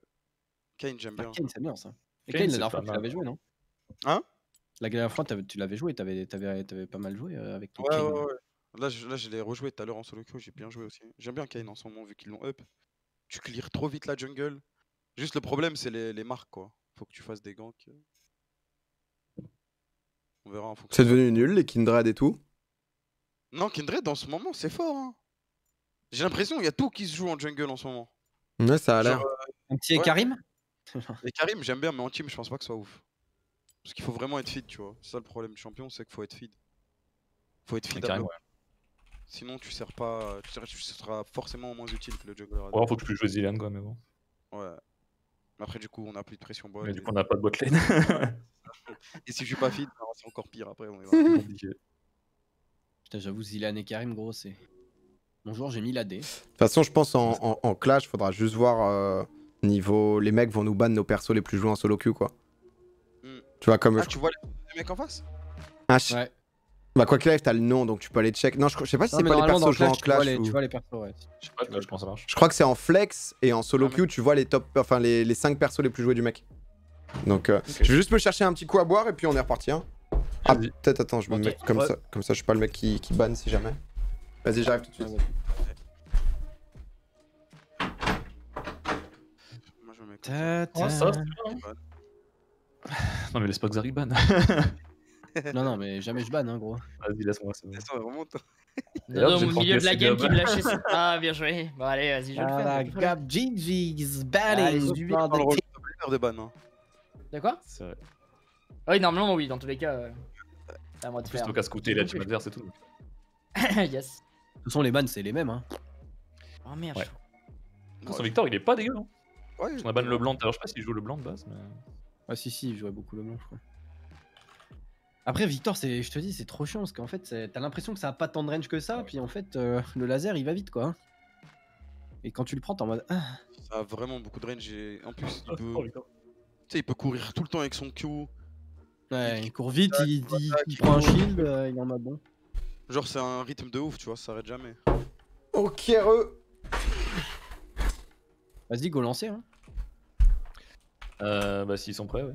Kayn, j'aime bien. Ah, Kayn, c'est bien ça. Et Kayn, Kayn la dernière fois, tu l'avais joué, non? Hein? La dernière fois, tu l'avais joué, t'avais pas mal joué avec ton ouais, Kayn. Ouais, ouais, ouais. Là, je, là, je l'ai rejoué tout à l'heure en solo queue, j'ai bien joué aussi. J'aime bien Kayn en ce moment vu qu'ils l'ont up. Tu clears trop vite la jungle. Juste le problème, c'est les, les marques quoi. Faut que tu fasses des ganks. C'est devenu nul les Kindred et tout? Non, Kindred en ce moment c'est fort hein. J'ai l'impression qu'il y a tout qui se joue en jungle en ce moment. Ouais, ça a l'air. Euh... Un petit Ekarim ouais. Ekarim j'aime bien, mais en team je pense pas que ce soit ouf. Parce qu'il faut vraiment être feed, tu vois. C'est ça le problème du champion, c'est qu'il faut être feed. Faut être feed à ouais. Sinon tu sers pas. Tu, sers... tu seras forcément moins utile que le jungler. Ouais, faut que tu puisses jouer Zilean quoi, mais bon. Ouais. Mais après, du coup, on a plus de pression bot. Mais et... du coup, on a pas de botlane. Et si je suis pas feed, c'est encore pire après. On est vraiment compliqué. Putain, j'avoue, Zilean et Karim, gros, c'est. Bonjour, j'ai mis la D. De toute façon, je pense en, en, en clash, faudra juste voir euh, niveau. Les mecs vont nous ban nos persos les plus joués en solo queue, quoi. Mm. Tu vois, comme. Ah, je... tu vois les mecs en face ah, je... Ouais. Bah, quoi qu'il arrive, t'as le nom, donc tu peux aller check. Non, je, je sais pas si c'est pas les persos joués en clash. Tu vois les persos, ouais. Je sais pas, je pense ça marche. Je crois que c'est en flex et en solo queue, tu vois les top. Enfin, les, les cinq persos les plus joués du mec. Donc euh, okay. Je vais juste me chercher un petit coup à boire et puis on est reparti hein. Ah peut-être attends je me okay. mets comme ouais. ça, comme ça je suis pas le mec qui, qui banne si jamais. Vas-y j'arrive tout de suite. Moi je me mets comme ça. Oh, ça non mais laisse pas que Zari banne. Non non mais jamais je banne hein gros. Vas-y laisse-moi ça. Laisse-moi remonte. Non, au milieu de la game qui me lâchait. Ah bien joué. Bon allez vas-y je le fais. Ah Gob G G's banning du de ban hein. De quoi? C'est vrai. Ah oui, normalement, oui, dans tous les cas. Euh... À moi de faire. Plutôt qu'à scouter la team adverse et tout. Yes. De toute façon, les bans, c'est les mêmes. Hein. Oh merde. Ouais. Je... Son ouais. Victor, il est pas dégueu. Hein. Ouais. On a ban Leblanc. Alors, je sais pas s'il joue Leblanc de base. Mais... Ah, si, si, il jouait beaucoup Leblanc, je crois. Après, Victor, je te dis, c'est trop chiant parce qu'en fait, t'as l'impression que ça a pas tant de range que ça. Ouais. Puis en fait, euh, le laser, il va vite quoi. Et quand tu le prends, t'es en mode. Ah. Ça a vraiment beaucoup de range. Et en plus, il peut. Oh, tu sais, il peut courir tout le temps avec son Q. Ouais, il, il court vite, il, il, il, il prend un shield, euh, il en a bon. Genre, c'est un rythme de ouf, tu vois, ça s'arrête jamais. Ok, re. Vas-y, go lancer. Hein. Euh, bah, s'ils sont prêts, ouais.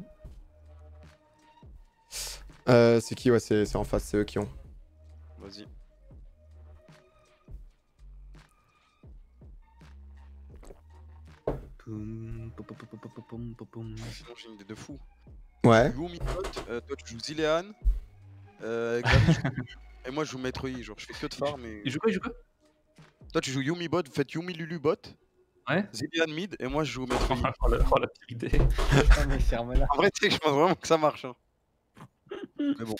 Euh, c'est qui? Ouais, c'est en face, c'est eux qui ont. Vas-y. Sinon j'ai une idée de fou. Ouais. Yuumi pote, euh, toi tu joues Zilean, euh, et moi je joue Maître I, genre je fais que de farm mais... Il joue quoi, il joue quoi? Toi tu joues Yuumi bot, vous faites Yuumi Lulu bot. Ouais. Zilean mid et moi je joue Maître I. Oh la, oh, la pire idée. En vrai tu sais que je pense vraiment que ça marche hein. Mais bon.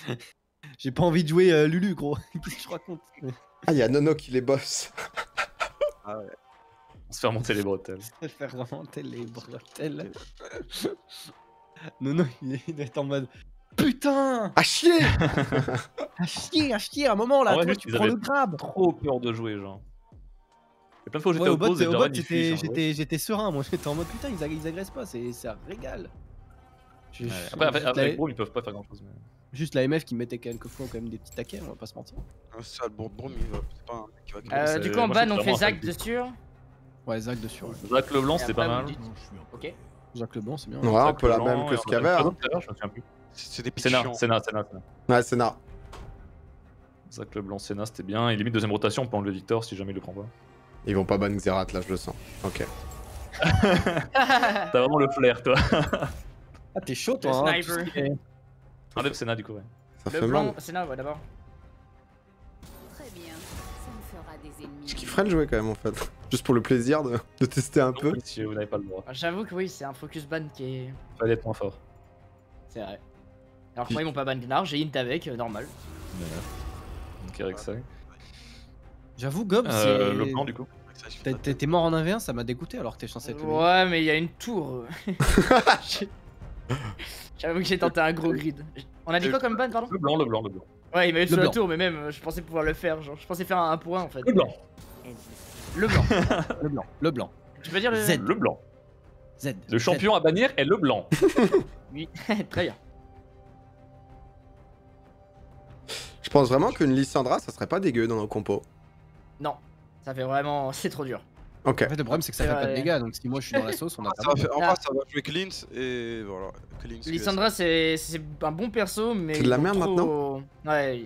J'ai pas envie de jouer euh, Lulu gros, qu'est-ce que je raconte? Ah y'a Nono qui les bosse. Ah ouais. On se fait remonter les bretelles. On se fait remonter les bretelles. Nono il est en mode... Putain! À chier! À chier, à chier, à un moment là, vrai, toi, tu prends le grab! Trop peur de jouer, genre. Et plein de fois j'étais ouais, au bot, pause, et au bot j'étais serein, moi j'étais en mode putain, ils, ag ils agressent pas, c'est un régal. Ouais, après, avec Braum ils peuvent pas faire grand chose. Mais... Juste la M F qui mettait quelquefois quand même des petits taquets, on va pas se mentir. Ah, ça, le Braum il va pas un mec qui va. Du coup en ban on fait Zac dessus. Ouais, Zac dessus. Zac Leblanc c'était pas mal. Ok. Zac Leblanc c'est bien. Ouais, un peu la même que ce qu'il y avait. C'est des pichons. Senna, Senna, Senna. Ouais, Senna. Zac Leblanc, Senna c'était bien. Et limite deuxième rotation, on peut enlever Victor si jamais il le prend pas. Ils vont pas ban Xerath là, je le sens. Ok. T'as vraiment le flair toi. Ah t'es chaud toi hein. Enlève Senna du coup ouais. Ça fait mal. Senna ouais d'abord. Très bien, ça me fera des ennemis. Je kifferais le jouer quand même en fait. Juste pour le plaisir de, de tester un non, peu. Si vous n'avez pas le droit. J'avoue que oui, c'est un focus ban qui est... Fallait être moins fort. C'est vrai. Alors je crois qu'ils vont pas ban Gnar, j'ai int avec, euh, normal. Ouais. Donc avec ça. J'avoue Gob euh, c'est... Le plan du coup. T'es mort en un v un, ça m'a dégoûté alors que t'es censé être... Ouais mais il y a une tour. J'avoue que j'ai tenté un gros grid. On a dit quoi comme ban pardon? Le blanc, le blanc, le blanc. Ouais il m'a eu sur la tour mais même je pensais pouvoir le faire genre, je pensais faire un un pour un en fait. Le blanc. Le blanc, le blanc, le blanc. Tu peux dire le... Z. Le blanc. Z. Le champion Z. À bannir est le blanc. Oui, très bien. Je pense vraiment qu'une Lissandra ça serait pas dégueu dans nos compos. Non, ça fait vraiment... c'est trop dur. Ok. En fait, le problème c'est que ça fait pas de dégâts, donc si moi je suis dans la sauce, on a... En fait, ça va jouer Cleanse et voilà. Lissandra c'est un bon perso, mais... C'est de la merde maintenant ? Ouais.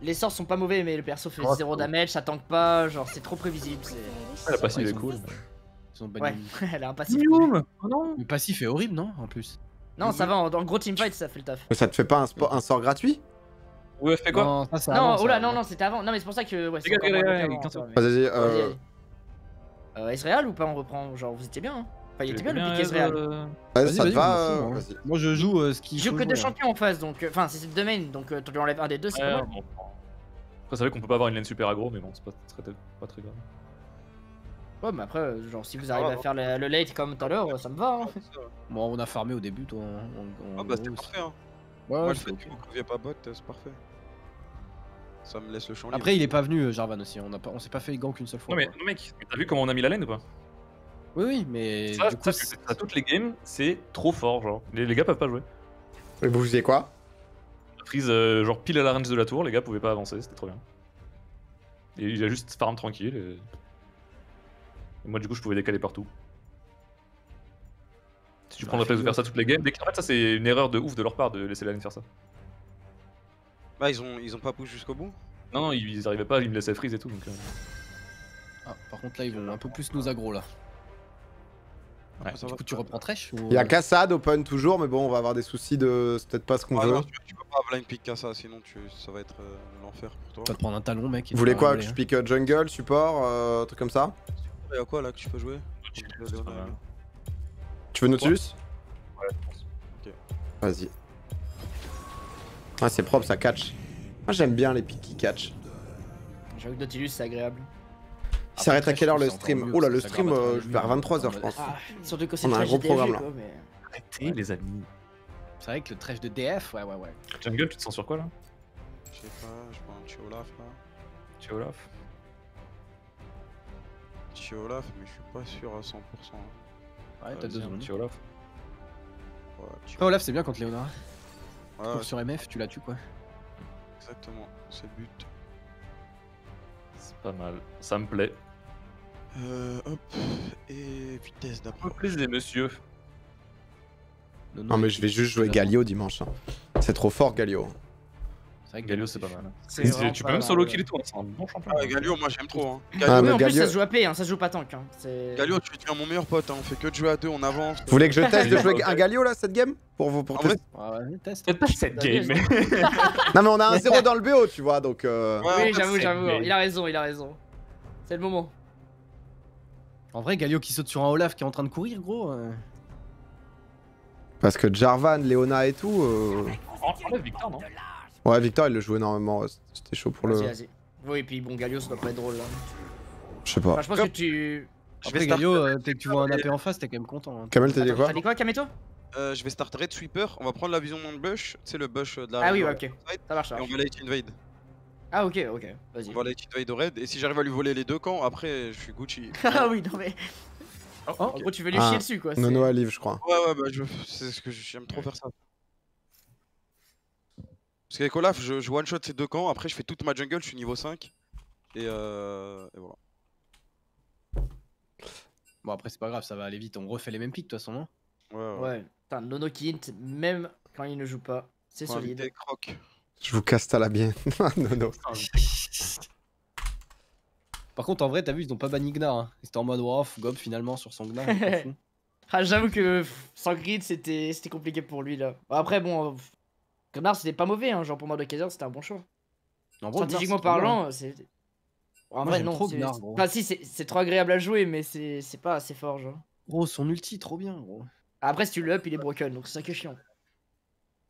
Les sorts sont pas mauvais, mais le perso fait zéro damage, ça tank pas, genre c'est trop prévisible. Elle a passif est cool. Ouais, elle a un passif. Le passif est horrible, non? En plus. Non, ça va, en gros teamfight ça fait le taf. Ça te fait pas un sort gratuit? Ou F P quoi? Non, oh là, non, non, c'était avant. Non, mais c'est pour ça que... Vas-y, euh... Euh, Ezreal ou pas on reprend? Genre vous étiez bien hein. Enfin il était bien le pick Ezreal. Vas-y ça te va. Moi je joue euh, ce qui... Je joue que deux champions en face donc... Enfin c'est le domain donc euh, tu lui enlèves un des deux c'est pas mal. Après c'est vrai qu'on peut pas avoir une lane super aggro mais bon c'est pas très, pas très grave. Ouais mais après euh, genre si vous arrivez ah, à bon. Faire le, le late comme tout à l'heure ça me va hein. Bon on a farmé au début toi. On, on, on... Ah bah c'était parfait hein. Ouais, moi je fais du coup qu'il n'y a pas bot c'est parfait. Ça me laisse le champ libre. Après il est pas venu Jarvan aussi, on, on s'est pas fait gank une seule fois. Non mais mec, t'as vu comment on a mis la lane ou pas? Oui oui mais... Ça, du coup, ça à toutes les games, c'est trop fort genre, les, les gars peuvent pas jouer. Et vous faisiez quoi? La prise euh, genre pile à la range de la tour, les gars pouvaient pas avancer, c'était trop bien. Et il a juste farm tranquille et... et moi du coup je pouvais décaler partout. Si tu prends le réflexe de faire ça toutes les games, en fait ça c'est une erreur de ouf de leur part de laisser la lane faire ça. Bah ils ont, ils ont pas poussé jusqu'au bout. Non non ils arrivaient pas, ils me laissaient freeze et tout donc... Euh... Ah par contre là ils vont un peu plus nous aggro là. Ouais. Du coup tu reprends Thresh ou... Il y a Kassadin open toujours mais bon on va avoir des soucis de... C'est peut-être pas ce qu'on ah, veut. Non, tu, tu peux pas blind pick Kassadin sinon tu, ça va être euh, l'enfer pour toi. Tu vas te prendre un talon mec. Vous voulez quoi aller, que hein. Je pick uh, jungle, support, euh, truc comme ça? Il y a quoi là que tu peux jouer? Tu, tu, tu, donner... tu veux Nautilus? Ouais je pense. Ok. Vas-y. Ah c'est propre ça catch. Moi j'aime bien les pics qui catch. J'avoue que Nautilus c'est agréable. Il s'arrête à quelle heure le stream? Oh là le stream vers vingt-trois heures je pense. Surtout que c'est un gros programme là. Arrêtez les amis. C'est vrai que le trash de D F ouais ouais ouais. Jungle tu te sens sur quoi là? Je sais pas, je prends un petit Olaf là. Petit Olaf. Petit Olaf mais je suis pas sûr à cent pour cent. Ouais t'as deux secondes. Petit Olaf. Ouais Olaf c'est bien contre Leona. Tu ouais, ouais. Sur M F, tu la tues quoi. Exactement, c'est le but. C'est pas mal, ça me plaît. Euh, hop, et vitesse d'approche. Plaisir, messieurs. Non, non, non mais je vais juste jouer Galio dimanche. Hein. C'est trop fort Galio. C'est vrai que Galio c'est pas mal. C est c est, tu peux même solo kill et tout, c'est un bon champion. Ah, Galio, moi j'aime trop. Hein. Galio, ah, mais en Galio... plus ça se joue à P, hein, ça se joue pas tank. Hein. Galio, tu deviens mon meilleur pote, hein. On fait que de jouer à deux, on avance. Vous voulez que je teste de jouer un Galio là cette game? Pour vous, pour tester. Peut-être pas cette game. Non, mais on a un zéro dans le B O, tu vois donc. Euh... Ouais, oui, j'avoue, j'avoue. Il a raison, il a raison. C'est le moment. En vrai, Galio qui saute sur un Olaf qui est en train de courir, gros. Euh... Parce que Jarvan, Leona et tout. Euh... On enlève Victor, non? Ouais, Victor il le joue énormément, c'était chaud pour le. Vas-y, vas-y. Oui, et puis bon, Galio ça doit pas être drôle là. Je sais pas. Enfin, je pense que tu. Après, Galio, euh, dès que tu vois un A P en face, t'es quand même content. Hein. Kamel, t'as dit quoi? T'as dit quoi, Kameto? Euh, je vais start Red Sweeper, on va prendre la vision de bush, tu sais, le bush de la. Ah oui, ouais, ok. Ça marche. Et on va light invade. Ah ok, ok, vas-y. On va light invade au raid, et si j'arrive à lui voler les deux camps, après je suis Gucci. Ah oui, non mais. Oh, okay. En gros, tu veux lui ah, chier dessus quoi. Nono à livre, je crois. Ouais, ouais, bah je... c'est ce que j'aime trop faire ça. Parce qu'avec Olaf, je, je one-shot ces deux camps, après je fais toute ma jungle, je suis niveau cinq. Et, euh, et voilà. Bon, après c'est pas grave, ça va aller vite, on refait les mêmes pics de toute façon, non? Ouais, ouais. Putain, Nono qui hint, même quand il ne joue pas, c'est solide. Croc. Je vous casse à la bien. Nono. Par contre, en vrai, t'as vu, ils n'ont pas banni Gnar. Hein. Ils étaient en mode off, Gob finalement sur son Gnar. Ah, j'avoue que sans grid, c'était compliqué pour lui là. Après, bon. Euh... Gnar c'était pas mauvais, hein. Genre pour moi de Mordekaiser c'était un bon choix. Non, bon, stratégiquement Gnar, parlant, c'est. En vrai, non, c'est. Enfin, si, c'est trop agréable à jouer, mais c'est pas assez fort, genre. Gros, son ulti, trop bien, gros. Après, si tu le up, il est broken, donc c'est ça qui est chiant.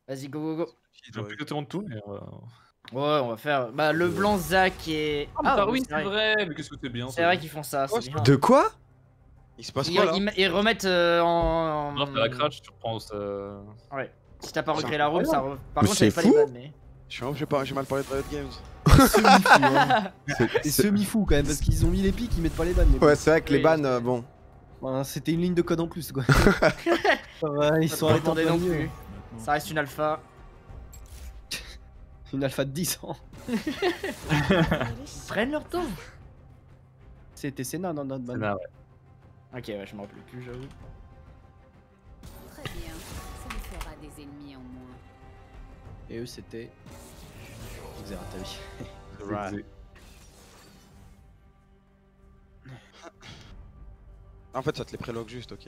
Vas-y, go go go. Il doit plus de temps de tout, mais. Euh... Ouais, on va faire. Bah, Leblanc, Zac et. Ah, bah oui, c'est vrai, mais qu'est-ce que c'est bien. C'est vrai qu'ils font ça. Oh, bien. De quoi? Il se passe quoi là? Ils remettent euh, en. Non, t'as la crash, tu reprends. Euh... Ouais. Si t'as pas recréé la room, ça. Re... Par mais contre, j'avais pas les vannes, mais. Je sais pas, j'ai mal parlé de Riot Games. C'est semi-fou quand même, parce qu'ils ont mis les pics, ils mettent pas les bannes. Ouais, c'est vrai que les bannes, euh, bon. Bah, c'était une ligne de code en plus, quoi. Ouais, ils ça sont attendés non plus. Ouais. Ça reste une alpha. Une alpha de dix ans. Ils prennent leur temps. C'était Senna dans notre banne. Ok, ouais, je me rappelle plus, j'avoue. Très bien. Des ennemis en moins. Et eux c'était. Vous avez raté. En fait ça te les prélogue juste, ok.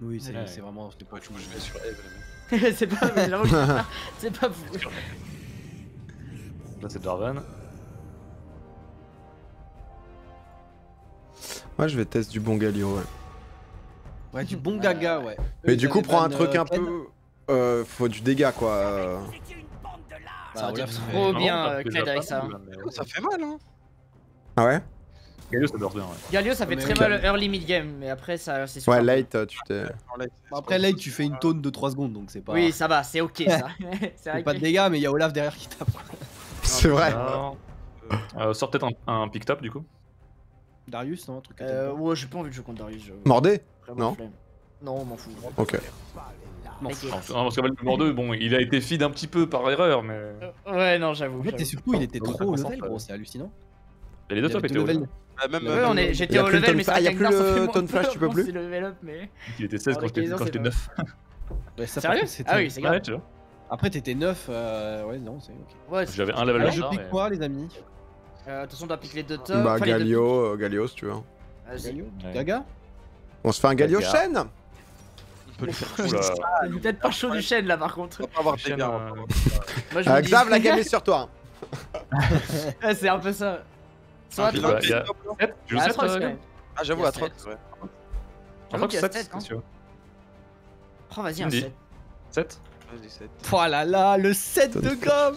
Oui c'est ouais, vraiment. C'est pas que je vais sur Eve. C'est pas. C'est pas vous. Là c'est Jarvan. Moi je vais tester du bon Galio, ouais. Ouais du bon gaga, ouais. Mais eux, du coup prends un truc euh, un peu. Euh, faut du dégât quoi. Euh... Ça aurait trop bien Clyde avec ça. Ça fait mal hein. Ah ouais? Galio ça dort bien ouais. Galio ça fait très mal early mid game mais après ça c'est sûr. Ouais late tu t'es... Après late tu fais une taunt de trois secondes donc c'est pas... Oui ça va c'est ok ça. C'est pas de dégâts mais y'a Olaf derrière qui tape. C'est vrai. Sort peut-être un pick top du coup. Darius non un truc. Ouais j'ai pas envie de jouer contre Darius. Mordé? Non. Non on m'en fout. Ok. Non, okay. Enfin, parce que le numéro deux, bon, il a été feed un petit peu par erreur, mais. Ouais, non, j'avoue. En fait, et surtout, il était trop au level, gros, c'est hallucinant. Et les deux top étaient au level. J'étais au level, mais ça y a plus le ton flash, tu peux plus. Il était seize quand j'étais neuf. Sérieux? Ah oui, c'est grave. Après, t'étais neuf, ouais, non, c'est ok. J'avais un level. Je pique quoi, les amis? Attention, on doit piquer les deux top. Bah, Galio, Galio, si tu veux. Galio, Gaga. On se fait un Galio chaîne? Peut-être pas chaud du chêne là par contre. On va pas avoir des gars. Xav, la game est sur toi. Ouais, c'est un peu ça. Ah, j'avoue, à trois. Je crois que sept. Oh, vas-y, un sept. sept. Oh là là, le sept de Gob.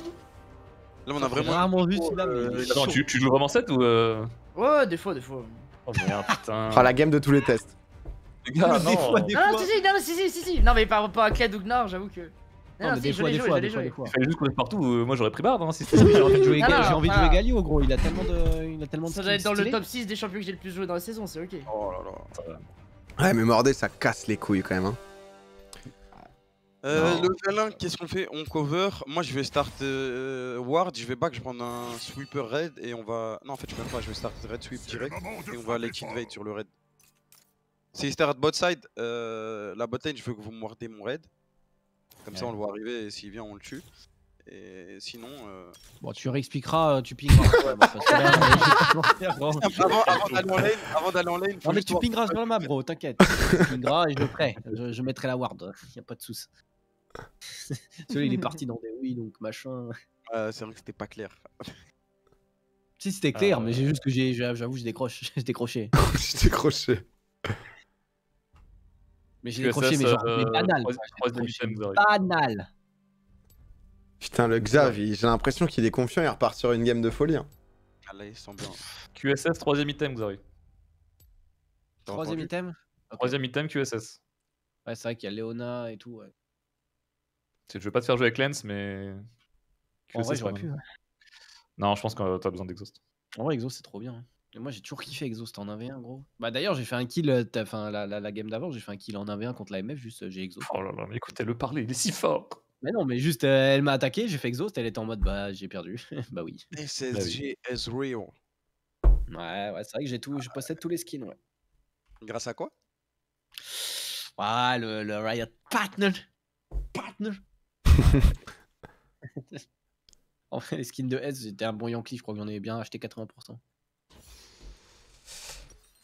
Là, on a vraiment vu celui-là. Attends, tu joues vraiment sept ou. Ouais, des fois, des fois. Oh merde, putain. Ah, la game de tous les tests. Ah, non, des fois, des non, fois. Si, si, non, si, si, si, si, non, mais par rapport à Clyde ou Gnar, j'avoue que. Non, non si, des je l'ai joué, je l'ai joué. Il fallait juste qu'on est partout, euh, moi j'aurais pris Bard, hein, si c'était. J'ai envie de jouer, ah, j'ai envie ah. de jouer Galio, gros, il a tellement de. Il a tellement de ça doit être dans stylé. Le top six des champions que j'ai le plus joué dans la saison, c'est ok. Oh là là. Ouais, mais Mordé, ça casse les couilles quand même, hein. Euh, le Valin, qu'est-ce qu'on fait? On cover. Moi je vais start euh, Ward, je vais back, je prends un sweeper raid et on va. Non, en fait, je peux même pas, je vais start raid sweep direct et on va aller invade sur le raid. Si start bot side, euh, la bot lane, je veux que vous me mordez mon raid. Comme ouais. Ça, on le voit arriver et s'il vient, on le tue. Et sinon... Euh... Bon, tu réexpliqueras, tu pingeras. Ouais, bah, parce que là, euh, avant d'aller en lane... Non mais tu pingeras sur le map, bro, t'inquiète. Tu pingeras et je le ferai. Je, je mettrai la ward, y a pas de soucis. Celui il est parti dans des oui, donc machin... Euh, c'est vrai que c'était pas clair. Si, c'était clair, euh... mais j'ai juste que j'ai... J'avoue, je décroche. Je décrochais. Je décrochais. Mais j'ai décroché, mais genre, euh... mais banal. Quoi, banal. Putain, le Xav, ouais. J'ai l'impression qu'il est confiant, il repart sur une game de folie. Hein. Ah là, il semble bien. Q S S, troisième item, Xavi. Troisième item Troisième okay. item, Q S S. Ouais, c'est vrai qu'il y a Leona et tout. Ouais. Je veux pas te faire jouer avec Lens, mais. Q S S, en vrai, j'aurais pu. Ouais. Non, je pense que t'as besoin d'Exhaust. En vrai, Exhaust, c'est trop bien. Hein. Et moi, j'ai toujours kiffé Exhaust en un v un, gros. Bah, d'ailleurs, j'ai fait un kill, enfin, la, la, la game d'avant, j'ai fait un kill en un v un contre la M F, juste j'ai Exhaust. Oh là là, mais écoute, elle le parlait, il est si fort. Mais non, mais juste, euh, elle m'a attaqué, j'ai fait exhaust, elle était en mode, bah, j'ai perdu. Bah oui. S S G Ezreal. Ouais, ouais, c'est vrai que j'ai tout, je possède tous les skins, ouais. Grâce à quoi? Ah, le, le Riot Partner. Partner. En fait, les skins de S, c'était un bon Yankee, je crois que j'en ai bien acheté quatre-vingts pour cent.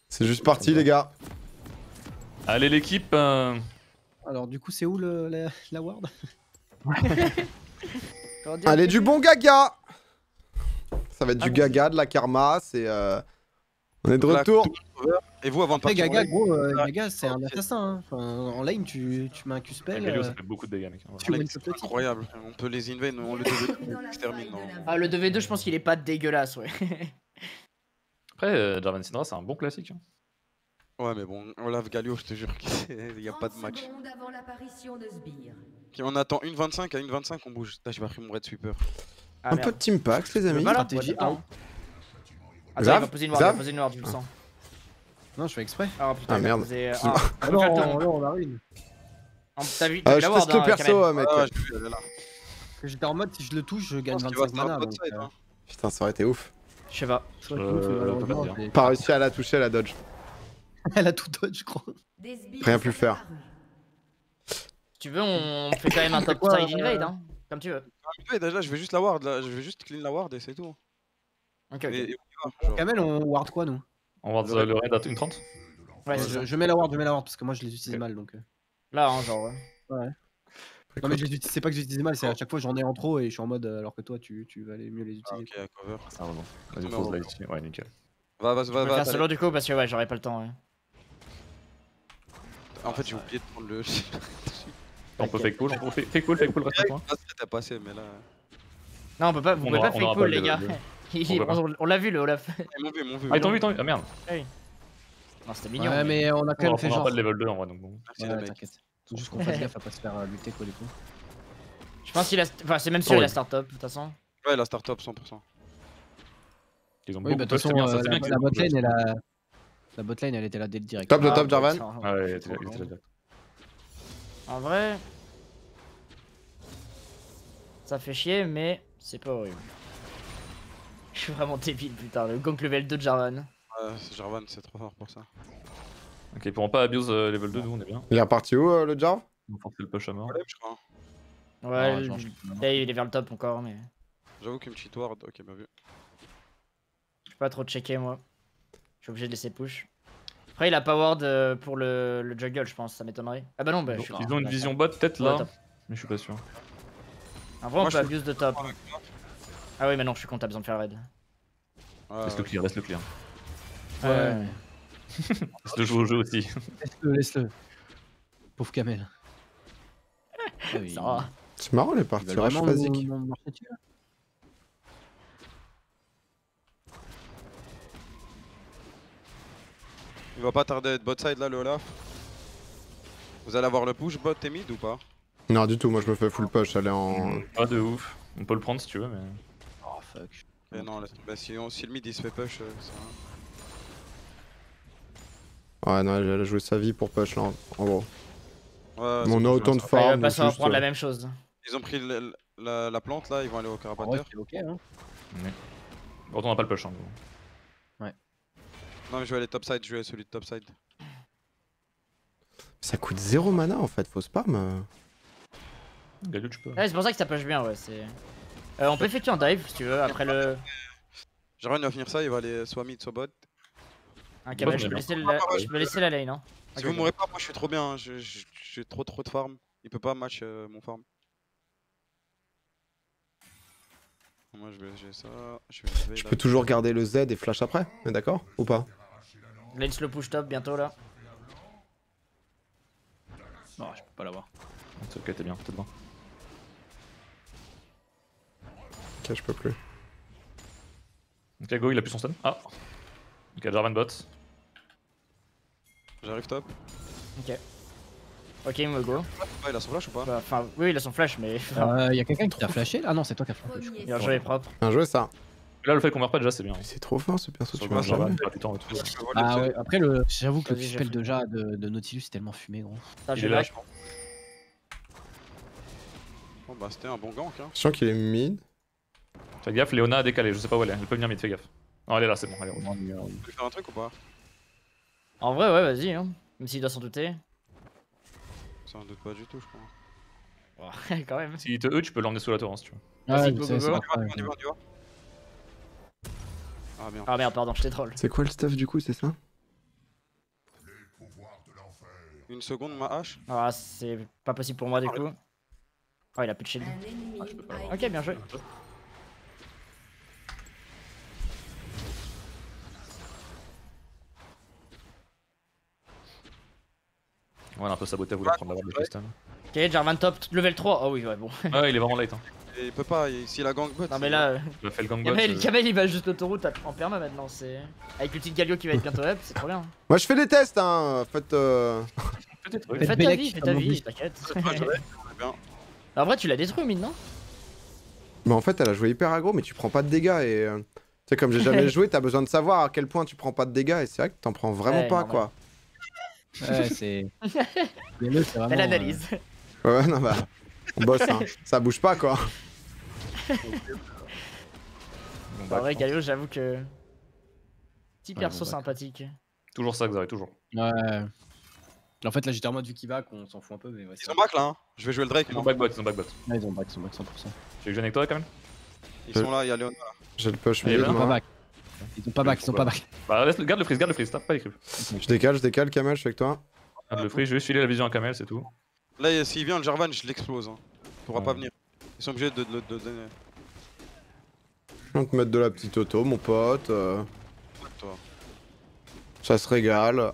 C'est juste parti, ouais. Les gars. Allez, l'équipe. Euh... Alors, du coup, c'est où le, la, la ward? Allez, du bon gaga. Ça va être ah du bon gaga, de la karma, c'est... Euh... On est de retour. Et vous, avant de partir gaga, gros, euh, gaga, c'est un assassin. Hein. Enfin, en lane, tu, tu mets un Q-spell. Galio, euh... ça fait beaucoup de dégâts, mec. C'est incroyable. On peut les invade, on le deux v deux extermine. Ah, le deux v deux, je pense qu'il est pas dégueulasse, ouais. Après, euh, Jarvan Syndra, c'est un bon classique. Hein. Ouais, mais bon, Olaf Galio, je te jure qu'il n'y a pas de match. Avant de okay, on attend une vingt-cinq, à une vingt-cinq, on bouge. Là, j'ai pas pris mon Red Sweeper. Ah, un merde. Peu de team packs, les amis. Stratégie un. Attends, il va poser une ward, il va poser une ward, je le sens. Non, je fais exprès. Ah putain, ah, merde. Poser, ah, ah, non, on, on en a une. T'as vu, t'as vu la ward, hein, perso, mec. J'étais en mode, si je le touche, je gagne vingt-cinq mana. Putain, ça aurait été ouf. Je sais pas. Pas réussi à la toucher, la dodge. Elle a tout dodge, je crois. Rien plus faire. Si tu veux, on fait quand même un top side invade, hein. Comme tu veux. Là, je vais juste la ward, là. Je vais juste clean la ward et c'est tout. Ok, ok. Et, et on va, Kamel, on ward quoi, nous? On ward le raid à une trente. Ouais, je, je mets la ward, je mets la ward parce que moi je les utilise okay. mal donc. Là, hein, genre, ouais. Ouais. Non, mais c'est pas que j'utilise mal, c'est à chaque fois j'en ai en trop et je suis en mode alors que toi tu, tu vas aller mieux les utiliser. Ah, ok, cover. Ah, bon. Vas-y, pose là ici. Ouais, nickel. Va, va, va. va. Solo du coup parce que ouais, j'aurais pas le temps, ouais. En fait, j'ai oublié de prendre le. On peut fake pull, on peut fake pull, fake pull, reste moi. T'as passé, mais là. Non, on peut pas, vous pouvez pas fake pull, les gars. On l'a vu, le Olaf. Ils m'ont vu, ils m'ont vu. Ah, ils t'ont vu, ils t'ont vu. Ah merde. Non, c'était mignon. Ouais, mais on a quand même fait genre. On a pas de level deux en vrai, donc bon. Merci, t'inquiète. Tout juste qu'on fasse gaffe à pas se faire lutter, quoi, les coups. Je pense qu'il a. Enfin, c'est même sûr, il a start-up, de toute façon. Ouais, la start-up, cent pour cent. Ils ont beaucoup de façon, la botlane, elle a. La botlane elle était là dès le direct. Top de ah, top Jarvan. Ah ouais, elle était là, elle était là. En vrai... Ça fait chier mais c'est pas horrible. Je suis vraiment débile putain, le gank level deux de Jarvan. Ouais, Jarvan c'est trop fort pour ça. Ok, ils pourront pas abuse euh, level deux, nous on est bien. Il est reparti où euh, le Jarv? On force le push à mort. Ouais, ouais le... hey, il est vers le top encore mais... J'avoue qu'une petite ward, ok bien vu. Je suis pas trop checké moi. Je suis obligé de laisser push. Après, il a pas ward euh, pour le, le jungle, je pense, ça m'étonnerait. Ah bah non, bah, bon, je suis ils ont une vision bot, peut-être là. Ouais, mais je suis pas sûr. En vrai, on peut abuse de top. Ah oui, mais non, je suis con, t'as besoin de faire raid. Ouais, reste ouais. le clear, reste le clear. Ouais. ouais. Laisse-le jouer au jeu aussi. Laisse-le, laisse-le. Pauvre Kamel. Ah oui. C'est marrant les parties rush basiques. Il va pas tarder à être bot side là le Olaf. Vous allez avoir le push bot et mid ou pas? Non du tout, moi je me fais full push, elle est en... Pas de ouf, on peut le prendre si tu veux mais... Oh fuck. Mais non, laisse tomber, si, on... si le mid il se fait push, ça... Ouais non, elle a joué sa vie pour push là en gros. Ouais, bon, on a autant de farm. Ouais, il va pas se prendre la même chose. Ils ont pris la, la, la plante là, ils vont aller au carapateur. Ouais, okay, hein. ouais. Autant on a pas le push en gros. Non mais je vais aller top side, je vais aller celui de top side. Ça coûte zéro mana en fait, faut spam. Galio, tu peux. Ouais, c'est pour ça que ça pêche bien, ouais. Euh, on peut effectuer un dive si tu veux après le. Jarvan va finir ça, il va aller soit mid, soit bot. Ok, bah, je peux laisser la, je peux laisser la lane. Hein. Si okay, vous mourrez pas, moi je suis trop bien, hein. J'ai trop trop de farm. Il peut pas match euh, mon farm. Moi je vais j'ai ça. Je vais tu peux toujours garder le Z et flash après, d'accord? Ou pas? Lance le push top bientôt là. Non, je peux pas l'avoir. C'est ok, t'es bien, t'es bien. Ok, je peux plus. Ok, go, il a plus son stun. Ah! Ok, Jarvan bot. J'arrive top. Ok. Ok, il me go. Ah, il a son flash ou pas? Enfin, oui, il a son flash, mais. Euh, y'a quelqu'un qui t'a flashé là? Ah non, c'est toi qui as flashé. Il a joué propre. Bien joué ça. Là, le fait qu'on meurt pas déjà, c'est bien. C'est trop fort ce perso, tu vois. Ah ouais, après, le... j'avoue que le spell déjà de, de Nautilus est tellement fumé, gros. Ah, j'ai lâché. Bon, bah, c'était un bon gank, hein. Je sens qu'il est mid. Fais gaffe, Leona a décalé, je sais pas où elle est. Elle peut venir mid, fais gaffe. Non, elle est là, c'est bon, elle est revenue. Tu peux faire un truc ou pas? En vrai, ouais, vas-y, hein. Même s'il doit s'en douter. Ça ne doute pas du tout, je crois. Ouais, quand même. S'il te E, tu peux l'emmener sous la tour, hein, si tu veux. Ah, tu vois, tu vois. Ah merde. Ah merde, pardon, je t'ai troll. C'est quoi le stuff du coup, c'est ça? Une seconde ma hache. Ah, c'est pas possible pour moi du coup. Ah, il a plus de shield. Ah, je peux pas. Ok, bien joué. Ouais, on a un peu saboté à vouloir prendre la barre de cristal. Ok, Jarvan top, level trois. Oh oui, ouais, bon. Ouais, il est vraiment light, hein. Et il peut pas, s'il a gang bot. Non mais là, il fait le gang bot. Kamel il va juste l'autoroute en perma maintenant, c'est. Avec le petit Galio qui va être bientôt up, c'est trop bien. Moi je fais des tests, hein, faites. Euh... Faites ta vie, faites ta vie, t'inquiète. En vrai, tu l'as détruit au mid, non? Bah en fait, elle a joué hyper aggro, mais tu prends pas de dégâts et. Tu sais, comme j'ai jamais joué, t'as besoin de savoir à quel point tu prends pas de dégâts et c'est vrai que t'en prends vraiment pas, quoi. Ouais, c'est. Elle analyse. Ouais, non bah. On bosse, hein. Ça bouge pas quoi. En vrai, Galio, j'avoue que. Petit perso ouais, bon sympathique. Toujours ça, Xayah, toujours. Ouais. En fait, là, j'étais en mode vu qu'il va, qu'on s'en fout un peu. Mais ouais, ils ont back là, hein. Je vais jouer le Drake. Ils ont back bot, ils ont back bot. Ouais, ils ont back, ils ont back cent pour cent. Tu veux que je avec toi quand même? Ils euh... sont là, il y a Leona là. J'ai le push, mais ils ont pas back. Ils ont pas back, ils ont pas back. Bah, laisse, garde le freeze, garde le freeze, tape pas les creeps. Je décale, je décale, Kamel, je suis avec toi. Garde le freeze, je vais filer la vision à Kamel, c'est tout. Là, s'il vient le Jarvan, je l'explose. Hein. Il pourra ouais. pas venir. Ils sont obligés de donner. De, de, de... Je vais te mettre de la petite auto, mon pote. Euh... Toi. Ça se régale. Ah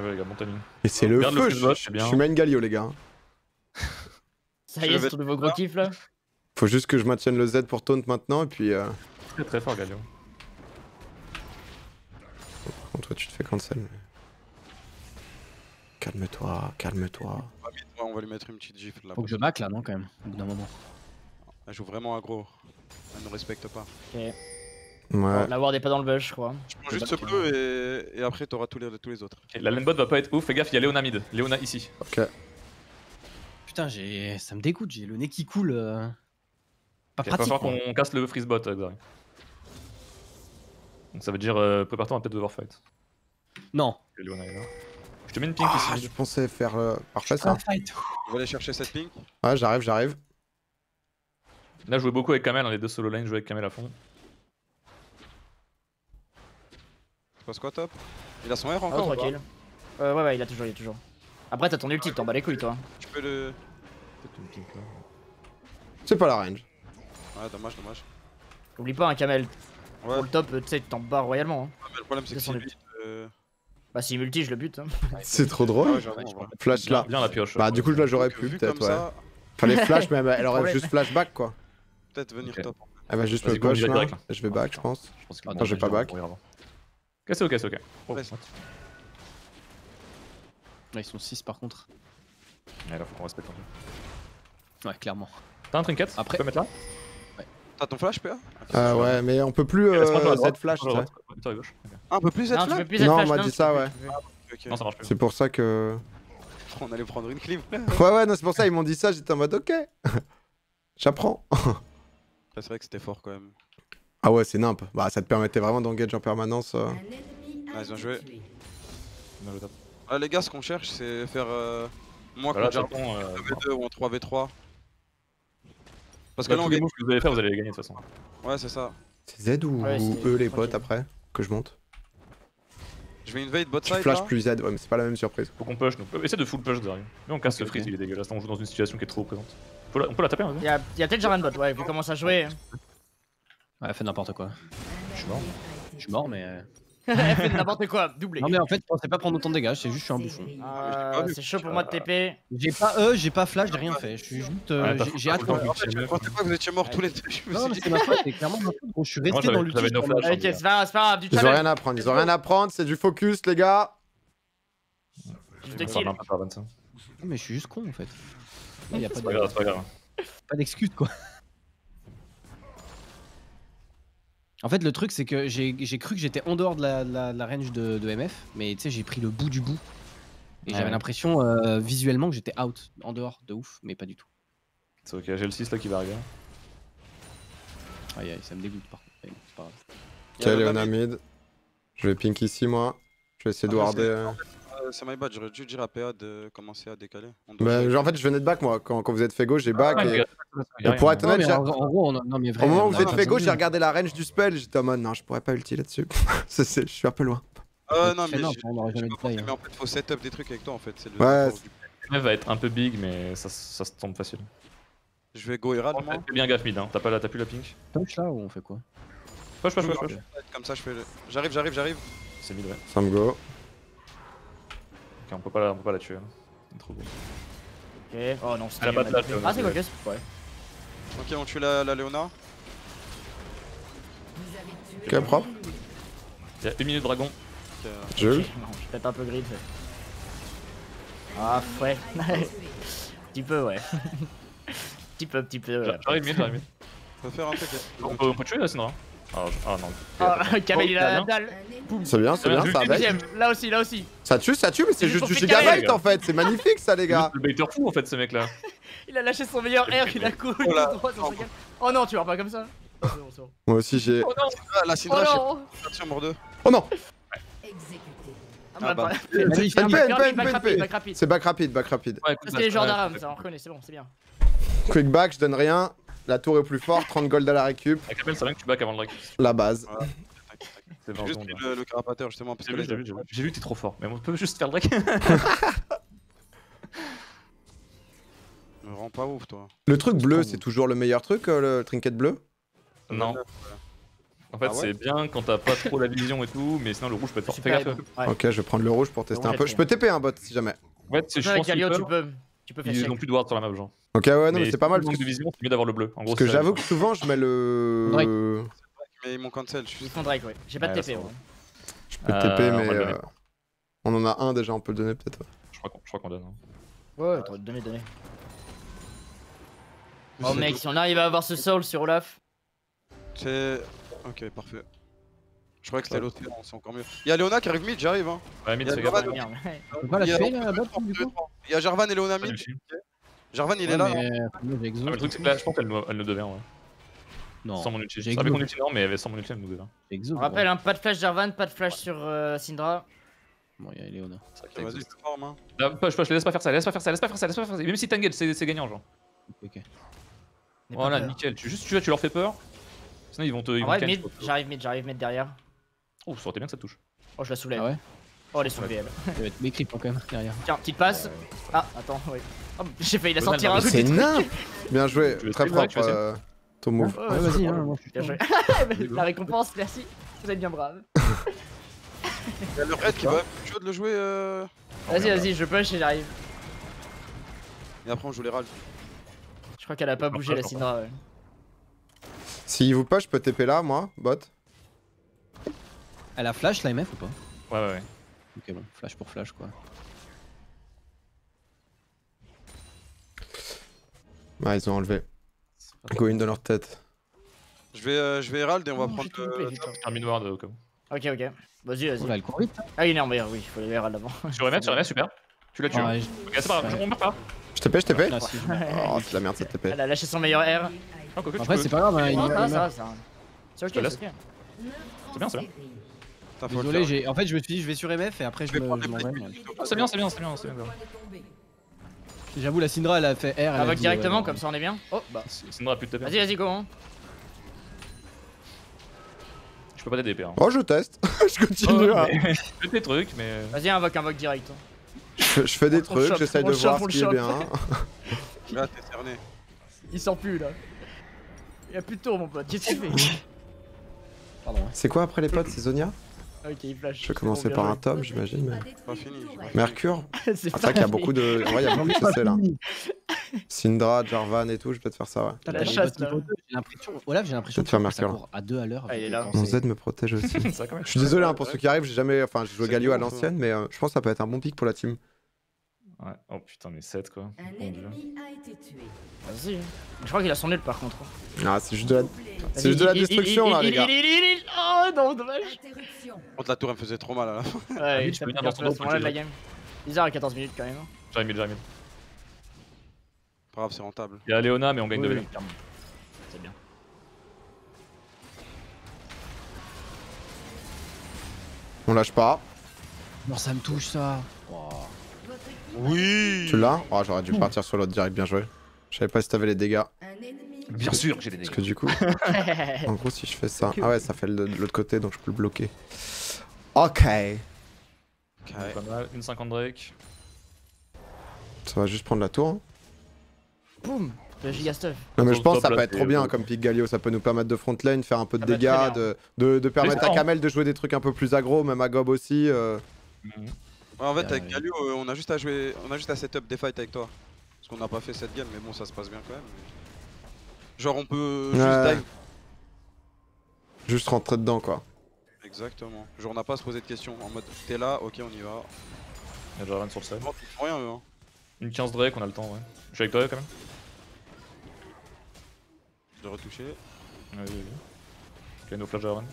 ouais, les gars, bon timing. Et c'est le feu, le je, bot, je, bien. je suis main Galio, les gars. Ça y est, c'est ton nouveau gros kiff là. Faut juste que je maintienne le Z pour taunt maintenant et puis. Euh... Très très fort, Galio. Par contre, toi, tu te fais cancel. Mais... Calme-toi, calme-toi. On va lui mettre une petite gifle là. Faut que je back là, non, quand même, au bout d'un moment. Elle joue vraiment aggro. Elle ne respecte pas. Ok. Ouais. La ward est pas dans le bush, je crois. Je prends juste ce bleu et, et après t'auras tous les, tous les autres. Okay, la lane bot va pas être ouf, fais gaffe, il y a Leona mid. Leona ici. Ok. Putain, j'ai. Ça me dégoûte, j'ai le nez qui coule. Euh... Pas okay, pratique. Il va falloir qu'on casse le freeze bot, Xayah. Donc ça veut dire, euh, prépare-toi, on va peut-être devoir fight. Non. Et Leona est là. Je te mets une pink ah, ici. Je pensais faire euh, parfait ça. Je vais aller chercher cette pink. Ouais, j'arrive, j'arrive. Là, je jouais beaucoup avec Kamel, hein, les deux solo lanes, je jouais avec Kamel à fond. Tu passes quoi, top? Il a son R encore? Ah, tranquille. Euh, ouais, ouais, il a toujours, il a toujours. Après, t'as ton ulti, t'en bats les couilles, toi. Tu peux le. C'est pas la range. Ouais, dommage, dommage. Oublie pas, hein, Kamel. Ouais. Pour le top, tu sais, tu t'en bats royalement. Hein. Ouais, mais le problème, c'est que c'est lui. Bah si il multi je le bute hein. C'est trop drôle ouais, ouais, flash là bien, bien la pioche. Bah du coup là j'aurais pu peut-être ouais ça... Fallait flash mais elle aurait juste flashback quoi. Peut-être venir okay. top en fait. Elle va juste me push là. Je vais ah, back je pense. Je pense que non je vais pas back. Cassio, Cassio, ok. Oh. Ouais, là ils sont six par contre. Ouais là faut qu'on respecte un peu. Ouais clairement. T'as un trinket? Après tu peux mettre là. T'as ton flash P A? Euh ouais mais on peut plus cette flash. Un peu plus cette flash? Non on m'a dit ça ouais. C'est pour ça que... On allait prendre une clip. Ouais ouais non c'est pour ça ils m'ont dit ça j'étais en mode ok. J'apprends. C'est vrai que c'était fort quand même. Ah ouais c'est nimp. Bah ça te permettait vraiment d'engage en permanence. Vas-y bien joué. Ah les gars ce qu'on cherche c'est faire... Moi, voilà, contre Jarvan, euh... deux v deux ou en trois v trois. Parce que là, on gagne. Ce que vous allez faire, vous allez les gagner de toute façon. Ouais, c'est ça. C'est Z ou ouais, eux, les potes, après que je monte. Je mets une veille de bot side. Je flash plus Z, ouais, mais c'est pas la même surprise. Faut qu'on push, donc essaie de full push derrière. Mais on casse okay, le freeze, il est dégueulasse. On joue dans une situation qui est trop présente. La... On peut la taper hein. Y'a y a peut-être Jarvan bot, ouais, vu comment ça jouer. Ouais, elle fait n'importe quoi. Je suis mort. Je suis mort, mais. Elle fait n'importe quoi, doublé. Non, mais en fait, je pensais pas prendre autant de dégâts, c'est juste je suis un bouffon. Euh, c'est chaud pour moi de T P. J'ai pas E, j'ai pas flash, j'ai rien fait. Je suis juste. Euh, ouais, j'ai hâte. Je pensais pas que vous étiez morts tous les deux. Non, mais c'est ma faute, c'est clairement ma faute. Je suis resté dans le truc. Ok, c'est pas grave, du tout. Ils ont rien à prendre, ils ont rien à prendre, c'est du focus, les gars. Je te kill. Non, mais je suis juste con en fait. Y'a pas d'excuse quoi. En fait, le truc, c'est que j'ai cru que j'étais en dehors de la, de la, de la range de, de M F, mais tu sais, j'ai pris le bout du bout. Et ouais, j'avais l'impression euh, visuellement que j'étais out, en dehors, de ouf, mais pas du tout. C'est ok, j'ai le six là qui va arriver. Aïe aïe, ça me dégoûte par contre. C'est pas grave. Ok, Leona mid. Je vais pink ici, moi. Je vais essayer de warder. C'est my bad, j'aurais dû dire à P A de commencer à décaler. Bah, genre, en fait, je venais de back moi, quand, quand vous êtes fait gauche, j'ai back. Ah, et... et pour être honnête, au moment où vous êtes fait gauche, j'ai regardé la range du spell, j'étais en mode non, je pourrais pas ulti là-dessus. Je suis un peu loin. Euh, non, mais, non, mais, pas, mais en fait, faut setup des trucs avec toi en fait. Le ouais, le va être un peu big, mais ça, ça se tombe facile. Je vais go Herald. Fais bien gaffe mid, hein. T'as plus la pink. Push là ou on fait quoi? Push, push, push. Comme ça, je fais. J'arrive, j'arrive, j'arrive. C'est mid, ouais. Ça me go. On peut pas la, on peut pas la tuer, hein. C'est trop beau. Ok, oh non, c'est pas de la Leona. Ah, c'est focus, ouais. Ok, on tue la, la Leona. Ok, propre. Il y a une minute dragon. Okay. Je vais peut-être un peu grid. Ah, ouais. Petit peu, ouais. Petit peu, petit peu. Ouais. J'arrive mid, j'arrive mid. On peut faire un truc. On peut, on peut tuer la Syndra. Ah oh, non. Oh, Kamel il a la dalle. C'est bien, c'est bien, ça bête. Là aussi, là aussi. Ça tue, ça tue, mais c'est juste du gigabyte en fait. C'est magnifique ça, les gars. Le baiter fou en fait, ce mec là. Il a lâché son meilleur air, il a couru droit dans sa gueule. Oh non, tu meurs pas comme ça. Moi aussi j'ai. Oh non, la Syndra, j'ai sur mort deux. Oh non. Exécuté. C'est back rapide, back rapide. C'est les genres d'Aram, ça on reconnaît, c'est bon, c'est bien. Quick back, je donne rien. La tour est plus forte, trente gold à la récup. La capelle, ça vient que tu back avant le récup. La base. Voilà. J'ai juste pris le, le carapateur justement. J'ai vu, j'ai vu, j'ai vu, t'es trop fort. Mais on peut juste faire le break. Me rends pas ouf toi. Le truc bleu, c'est toujours le meilleur truc, euh, le trinket bleu? Non. En fait, ah ouais, c'est bien quand t'as pas trop la vision et tout, mais sinon le rouge peut être fort. Fais gaffe. Ouais. Ok, je vais prendre le rouge pour tester un peu. Je peux T P un bot si jamais. Ouais, si je pense que tu peux. Ils n'ont plus de ward sur la map, genre. Ok, ouais, non, mais c'est pas mal. Parce que vision, c'est mieux d'avoir le bleu. En gros, parce que j'avoue que souvent, je mets le. Drake. Mais ils m'ont cancel. Je suis sans Drake, ouais. J'ai pas de T P. Je peux T P, mais. On en a un déjà, on peut le donner peut-être. Je crois qu'on donne. Ouais, donner, donner. Oh mec, si on arrive à avoir ce soul sur Olaf. C'est. Ok, parfait. Je croyais que c'était l'autre, c'est encore mieux. Y'a Leona qui arrive mid, j'arrive hein. Ouais, mid c'est grave. Y'a Jarvan et Leona mid. Jarvan il est là. Le truc c'est que là je pense qu'elle nous devient ouais. Non. Sans mon ulti. J'ai vu qu'on ulti non mais sans mon ulti elle nous devient. On rappelle hein, pas de flash Jarvan, pas de flash sur Syndra. Bon y'a Leona. Vas-y, c'est fort hein. Push, push, laisse pas faire ça, laisse pas faire ça, laisse pas faire ça, laisse pas faire ça. Même si t'engages c'est gagnant genre. Ok. Voilà, nickel. Tu juste tu leur fais peur. Sinon ils vont te. J'arrive mid, j'arrive mid derrière. Oh, ça aurait été bien que ça te touche. Oh, je la soulève. Ah ouais. Oh, elle est soulevée, elle. Elle va être mécrit quand même derrière. Tiens, petite passe. Euh... Ah, attends, oui. Oh, j'ai failli la sortir un truc. C'est nain. Bien joué, très propre euh, ton move. Ouais, vas-y, hein, moi je suis bien joué. La récompense, merci. Vous êtes bien brave. Y'a le red qui va plus chaud de le jouer. Euh... Vas-y, vas-y, je push et j'arrive. Et après, on joue les râles. Je crois qu'elle a pas bougé la Syndra. Ouais. S'il vous pas, je peux T P là, moi, bot. Elle a flash la M F ou pas? Ouais ouais ouais. Ok bon, flash pour flash quoi. Ah ils ont enlevé. Go in dans leur tête. Je vais euh, je vais Herald et on va oh, prendre euh, un minoir de comme. Ok ok. Vas-y vas-y. Là elle court vite. Ah il est en meilleur oui, il faut aller Herald avant. Sur M F, sur M F, super. Tu l'as tué. Ah, ouais, ok c'est pas grave, on meurt pas. Je T P, je T P. Ah, si, je... Oh c'est la merde cette T P. Elle a lâché son meilleur R. Oh, quoi, après c'est pas grave, hein, il meurt. Ça, ça. C'est ok, c'est ok. C'est bien, c'est bien. Désolé, en fait je me suis dit je vais sur M F et après je, je me... C'est bien, c'est bien, c'est bien. J'avoue, la Syndra elle a fait R. Elle ah, va dit, directement, euh, comme ça on est bien. Oh bah, Syndra a plus de T P. Vas-y, vas-y, go. Hein. Je peux pas t'aider, hein. Oh, je teste. Je continue. Oh, à... mais... je fais des trucs, mais. Vas-y, invoque, invoque direct. Hein. Je, fais, je fais des on trucs, j'essaye de voir chope, ce qui est bien. Là, t'es cerné. Il sort plus là. Il a plus de tour, mon pote. Qu'est-ce qu'il fait? Pardon. C'est quoi après les potes? C'est Zonia? Ok, il flash. Je vais commencer par un top, j'imagine. Mais... Pas fini. Mercure. C'est vrai qu'il y a beaucoup de. Ouais, il y a beaucoup de C C là. Syndra, Jarvan et tout, je vais peut-être faire ça, ouais. T'as la chasse là. J'ai l'impression. Olaf, j'ai l'impression que ça court à deux à l'heure. Mon Z me protège aussi. Je suis désolé hein, pour ceux qui arrivent, j'ai jamais. Enfin, j'ai joué Galio à l'ancienne, mais euh, je pense que ça peut être un bon pick pour la team. Ouais, oh putain, mais sept quoi. Vas-y. Je crois qu'il a son nul par contre. Ah, c'est juste de la. C'est juste de la destruction là, les gars. Oh non, dommage. Contre la tour, elle me faisait trop mal à la fin. Ouais, je peux venir dans ce moment-là de la game. Bizarre à quatorze minutes quand même. J'arrive, mille, j'arrive. Pas grave, c'est rentable. Il y a Leona, mais on gagne de V. C'est bien. On lâche pas. Non, ça me touche ça. Oui. Tu l'as? Oh, j'aurais dû partir sur l'autre direct, bien joué. Je savais pas si t'avais les dégâts. Bien sûr que j'ai des dégâts. Parce que du coup, en gros, si je fais ça, ah ouais, ça fait de l'autre côté, donc je peux le bloquer. Ok. Ok. Pas mal, une cinquante Drake. Ça va juste prendre la tour. Hein. Boum, le giga stuff. Non mais je pense que ça peut être trop bien comme pick Galio, ça peut nous permettre de front lane, faire un peu de dégâts, de, de, de permettre à Kamel de jouer des trucs un peu plus aggro, même à Gob aussi. Euh... Mm-hmm. Ouais, en fait avec Galio, on a juste à jouer, on a juste à setup des fights avec toi. Parce qu'on n'a pas fait cette game, mais bon ça se passe bien quand même. Genre on peut juste ouais. dive. Juste rentrer dedans quoi. Exactement. Genre on n'a pas à se poser de questions, en mode t'es là, ok on y va. Y'a déjà rien sur le side. Rien eux hein. Une quinze Drake, on a le temps ouais. Je suis avec toi quand même. Je dois retoucher. Ouais, ouais, ouais. Ok, no flash Jarvan.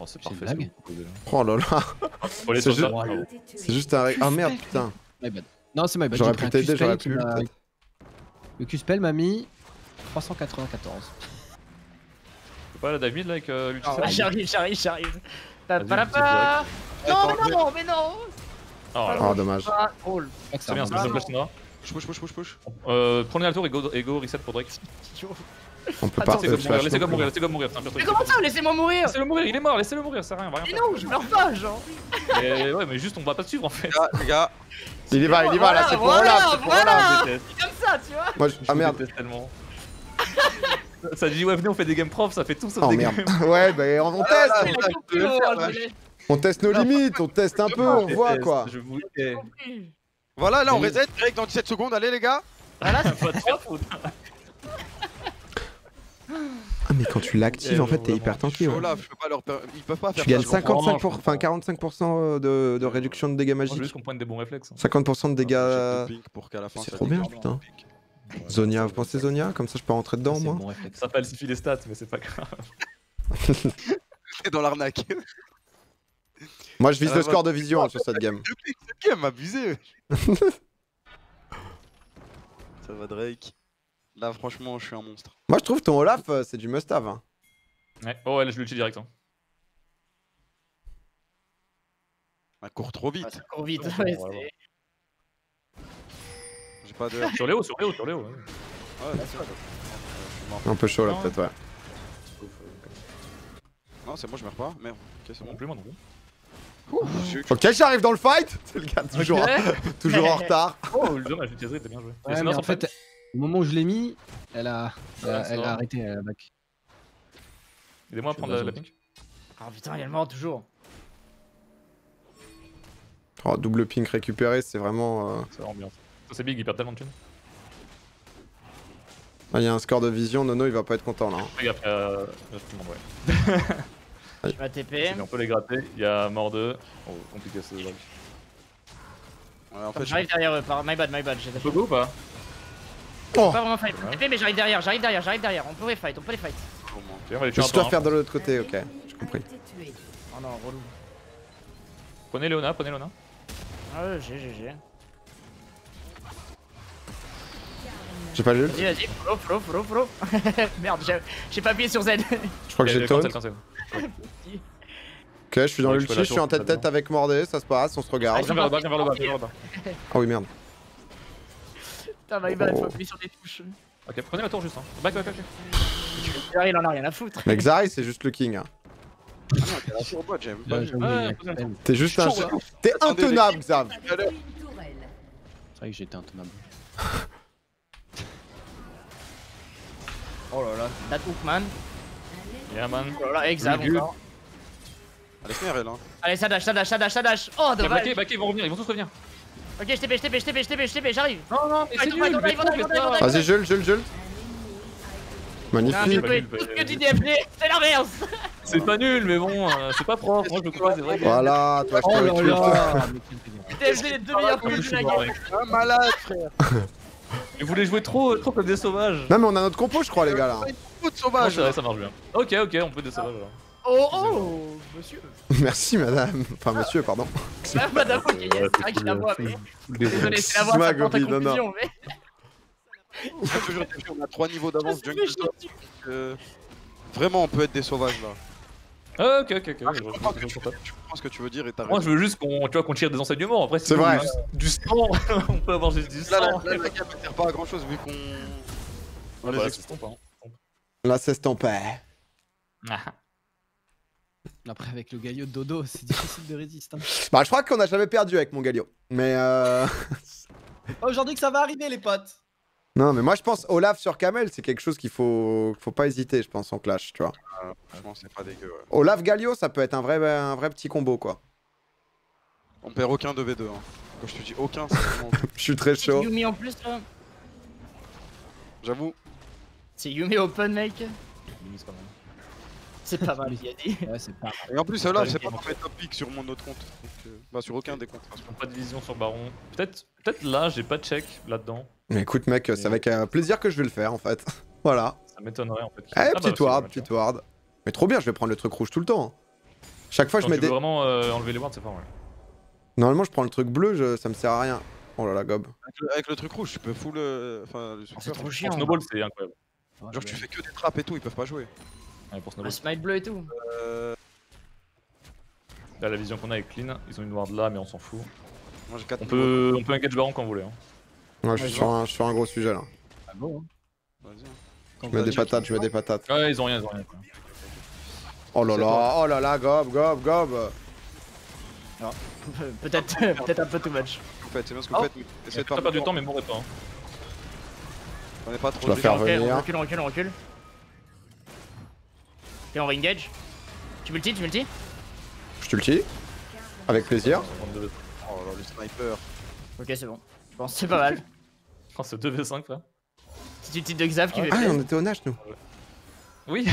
Oh, c'est parfait. Ce oh là là. C'est juste... juste un. Ah merde, putain. Non, c'est my bad. J'aurais pu t'aider, j'aurais pu. Le Q-Spell m'a mis trois cent quatre-vingt-quatorze. Tu peux pas la dive mid là avec euh, l'U T C? Ah, j'arrive, j'arrive, j'arrive. T'as pas la part. Non, mais non, mais non. Oh, dommage. C'est bien, c'est bien, flash Syndra. Je push, push, push, push. Euh, prenez la tour et go, et go reset pour Drake. On peut pas. Laissez-moi mourir, laissez-moi mourir. Mais comment ça, laissez-moi mourir? Laissez-le mourir, il est mort, laissez-le mourir, ça sert à rien. Mais non, je meurs pas, genre. Ouais, mais juste on va pas te suivre en fait. Les gars, il y va, il y va, là, c'est pour Olaf. Voilà, c'est comme ça, tu vois. Moi, ah merde. Ça dit, ouais, venez, on fait des game prof, ça fait tout sauf des games. Ouais, bah on teste. On teste nos limites, on teste un peu, on voit quoi. Voilà, là on reset direct dans dix-sept secondes, allez les gars. Voilà, c'est pas de faire faute. Ah mais quand tu l'actives en fait t'es hyper tanky. Tu gagnes cinquante-cinq pour cent de réduction de dégâts magiques. cinquante pour cent de dégâts. C'est trop bien putain. Zonia, vous pensez Zonia? Comme ça je peux rentrer dedans moi. Ça falsifie les stats mais c'est pas grave. C'est dans l'arnaque. Moi je vise ah, le bah, score de vision hein, sur cette game. Cette game abusée. Ça va Drake. Là franchement je suis un monstre. Moi je trouve ton Olaf euh, c'est du must have hein. Ouais. Oh ouais là, je l'utilise direct hein. Elle court trop vite. Ah, ça court vite. Ouais, ouais, j'ai pas de... Sur Léo, sur Léo, sur Léo. Ouais, ouais là, c'est un peu chaud là peut-être ouais. Non c'est moi je meurs pas. Merde. Ok c'est bon. Plus moi non plus. Ok, j'arrive dans le fight. C'est le gars toujours, okay. Toujours en retard. Oh, le dommage, j'ai bien joué. Ouais, sinon, en fait, fait, au moment où je l'ai mis, elle a, elle a, elle a arrêté la back. Aidez-moi à prendre la, la pink. Ah oh, putain, il est mort toujours. Oh, double pink récupéré, c'est vraiment. Euh... C'est vraiment bien. C'est big, il perd tellement de thunes. Ah, il y a un score de vision, Nono il va pas être content là. Hein. Euh... Ouais. Je vais A T P. On peut les gratter, il y a mort deux. Oh, compliqué ce lag. Ouais, en fait, j'arrive derrière eux, par... my bad, my bad. J'ai go ou pas? Oh. Pas vraiment fight, A T P, mais j'arrive derrière, j'arrive derrière, j'arrive derrière. On peut les fight, on peut les fight. Je dois faire, faire de l'autre côté, ok, j'ai compris. Oh non, relou. Prenez Leona, prenez Leona. Ah ouais, j'ai, j'ai, j'ai. J'ai pas lu. Vas-y, vas-y, follow, follow, follow, follow. Merde, j'ai pas appuyé sur Z. Je crois que j'ai taunt. Ok, je suis dans l'ulti, je suis en tête-tête avec Mordé, ça se passe, on se regarde. Ah oui, merde. Putain, Veigar, il faut appuyer sur des touches. Ok, prenez votre tour juste. Hein. Back, back, back. Xayah, il en a rien à foutre. Mais Xayah, c'est juste le king. Hein. T'es juste un. T'es intenable, Xav. C'est vrai que j'étais intenable. Oh là là, that hookman. Yeah man. Oh là là, Xav. Allez, c'est merveilleux. Allez, ça dash, ça dash, ça dash, ça dash. Oh, dommage. Backé, backé, ils vont revenir, ils vont tous revenir. Ok, je T P, je T P, je T P, je T P, je T P, j'arrive. Non, non, mais c'est nul. Vas-y, jeule, jeule, jeule. Magnifique. Que du D F G, c'est l'inverse. C'est pas nul, mais bon, euh, c'est pas propre. Moi je crois, c'est vrai. Voilà, toi je te le tue. D F G, les deux meilleurs coups de la game. Un malade, frère. Vous voulez jouer trop, trop comme des sauvages. Non, mais on a notre compo, je crois, les gars là. Trop de sauvages. Ça marche bien. Ok, ok, on peut des sauvages alors. Oh oh, monsieur. Merci madame. Enfin monsieur, pardon. Ah, madame, ok, c'est vrai que je la vois, mais... Désolé, c'est la voix, ça prend ta conclusion, mais... On a trois niveaux d'avance, jungle. Vraiment, on peut être des sauvages là. Ah, ok, ok, ok. Je comprends ce que tu veux dire et t'arrêtes. Moi, je veux juste qu'on qu'on tire des enseignements. Après, c'est vrai. Du sang, on peut avoir juste du sang. Là, la gamme ne sert pas à grand chose vu qu'on... Là, ça s'estompe. Là, ça Après avec le Galio de dodo, c'est difficile de résister. Hein. Bah je crois qu'on a jamais perdu avec mon Galio. Mais euh... Aujourd'hui que ça va arriver les potes. Non mais moi je pense Olaf sur Kamel, c'est quelque chose qu'il faut faut pas hésiter, je pense en clash, tu vois. Euh, franchement c'est pas dégueu. Ouais. Olaf Galio, ça peut être un vrai un vrai petit combo quoi. On perd aucun de V deux hein. Quand je te dis aucun, c'est vraiment... Je suis très chaud. C'est Yuumi en plus là. J'avoue. C'est Yuumi open mec. Yuumi c'est pas mal. C'est pas mal, il a dit. Ouais, c'est pas mal. Et en plus, là, je sais pas pour mettre top pick sur mon autre compte. Donc, euh, bah, sur aucun des comptes. Parce qu'on n'a pas de vision sur Baron. Peut-être peut-être là, j'ai pas de check là-dedans. Mais écoute, mec, c'est avec un plaisir que je vais le faire en fait. Voilà. Ça m'étonnerait en fait. Eh, ah, petit bah, ward, petit ward. Mais trop bien, je vais prendre le truc rouge tout le temps. Hein. Chaque fois, Quand je mets tu des. Veux vraiment euh, enlever les wards, c'est pas mal. Normalement, je prends le truc bleu, je... ça me sert à rien. Oh là là, Gob. Avec le, avec le truc rouge, tu peux full. Euh... Enfin, le super, trop chiant. Snowball, c'est incroyable. Ouais, genre, ouais. Tu fais que des trappes et tout, ils peuvent pas jouer. Un smite bleu et tout. Euh... Là la vision qu'on a est clean, ils ont une ward là mais on s'en fout. Moi, quatre on, peut... on peut engage Baron quand vous voulez. Hein. Ouais, ouais je, suis sur un, je suis sur un gros sujet là. Ah bon hein. Je mets des patates, je mets des patates. Ouais ils ont rien, ils ont rien. Quoi. Oh là là, oh là là, gob, gob, gob. Peut-être peut-être un peu too much. C'est bien ce que vous faites, essayez de pas perdre du temps mais mourrez pas. Hein. On est pas trop. Je dois faire venir. On recule, on recule, on recule. Et on va engage. Tu multi, tu multi. Je te multi. Avec plaisir. Oh là le sniper. Ok c'est bon. Je pense c'est pas mal. Je pense c'est deux v cinq frère. C'est une petite de Xav qui fait. Ah on était au nage nous. Oui.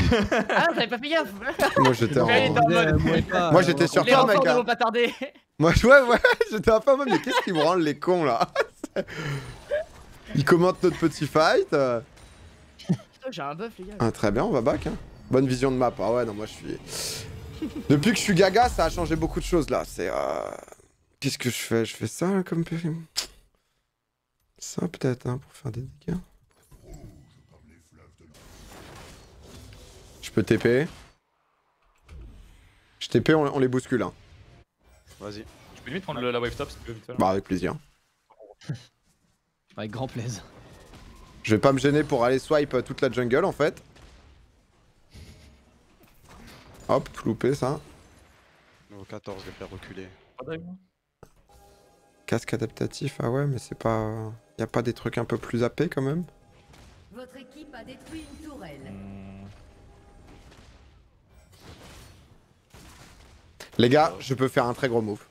Ah t'avais pas fait gaffe. Moi j'étais en... Moi j'étais sur toi mec. Les renforts ne vont pas tarder. Moi ouais ouais j'étais un peu en mode mais qu'est-ce qu'ils me rendent les cons là. Ils commentent notre petit fight. J'ai un buff les gars. Ah très bien on va back hein. Bonne vision de map, ah ouais non moi je suis... Depuis que je suis gaga ça a changé beaucoup de choses là, c'est... Euh... Qu'est-ce que je fais? Je fais ça là comme... Ça peut-être hein, pour faire des dégâts. Je peux T P. Je T P, on, on les bouscule hein. Vas-y. Je peux limite prendre le, la wave top si tu veux vite fait. Bah avec plaisir. Avec grand plaisir. Je vais pas me gêner pour aller swipe toute la jungle en fait. Hop, loupé ça. Niveau quatorze, je vais faire reculer. Casque adaptatif, ah ouais, mais c'est pas. Y'a pas des trucs un peu plus A P quand même? Votre équipe a détruit une tourelle. Mmh. Les gars, euh... je peux faire un très gros move.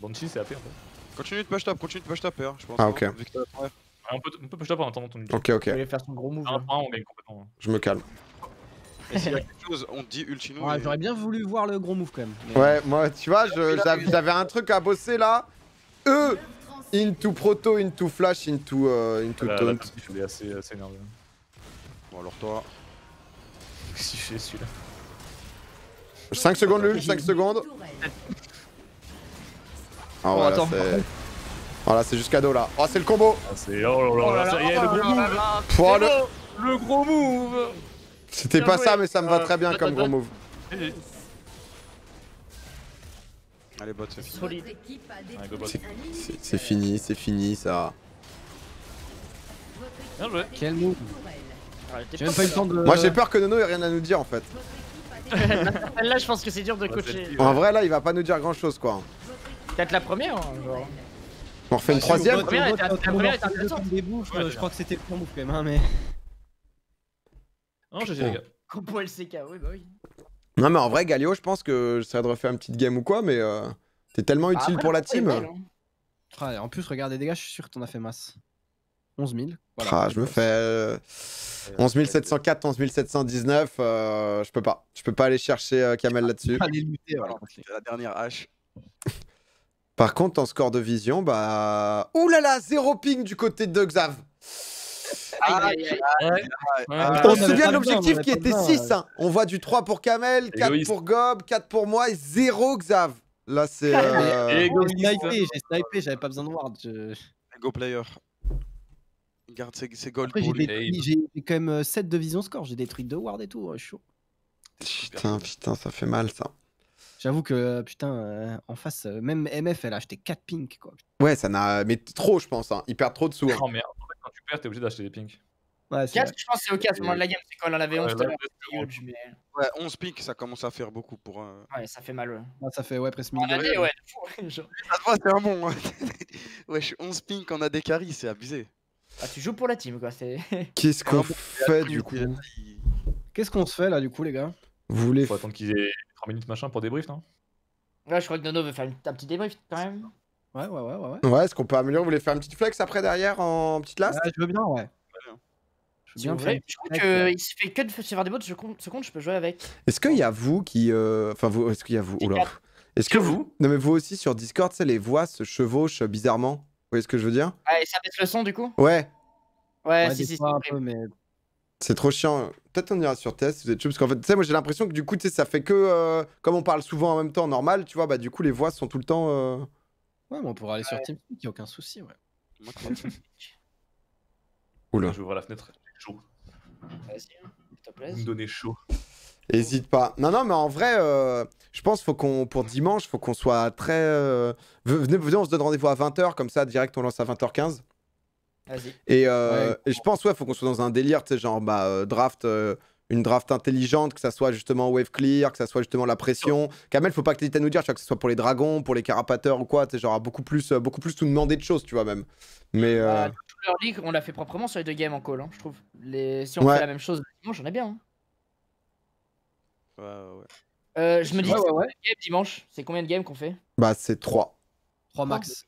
Banshee, c'est A P en fait. Continue de push top, continue de push top, hein, je pense. Ah ok. Ouais, on peut, on peut push top en attendant ton ulti. Ok, ok. Faire son gros move, un, un, on gagne complètement. Je me calme. Et s'il y a quelque chose, on dit ulti nous. Ouais, et... j'aurais bien voulu voir le gros move quand même. Mais... Ouais, moi, tu vois, j'avais un truc à bosser là. E into proto, into flash, into uh, into la, taunt. Il est assez, assez énervé. Bon, alors toi. Qu'est-ce que tu fais celui-là? cinq secondes, Lul, cinq secondes. Ah ouais, là c'est. Voilà, c'est jusqu'à dos là. Oh, c'est le combo. Ah, c'est. Oh là là, ça y est, le gros move. Le gros move. C'était pas ça mais ça me va très bien comme gros move. Allez bot c'est fini. C'est fini, c'est fini ça. Bien joué. Quel move. J'ai même pas eu le temps de... Moi j'ai peur que Nono ait rien à nous dire en fait. Là je pense que c'est dur de coacher. En vrai là il va pas nous dire grand chose quoi. Peut-être la première genre. On refait une troisième. La première était intéressante. Je crois que c'était pour move quand même mais... Non j'ai les gars. Compo L C K, oui bah oui. Non mais en vrai Galio je pense que j'essaierai de refaire une petite game ou quoi mais euh, t'es tellement utile pour la team. En plus regarde les dégâts, je suis sûr que t'en as fait masse. onze mille. Voilà. Ah, je me fais euh, onze mille sept cent quatre, onze mille sept cent dix-neuf. Euh, je peux pas. Je peux pas aller chercher euh, Kamel là-dessus. La dernière hache. Par contre, en score de vision, bah. Ouh là là, zéro ping du côté de Xav. Ah, ouais. Ouais. On se souvient de l'objectif qui était six. Hein. On voit du trois pour Kamel, quatre pour Gob, quatre pour moi et zéro Xav. Là, c'est. Euh... J'ai snipé, j'avais pas besoin de ward. Je... Go player. Garde ses gold pour lui. J'ai quand même sept de vision score, j'ai détruit deux wards et tout, je suis chaud. Putain, putain, ça fait mal ça. J'avoue que putain, euh, en face, euh, même M F elle a acheté quatre pinks quoi. Ouais, ça n'a. Mais trop, je pense, hein. Ils perdent trop de sous. Oh merde, en fait, quand tu perds, t'es obligé d'acheter des pinks. Ouais, quatre, je pense c'est au cas, au moment de la game, c'est quand elle en avait onze. Ouais, huge, mais... ouais, onze pinks, ça commence à faire beaucoup pour. Euh... Ouais, ça fait mal. Ouais. Ouais, ça fait ouais, presque mille. Ouais, ouais. Genre... c'est un bon. Hein. Ouais, je suis onze pinks, on a des carries, c'est abusé. Ah, tu joues pour la team quoi, c'est... Qu'est-ce qu'on fait du coup? Qu'est-ce qu'on se fait là du coup les gars? Vous voulez... Faut attendre qu'ils aient trois minutes machin pour débrief non? Ouais je crois que Nono veut faire une... un petit débrief quand même. Ouais ouais ouais ouais. Ouais est-ce qu'on peut améliorer? Vous voulez faire une petite flex après derrière en petite last? Ouais je veux bien ouais. Je trouve qu'il se fait que de se faire des bots, ce compte je peux jouer avec. Est-ce qu'il y a vous qui... Euh... Enfin vous, est-ce qu'il y a vous? Est-ce que vous... Non mais vous aussi sur Discord les voix se chevauchent bizarrement. Vous voyez ce que je veux dire? Ah, et ça baisse le son du coup? Ouais. Ouais, ouais si, si, si. Mais... C'est trop chiant. Peut-être on ira sur T S si vous êtes chaud. Parce qu'en fait, tu sais, moi j'ai l'impression que du coup, tu sais, ça fait que. Euh, comme on parle souvent en même temps, normal, tu vois, bah du coup, les voix sont tout le temps. Euh... Ouais, mais on pourra aller ouais. sur TeamSpeak, y'a aucun souci, ouais. Moi, oula. Je vais ouvrir la fenêtre, chaud. Vas-y, te plaît. Vous me donnez chaud. Hésite pas. Non, non, mais en vrai, euh, je pense faut qu'on pour dimanche, faut qu'on soit très. Euh... Venez, venez, on se donne rendez-vous à vingt heures, comme ça, direct, on lance à vingt heures quinze. Vas-y. Et, euh, ouais, et je pense, ouais, faut qu'on soit dans un délire, tu sais, genre, bah, euh, draft, euh, une draft intelligente, que ça soit justement wave clear, que ça soit justement la pression. Kamel, faut pas que t'hésites à nous dire, tu vois, que ce soit pour les dragons, pour les carapateurs ou quoi, tu sais, genre, beaucoup plus, euh, beaucoup plus tout demander de choses, tu vois, même. Mais. Euh... Euh, leur league, on l'a fait proprement sur les deux games en call, hein, je trouve. Les... Si on ouais. fait la même chose dimanche, on est bien, hein. Ouais, ouais. Euh, je me dis ouais, que ouais, ouais. Game dimanche, c'est combien de games qu'on fait? Bah c'est trois. trois max.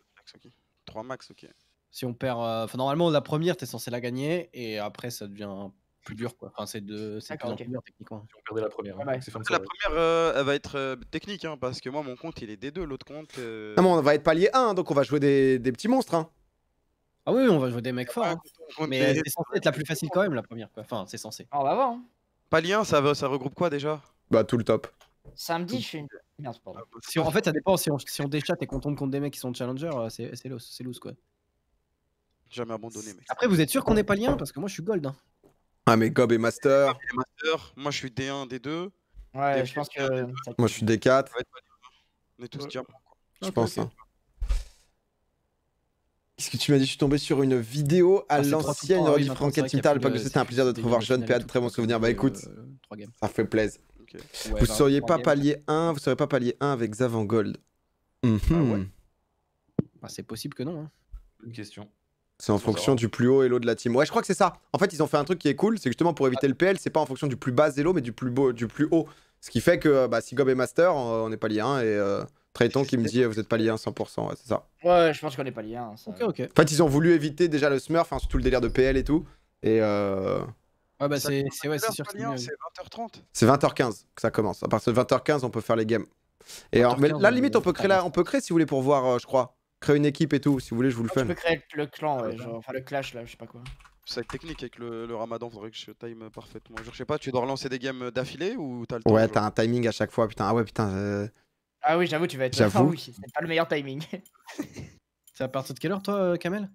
trois max, ok. Si on perd... Euh... Enfin normalement la première t'es censé la gagner et après ça devient plus dur quoi. Enfin c'est de... c'est plus okay. dur techniquement. Si on perdait la première. Ouais, hein, ouais. Fin de la première euh, elle va être euh, technique hein, parce que moi mon compte il est D deux, l'autre compte... Euh... Non mais on va être palier un donc on va jouer des, des petits monstres hein. Ah oui on va jouer des mecs forts hein. Mais c'est censé être la plus facile quand même la première quoi. Enfin c'est censé. On va voir hein. Palier un ça, va, ça regroupe quoi déjà? Bah tout le top. Samedi je fais une... Merde pardon. Si on, en fait ça dépend, si on, si on déchatte et qu'on tombe contre des mecs qui sont challengers, c'est loose quoi. Jamais abandonné mec. Après vous êtes sûr qu'on est pas lien? Parce que moi je suis gold hein. Ah mais Gob et Master. Moi je suis D un, D deux. Ouais D deux, je pense que... D deux. Moi je suis D quatre. On est tous diamants quoi. Je pense hein. Qu'est-ce que tu m'as dit? Je suis tombé sur une vidéo à ah, l'ancienne Rediff oui, Franquette Timtal. Pas que c'était un plaisir de te revoir jeune, P A de très bon souvenir. Bah écoute, ça fait plaisir. Okay. Ouais, vous ne seriez pas palier un, vous seriez pas palier un avec Zav en gold. Mm-hmm. Ah ouais. Bah, c'est possible que non. Hein. Une question. C'est en fonction du plus haut elo de la team. Ouais, je crois que c'est ça. En fait, ils ont fait un truc qui est cool, c'est justement pour éviter ah. le P L, c'est pas en fonction du plus bas elo, mais du plus beau, du plus haut. Ce qui fait que bah, si Gob est Master, on est palier un et euh, Traiton qui me dit vous êtes palier un cent pour cent, ouais, c'est ça. Ouais, je pense qu'on est palier un. Ça... Ok, ok. En fait, ils ont voulu éviter déjà le smurf, hein, surtout le délire de P L et tout. Et euh. Ouais, bah c'est ouais, sûr que c'est vingt heures trente. C'est vingt heures quinze que ça commence. À partir de vingt heures quinze, on peut faire les games. Et alors, mais la limite, on peut créer, la, on peut créer si vous voulez pour voir, euh, je crois. Créer une équipe et tout, si vous voulez, je vous le fais. Je peux créer le clan, ouais, genre, enfin le clash là, je sais pas quoi. Ça va être technique avec le, le ramadan, faudrait que je time parfaitement. Je sais pas, tu dois relancer des games d'affilée ou t'as le temps? Ouais, t'as un timing à chaque fois, putain. Ah ouais, putain. Euh... Ah oui, j'avoue, tu vas être. J'avoue. Enfin, oui, c'est pas le meilleur timing. C'est à partir de quelle heure toi, Kamel?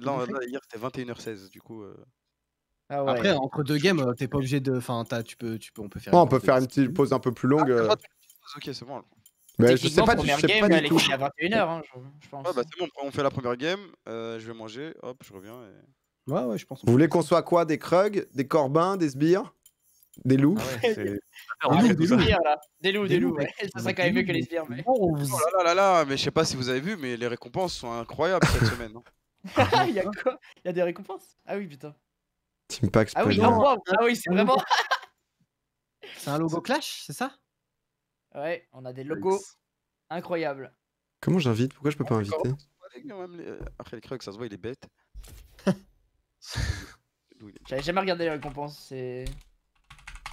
Là, là, hier, c'était vingt et une heures seize, du coup. Euh... Ah ouais. Après entre deux games t'es pas obligé de, enfin tu peux, tu peux, on peut faire. Non, on peut faire une petite pause un peu plus longue. Ah, ok c'est bon. Mais je sais pas, je sais game, pas du tout. À vingt et une heures, hein, je, je pense. Ouais, bah c'est bon, on fait la première game. Euh, je vais manger, hop, je reviens. Et... Ouais, ouais, je pense. Vous voulez qu'on soit quoi? Des Krugs, des Corbins, des sbires? Des loups? Des loups, des loups, ouais. Ça serait quand même mieux que les sbires. Mais... Oh là là là là, mais je sais pas si vous avez vu, mais les récompenses sont incroyables cette semaine. Ah, il y a quoi? Il y a des récompenses? Ah oui, putain. Team Pax. Ah oui, ah oui, c'est vraiment. C'est un logo Clash, c'est ça? Ouais, on a des logos incroyables. Comment j'invite? Pourquoi je peux pas inviter? Après les Krugs, ça se voit, il est bête. J'avais jamais regardé les récompenses, c'est...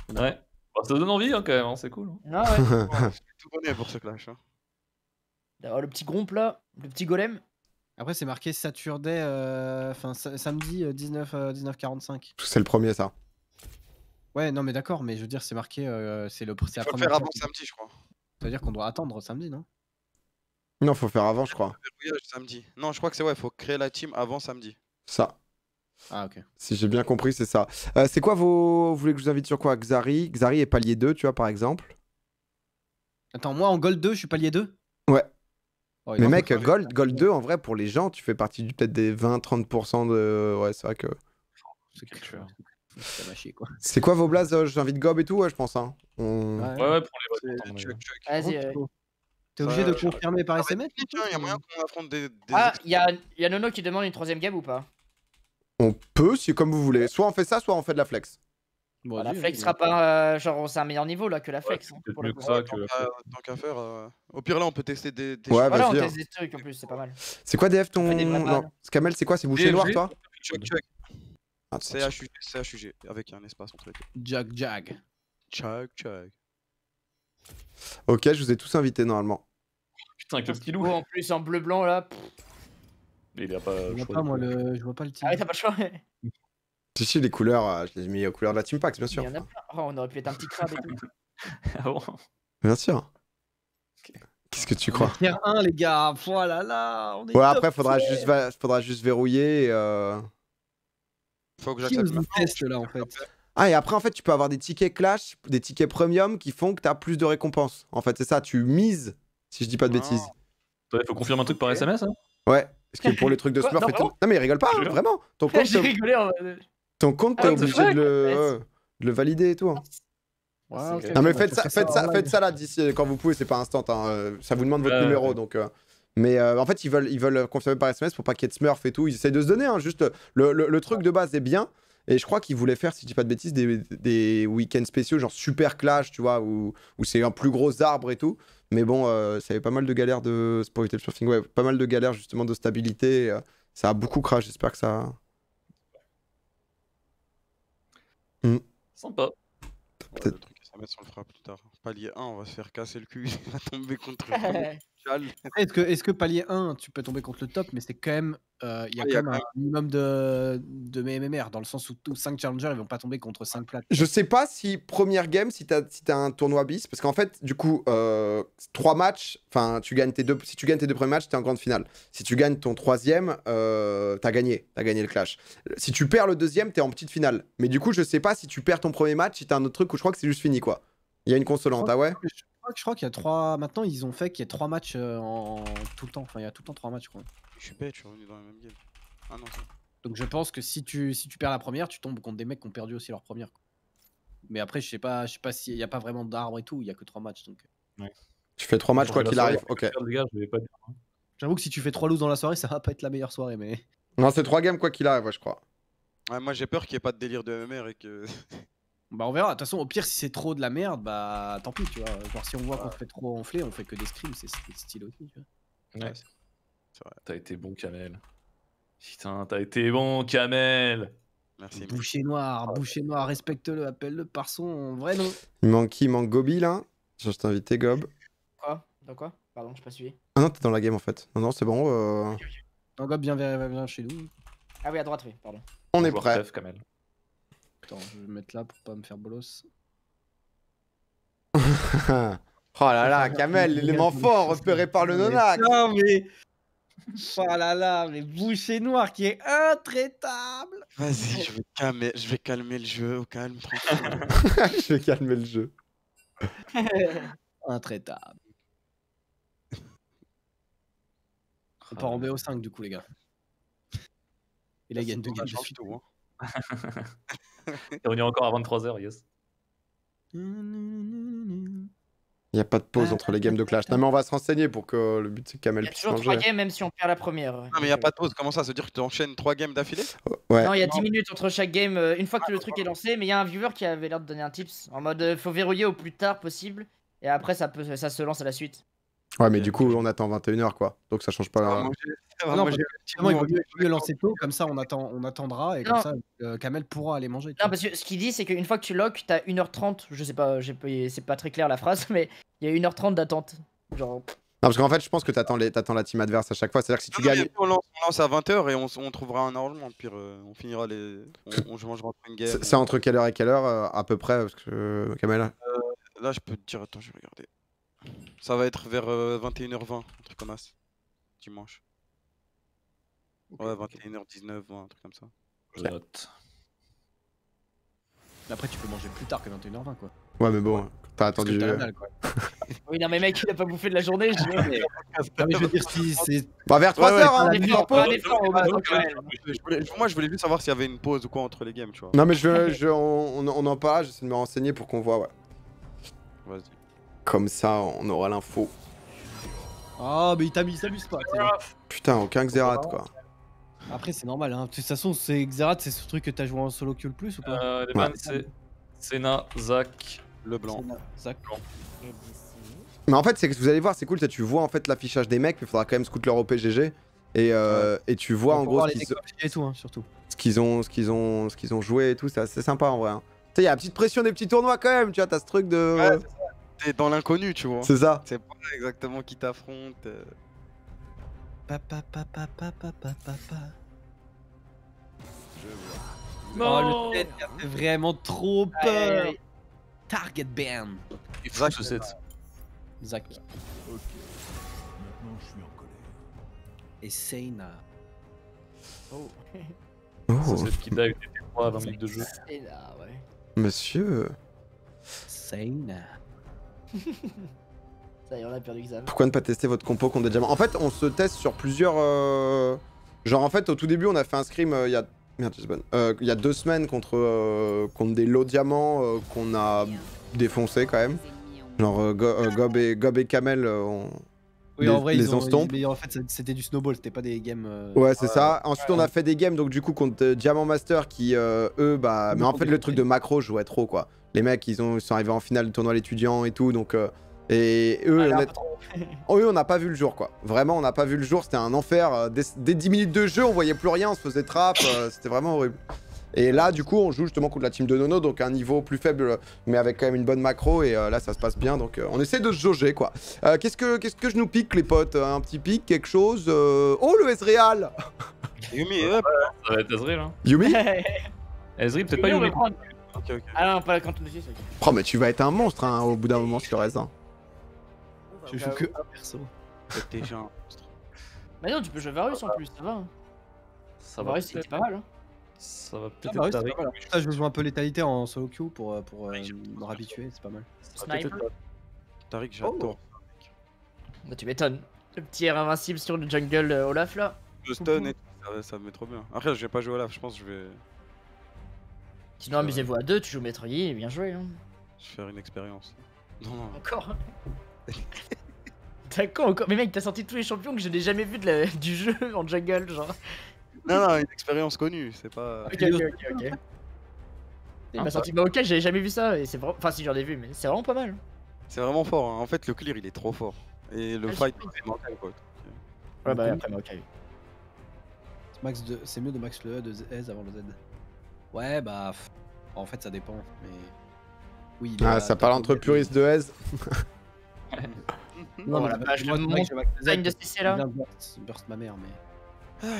Ouais, bah, ça donne envie hein, quand même, hein. C'est cool. Hein. Ah ouais, ouais, je suis tout bonnet pour ce clash. Hein. Le petit gromp là, le petit golem. Après c'est marqué Saturday, enfin euh, samedi euh, dix-neuf heures quarante-cinq. C'est le premier ça. Ouais, non mais d'accord, mais je veux dire c'est marqué, euh, c'est le c'est la première. Faut faire avant samedi je crois. Ça veut dire qu'on doit attendre samedi non? Non, faut faire avant je crois. Verrouillage samedi. Non, je crois que c'est ouais, faut créer la team avant samedi. Ça. Ah ok. Si j'ai bien compris, c'est ça. Euh, c'est quoi vos... Vous voulez que je vous invite sur quoi? Xari Xari est palier deux, tu vois, par exemple. Attends, moi en gold deux, je suis palier deux? Ouais. Oh, mais mec, gold, gold deux, en vrai, pour les gens, tu fais partie du peut-être des vingt à trente pour cent de... Ouais, c'est vrai que... C'est quelque chose. Ça va chier, quoi. C'est quoi vos blazes? J'invite Gob et tout, ouais, je pense. Hein. On... Ouais, ouais, ouais, pour les... Vas-y, vas-y. T'es obligé de confirmer par S M S? Il y a moyen qu'on affronte des... Ah, il y a Nono qui demande une troisième game ou pas? On peut, c'est comme vous voulez. Soit on fait ça, soit on fait de la flex. Bon, bah, la flex sera pas... Euh, genre, c'est un meilleur niveau là que la flex. Ouais, hein, pour le coup. Ça, que tant qu'à euh, faire... Euh... Au pire là, on peut tester des, des ouais, choses. Voilà, on teste des trucs en plus, c'est pas mal. C'est quoi D F ton... Non, Scamel, c'est quoi? C'est boucher noir, toi? C'est H U G, avec un espace entre les deux. Jag, jag. Jag, jag. Ok, je vous ai tous invités normalement. Putain, avec le petit loup. En plus, en bleu-blanc là... Il a pas je, vois pas, moi, le... je vois pas le team. Ah ouais, t'as pas le choix. Si, si, les couleurs, je les ai mis aux couleurs de la Team Pax, bien sûr. Il y en a plein. Oh, on aurait pu être un petit crabe et tout. Ah bon? Bien sûr. Okay. Qu'est-ce que tu crois? Tier un, les gars. Voilà, là. On est ouais, après, faudra juste, va... faudra juste verrouiller. Euh... Faut que j'accepte ma test là, en fait. Ah, et après, en fait, tu peux avoir des tickets Clash, des tickets Premium qui font que t'as plus de récompenses. En fait, c'est ça. Tu mises, si je dis pas de oh. bêtises. Ouais, faut confirmer un truc par S M S, hein? Ouais. Parce que pour les trucs de Smurf... Non, ton... non mais il rigole pas, hein, vraiment. Ton compte, t'es en... ah, obligé de le... de le valider et tout. Hein. Wow, okay. Non mais faites ça, faites ça, faites ça là d'ici quand vous pouvez, c'est pas instant. Hein. Ça vous demande votre euh... numéro donc... Euh... Mais euh, en fait ils veulent, ils veulent confirmer par S M S pour pas qu'il y ait de Smurf et tout. Ils essayent de se donner, hein, juste le, le, le truc de base est bien. Et je crois qu'ils voulaient faire, si je dis pas de bêtises, des, des week-ends spéciaux genre Super Clash, tu vois, où, où c'est un plus gros arbre et tout. Mais bon, euh, ça avait pas mal de galères de... Pour éviter le surfing, ouais, pas mal de galères justement de stabilité. Euh, ça a beaucoup crash, j'espère que ça... Mm. Sympa. Peut-être ouais, le truc à mettre sur le frappe plus tard. Palier un, on va se faire casser le cul, on va tomber contre le Est-ce que, est-ce que palier un, tu peux tomber contre le top, mais c'est quand même... Il euh, y a ouais, quand même un minimum de, de M M R, dans le sens où tous cinq challengers ils vont pas tomber contre cinq plates. Je sais pas si première game, si t'as si t'as un tournoi bis, parce qu'en fait, du coup, euh, trois matchs, enfin, tu gagnes tes deux, si tu gagnes tes deux premiers matchs, t'es en grande finale. Si tu gagnes ton troisième, euh, t'as gagné, t'as gagné le clash. Si tu perds le deuxième, t'es en petite finale. Mais du coup, je sais pas si tu perds ton premier match, si t'as un autre truc où je crois que c'est juste fini, quoi. Il y a une consolante, ah ouais? Je crois, crois qu'il y a trois. Maintenant, ils ont fait qu'il y a trois matchs en tout le temps. Enfin, il y a tout le temps trois matchs, quoi. Je suis bête, je suis revenu dans la même game. Ah non, ça. Donc je pense que si tu, si tu perds la première, tu tombes contre des mecs qui ont perdu aussi leur première. Quoi. Mais après, je sais pas, je sais pas s'il y a pas vraiment d'arbre et tout, il y a que trois matchs. Donc... Ouais. Tu fais trois matchs quoi qu'il arrive, ok. J'avoue que si tu fais trois loose dans la soirée, ça va pas être la meilleure soirée, mais... Non, c'est trois games quoi qu'il arrive, ouais, je crois. Ouais, moi j'ai peur qu'il y ait pas de délire de M M R et que... Bah on verra, de toute façon au pire si c'est trop de la merde, bah tant pis, tu vois. Genre si on voit ouais. qu'on fait trop enflé, on fait que des scrims, c'est style aussi, tu vois. Ouais. T'as été bon, Kamel. Putain, t'as été bon, Kamel. Merci. Boucher noir, ah, boucher noir, respecte-le, appelle-le par son vrai nom. Il manque qui? Il manque Gobi là. Je t'ai invité, Gob. Quoi? Dans quoi? Pardon, j'ai pas suivi. Ah non, t'es dans la game en fait. Non, non, c'est bon. Euh... Okay, okay. Non, Gob, viens, viens, viens chez nous. Ah oui, à droite, oui, pardon. On, On est prêt. Bref, Kamel. Attends, je vais me mettre là pour pas me faire bolos. Oh là là, Kamel, l'élément fort, repéré par le nonac. Non, mais. Oh là là, mais boucher noir qui est intraitable. Vas-y, je vais calmer, je vais calmer le jeu au calme. Je vais calmer le jeu. Intraitable. On part en B O cinq du coup les gars. Et là, il gagne deux games de suite. T'es revenu encore à vingt-trois heures, yes. Il n'y a pas de pause entre les games de Clash. Non, mais on va se renseigner pour que le but c'est que Kamel puisse manger. Il y a toujours trois games même si on perd la première. Non, mais il n'y a pas de pause. Comment ça, ça veut dire que tu enchaînes trois games d'affilée? Ouais. Non, il y a dix minutes entre chaque game une fois que le truc est lancé. Mais il y a un viewer qui avait l'air de donner un tips en mode faut verrouiller au plus tard possible et après ça, peut, ça se lance à la suite. Ouais, mais du coup on attend vingt et une heures quoi. Donc ça change pas la. Non, il vaut mieux lancer tôt, comme ça on, attend, on attendra et non. Comme ça euh, Kamel pourra aller manger. Non, parce que ce qu'il dit c'est qu'une fois que tu lock, t'as une heure trente, je sais pas, c'est pas très clair la phrase, mais il y a une heure trente d'attente. Genre. Non, parce qu'en fait je pense que t'attends la team adverse à chaque fois, c'est-à-dire que si tu non, gagnes. On lance, on lance à vingt heures et on, on trouvera un arrangement, le pire, euh, on finira les. On, on mangera une game. C'est entre quelle heure et quelle heure euh, à peu près, parce que euh, Kamel. Euh, là je peux te dire, attends, je vais regarder. Ça va être vers euh, vingt et une heures vingt, un truc comme ça, dimanche. Okay, ouais, vingt et une heures dix-neuf, ouais, un truc comme ça. Je note. Après, tu peux manger plus tard que vingt et une heures vingt, quoi. Ouais, mais bon, ouais. T'as attendu. Parce que t'as la dalle, quoi. Oui, non, mais mec, il a pas bouffé de la journée. Je veux, mais... non, mais je veux dire, si c'est. Bah, vers trois heures, moi, je voulais juste savoir s'il y avait une pause ou quoi entre les games, tu vois. Non, mais je, je, on, on en parle, j'essaie de me renseigner pour qu'on voit, ouais. Vas-y. Comme ça, on aura l'info. Ah, oh, mais il t'amuse pas. Putain, aucun Xerath quoi. Après, c'est normal, hein. De toute façon, c'est Xerath, c'est ce truc que t'as joué en solo queue le plus ou pas? Euh, les ouais. C'est Senna, Zac, Leblanc. Zac, Leblanc. Mais en fait, c'est que vous allez voir, c'est cool, tu vois en fait l'affichage des mecs, mais faudra quand même scout leur O P G G. Et, euh, ouais. Et tu vois en gros ce qu'ils ont, hein, qu ont, ce qu'ils ont, ce qu'ils ont joué et tout, c'est assez sympa en vrai. Hein. Tu sais, il y a la petite pression des petits tournois quand même, tu vois, t'as ce truc de. Ouais, t'es dans l'inconnu, tu vois. C'est ça. C'est pas exactement qui t'affronte. Euh... Papa, papa, papa, papa. Je vois. Non, oh, le sept, il a fait vraiment trop peur. Hey. Target ban. Il faut que ce sept. Zac. Ok. Maintenant, je suis en colère. Et Xayah. Oh. Oh. C'est ce qui date des trois à vingt minutes de jeu. Xayah, ouais. Monsieur. Xayah. Ça y est, on a perdu Xav. Pourquoi ne pas tester votre compo contre des diamants? En fait, on se teste sur plusieurs. Euh... Genre, en fait, au tout début, on a fait un scrim euh, il y a. Merde, c'est bon. Euh, il y a deux semaines contre, euh, contre des lots diamants euh, qu'on a défoncé quand même. Genre, euh, Go euh, Gob, et, Gob et Kamel, euh, on. Oui, les, en vrai, les ils ont, mais en fait, c'était du snowball, c'était pas des games. Euh... Ouais, c'est euh, ça. Ensuite, ouais, on a fait des games, donc du coup, contre euh, Diamant Master qui, euh, eux, bah. Mais en fait, le truc de macro, je jouais trop, quoi. Les mecs, ils, ont, ils sont arrivés en finale du tournoi l'étudiant et tout, donc. Euh, et eux, ah, on a... oh, eux, on n'a pas vu le jour, quoi. Vraiment, on n'a pas vu le jour, c'était un enfer. Dès, dès dix minutes de jeu, on voyait plus rien, on se faisait trap, euh, c'était vraiment horrible. Et là, du coup, on joue justement contre la team de Nono, donc un niveau plus faible, mais avec quand même une bonne macro. Et euh, là, ça se passe bien, donc euh, on essaie de se jauger, quoi. Euh, qu'est-ce que, qu'est-ce que je nous pique, les potes? Un petit pic, quelque chose euh... Oh, le Ezreal. Yuumi, hop. Ça va être Ezreal, hein. Yuumi. Ezreal, peut-être pas Yuumi. Okay, okay. Ah non, pas la quantité, okay. Oh, mais tu vas être un monstre, hein, au bout d'un moment, sur reste. Hein. Je joue que un perso. T'es déjà un monstre. Mais non, tu peux jouer Varus en plus, ça va. Ça Varus, c'était pas mal, hein. Ça va peut-être ah, bah oui, pas mal. Ça, je joue un peu létalité en solo queue pour, pour euh, me réhabituer, c'est pas mal. Sniper. Tariq, j'adore. Oh. Bah, tu m'étonnes. Le petit air invincible sur le jungle euh, Olaf là. Le stun et tout, ça, ça me met trop bien. Après, je vais pas jouer Olaf, je pense que je vais. Sinon, amusez-vous à deux, tu joues Maîtrier et bien joué. Hein. Je vais faire une expérience. Non, non. Encore. D'accord, encore. Mais mec, t'as sorti tous les champions que je n'ai jamais vu de la... du jeu en jungle, genre. Non, non, une expérience connue, c'est pas. Ok, ok, ok. okay. Il m'a sorti Maokai, j'avais jamais vu ça. Et c'est vraiment... Enfin, si j'en ai vu, mais c'est vraiment pas mal. C'est vraiment fort, hein. En fait, le clear il est trop fort. Et le ah, fight, c'est Maokai, quoi. Ouais, bah après Maokai. De... C'est mieux de max le E de S avant le Z. Ouais, bah. En fait, ça dépend. Mais. Oui, ah, ça parle entre puristes de Hez. Non, la page de montagne de C C là. Burst ma mère, mais.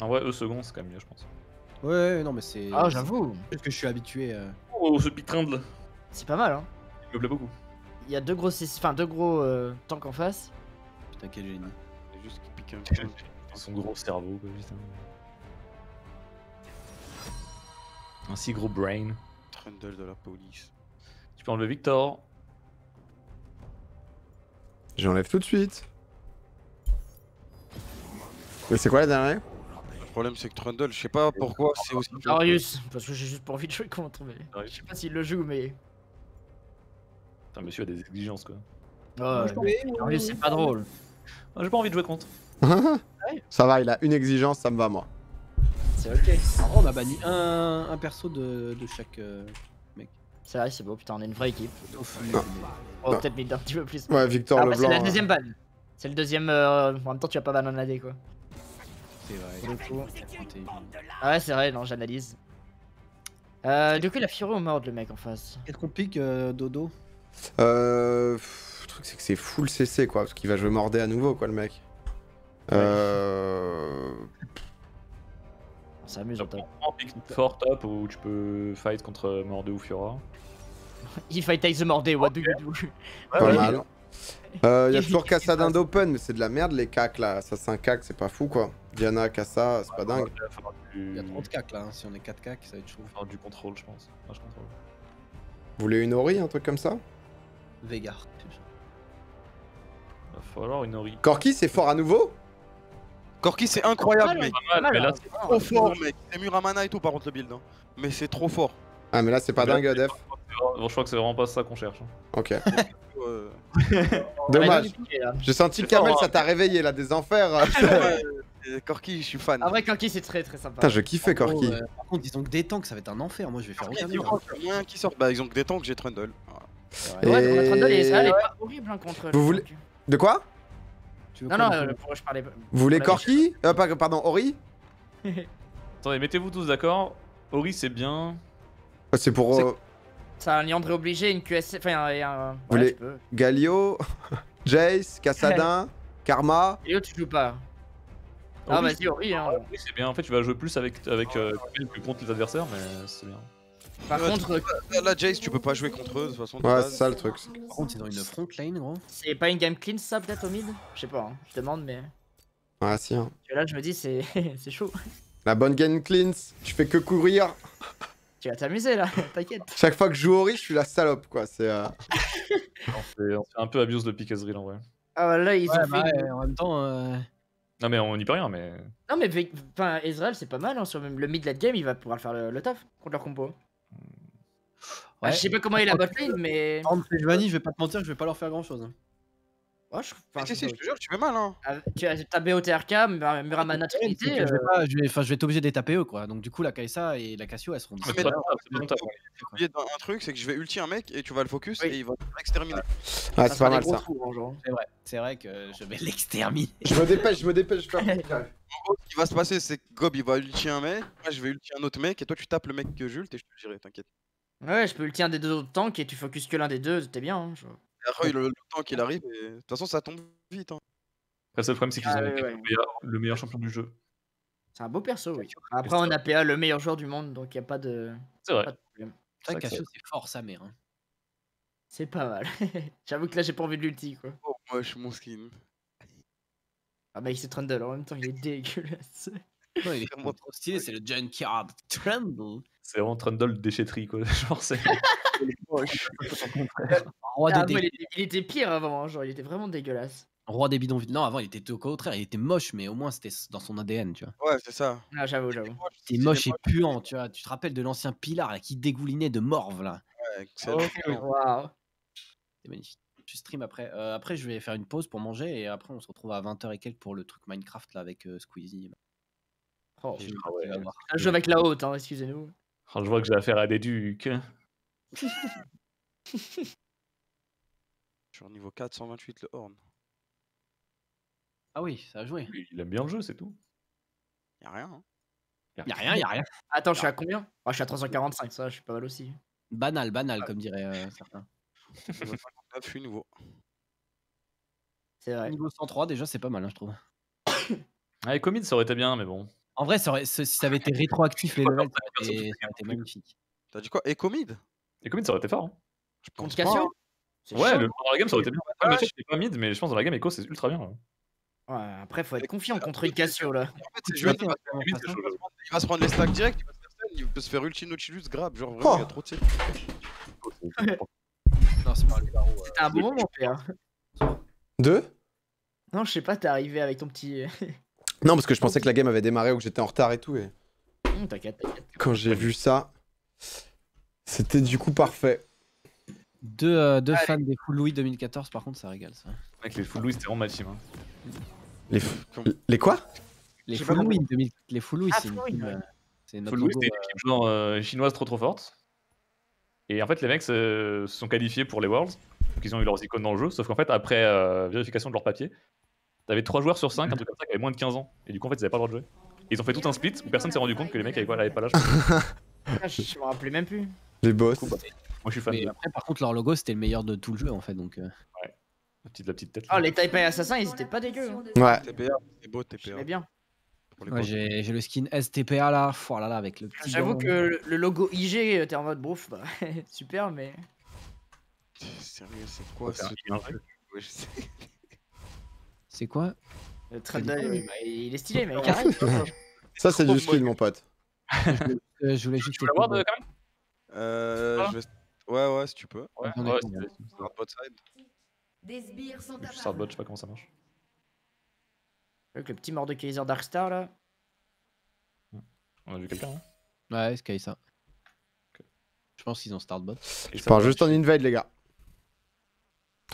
En vrai, E second, c'est quand même mieux, je pense. Ouais, non, mais c'est. Ah, j'avoue. Parce que je suis habitué. Euh... Oh, ce petit Trundle. C'est pas mal, hein. Il me plaît beaucoup. Il y a deux gros, enfin, deux gros euh, tanks en face. Putain, quel génie. C'est juste qu'il pique un peu. Son gros cerveau, quoi, putain. Un si gros brain. Trundle de la police. Tu peux enlever Victor. J'enlève tout de suite. Mais c'est quoi la dernière? problème c'est que Trundle, je sais pas pourquoi c'est aussi... Darius, parce que j'ai juste pas envie de jouer contre, mais je sais pas s'il le joue, mais... Putain, monsieur a des exigences, quoi. Ouais, Darius c'est pas drôle. J'ai pas envie de jouer contre. Ça va, il a une exigence, ça me va, moi. C'est ok. On a banni un, un perso de, de chaque euh, mec. C'est vrai, c'est beau, putain, on est une vraie équipe. Ouf, non. Oh, peut-être mid un petit peu plus. Ouais, Victor Leblanc. C'est la deuxième ban. C'est le deuxième. Euh, en même temps, tu vas pas ban en A D, quoi. C'est vrai. Du coup... Ah ouais, c'est vrai, non, j'analyse. Euh, du coup, il a Fiori au mort, le mec en face. Qu'est-ce qu'on pique, euh, Dodo? Euh. Le truc, c'est que c'est full C C, quoi, parce qu'il va jouer Mordé à nouveau, quoi, le mec. Ouais. Euh. C'est amusant. Fort top où tu peux fight contre Mordé ou Fiora. Il fight avec the Mordé, what do you do? Pas mal. Il y a toujours Kassadin d'open, mais c'est de la merde les cacs là. Assassin cac, c'est pas fou quoi. Diana, Kassa, c'est pas dingue. Il y a trop de cac là, hein. Si on est quatre cac, ça va être chaud. Enfin, du contrôle, je pense. Enfin, je contrôle. Vous voulez une Ori, un truc comme ça? Veigar. Il va falloir une Ori. Corki, c'est fort à nouveau? Corki c'est incroyable mec, mais là c'est trop fort mec, c'est Muramana et tout par contre le build, hein. Mais c'est trop fort. Ah mais là c'est pas dingue Def. Je crois que c'est vraiment pas ça qu'on cherche. Ok. Dommage. J'ai senti Kamel ça t'a réveillé là, des enfers. Corki je suis fan. En vrai Corki c'est très très sympa. Putain je kiffais Corki. Par contre ils ont que des tanks, ça va être un enfer, moi je vais faire rien qui sort. Bah ils ont que des tanks, j'ai Trundle. Ouais Trundle et Ezreal est pas horrible contre eux. Vous voulez... De quoi? Non, non, euh, je parlais pas. Vous voulez Corki? euh, Pardon, Ori? Attendez, mettez-vous tous d'accord. Ori, c'est bien. Ah, c'est pour. Euh... C'est un Liandré obligé, une Q S C. Enfin, un. un... Vous voilà, voulez tu peux. Galio, Jace, Kassadin, Karma. Galio, tu joues pas. Ah, vas-y, Ori. Hein. Ori, c'est bien. En fait, tu vas jouer plus avec. avec euh, plus contre les adversaires, mais c'est bien. Par ouais, contre, euh, là Jace, tu peux pas jouer contre eux de toute façon. Ouais, c'est ça le truc. Par contre, ils ont une front lane, gros. C'est pas une game clean, ça peut-être au mid? Je sais pas, hein. Je demande, mais. Ah, si, hein. Parce que là, je me dis, c'est chaud. La bonne game clean, tu fais que courir. Tu vas t'amuser là, t'inquiète. Chaque fois que je joue Ori, je suis la salope, quoi. C'est. Euh... on fait un peu abuse de pick Ezreal en vrai. Ah, bah là, ils ouais, ont bah, fait. Ouais, en même temps. Euh... Non, mais on n'y peut rien, mais. Non, mais enfin, Ezreal, c'est pas mal, hein. Sur le mid late game, il va pouvoir faire le, le taf contre leur compo. Ouais. Ah, je sais pas comment il a bot lane, mais. Giovanni, je vais pas te mentir, je vais pas leur faire grand chose. Ouais, je. Enfin, si, si, je te jure, tu fais mal, hein. Ah, tu as tapé au T R K, Muramana Trinité. Enfin, je vais t'obliger de les taper eux, quoi. Donc, du coup, la Kai'Sa et la Cassio, elles seront. Mais là, un truc, c'est que je vais ulti un mec et tu vas le focus et il va l'exterminer. Ah, c'est pas mal ça. C'est vrai, c'est vrai que je vais l'exterminer. Je me dépêche, je me dépêche, je perds. En gros, ce qui va se passer, c'est que Gob il va ulti un mec, moi je vais ulti un autre mec et toi tu tapes le mec que j'ulte et je te le dirai, t'inquiète. Ouais, je peux ulti un des deux autres tanks et tu focuses que l'un des deux, t'es bien. Hein, je... Et après, le, le tank il arrive et de toute façon ça tombe vite. Hein. Le seul problème, c'est qu'ils ah, ont ouais, ouais. le, meilleur, le meilleur champion du jeu. C'est un beau perso, oui. Après, on a P A, le meilleur joueur du monde, donc y a pas de. C'est vrai. Pas de problème. Ça, Cassio, c'est fort sa mère. Hein. C'est pas mal. J'avoue que là, j'ai pas envie de l'ulti, quoi. Oh, moi, je suis mon skin. Ah, bah, il s'est Trundle en même temps, il est dégueulasse. Non, il est vraiment trop stylé, c'est le Junkyard Trundle. C'est vraiment Trundle déchetterie, quoi. Genre, c'est. Il était pire avant, genre, il était vraiment dégueulasse. Roi des bidons vides. Non, avant, il était au contraire, il était moche, mais au moins, c'était dans son A D N, tu vois. Ouais, c'est ça. Ah, j'avoue, j'avoue. C'était moche et puant, tu vois. Tu te rappelles de l'ancien Pilar, là, qui dégoulinait de morve, là. Ouais, excellent. Waouh. C'est magnifique. Tu stream après. Euh, après, je vais faire une pause pour manger et après, on se retrouve à vingt heures et quelques pour le truc Minecraft, là, avec euh, Squeezie. Oh, je ouais, ouais. joue avec la haute, hein, excusez-nous. Oh, je vois que j'ai affaire à des ducs. Je suis au niveau quatre cent vingt-huit, le Ornn. Ah oui, ça a joué. Il aime bien le jeu, c'est tout. Y'a rien. Hein. Y'a rien, y'a rien. Attends, je suis à combien? oh, Je suis à trois cent quarante-cinq, ça, je suis pas mal aussi. Banal, banal, ah, comme diraient euh, certains. Je suis nouveau. C'est vrai. Niveau cent trois, déjà, c'est pas mal, hein, je trouve. Avec Commit, ça aurait été bien, mais bon. En vrai, ça aurait, si ça avait été rétroactif, les levels, ça aurait été magnifique. T'as dit quoi? Ecomid? Ecomid, ça aurait été fort. Hein. Je pense contre Cassio? Ouais, chaud. Le dans la game, ça aurait été bien. Ouais, ouais, je sais pas mid, mais je pense dans la game, Echo, c'est ultra bien. Là. Ouais, après, faut être confiant contre une Cassio là. En fait, c'est joué. Il va se prendre les stacks direct, il va se faire stun, il peut se faire ulti Nautilus, grab. Genre, vraiment, il y a trop de C. Non, c'est pas le barreau. C'était un bon moment, P A. Deux? Non, je sais pas, t'es arrivé avec ton petit. Non, parce que je pensais que la game avait démarré ou que j'étais en retard et tout. Et... Mmh, t'inquiète, t'inquiète. Quand j'ai vu ça, c'était du coup parfait. Deux, euh, deux fans des Full Louis deux mille quatorze, par contre, ça régale ça. Mec, les Full Louis, c'était vraiment ma team. Hein. Les, les quoi les Full Louis, deux mille... les Full Louis, ah, c'est une team. Ouais. C'est notre logo, c'était une équipe genre euh, chinoise trop trop forte. Et en fait, les mecs euh, se sont qualifiés pour les Worlds. Donc, ils ont eu leurs icônes dans le jeu. Sauf qu'en fait, après euh, vérification de leur papier, t'avais trois joueurs sur cinq, un truc comme ça, qui avaient moins de quinze ans. Et du coup, en fait, ils avaient pas le droit de jouer. Et ils ont fait tout un split où personne s'est rendu compte que les mecs avaient pas l'âge. Je me rappelais même plus. Les boss. Coup, bah, moi, je suis fan. Mais après, par contre, leur logo, c'était le meilleur de tout le jeu, en fait. Donc, euh... ouais. La petite, la petite tête. Oh, les Taipei Assassins, ils étaient pas dégueux. Hein. Ouais. T P A, c'est beau, T P A. Bien. Ouais, j'ai le skin S T P A là, oh là, là avec le petit. J'avoue que le, le logo I G, t'es en mode brouf, bah, super, mais. Sérieux, c'est quoi ce truc? C'est quoi? Le Trundle, il est stylé, mais carré. Ça, c'est du skin, mon pote. Je voulais juste. Tu veux l'avoir quand même? Euh. Ouais, ouais, si tu peux. Ouais, ouais, start bot side. Des sbires sont à start bot, je sais pas comment ça marche. Avec le petit Mordekaiser Darkstar là. On a vu quelqu'un, hein? Ouais, c'est ça. Okay. Je pense qu'ils ont startbot. Je pars juste en invade, les gars.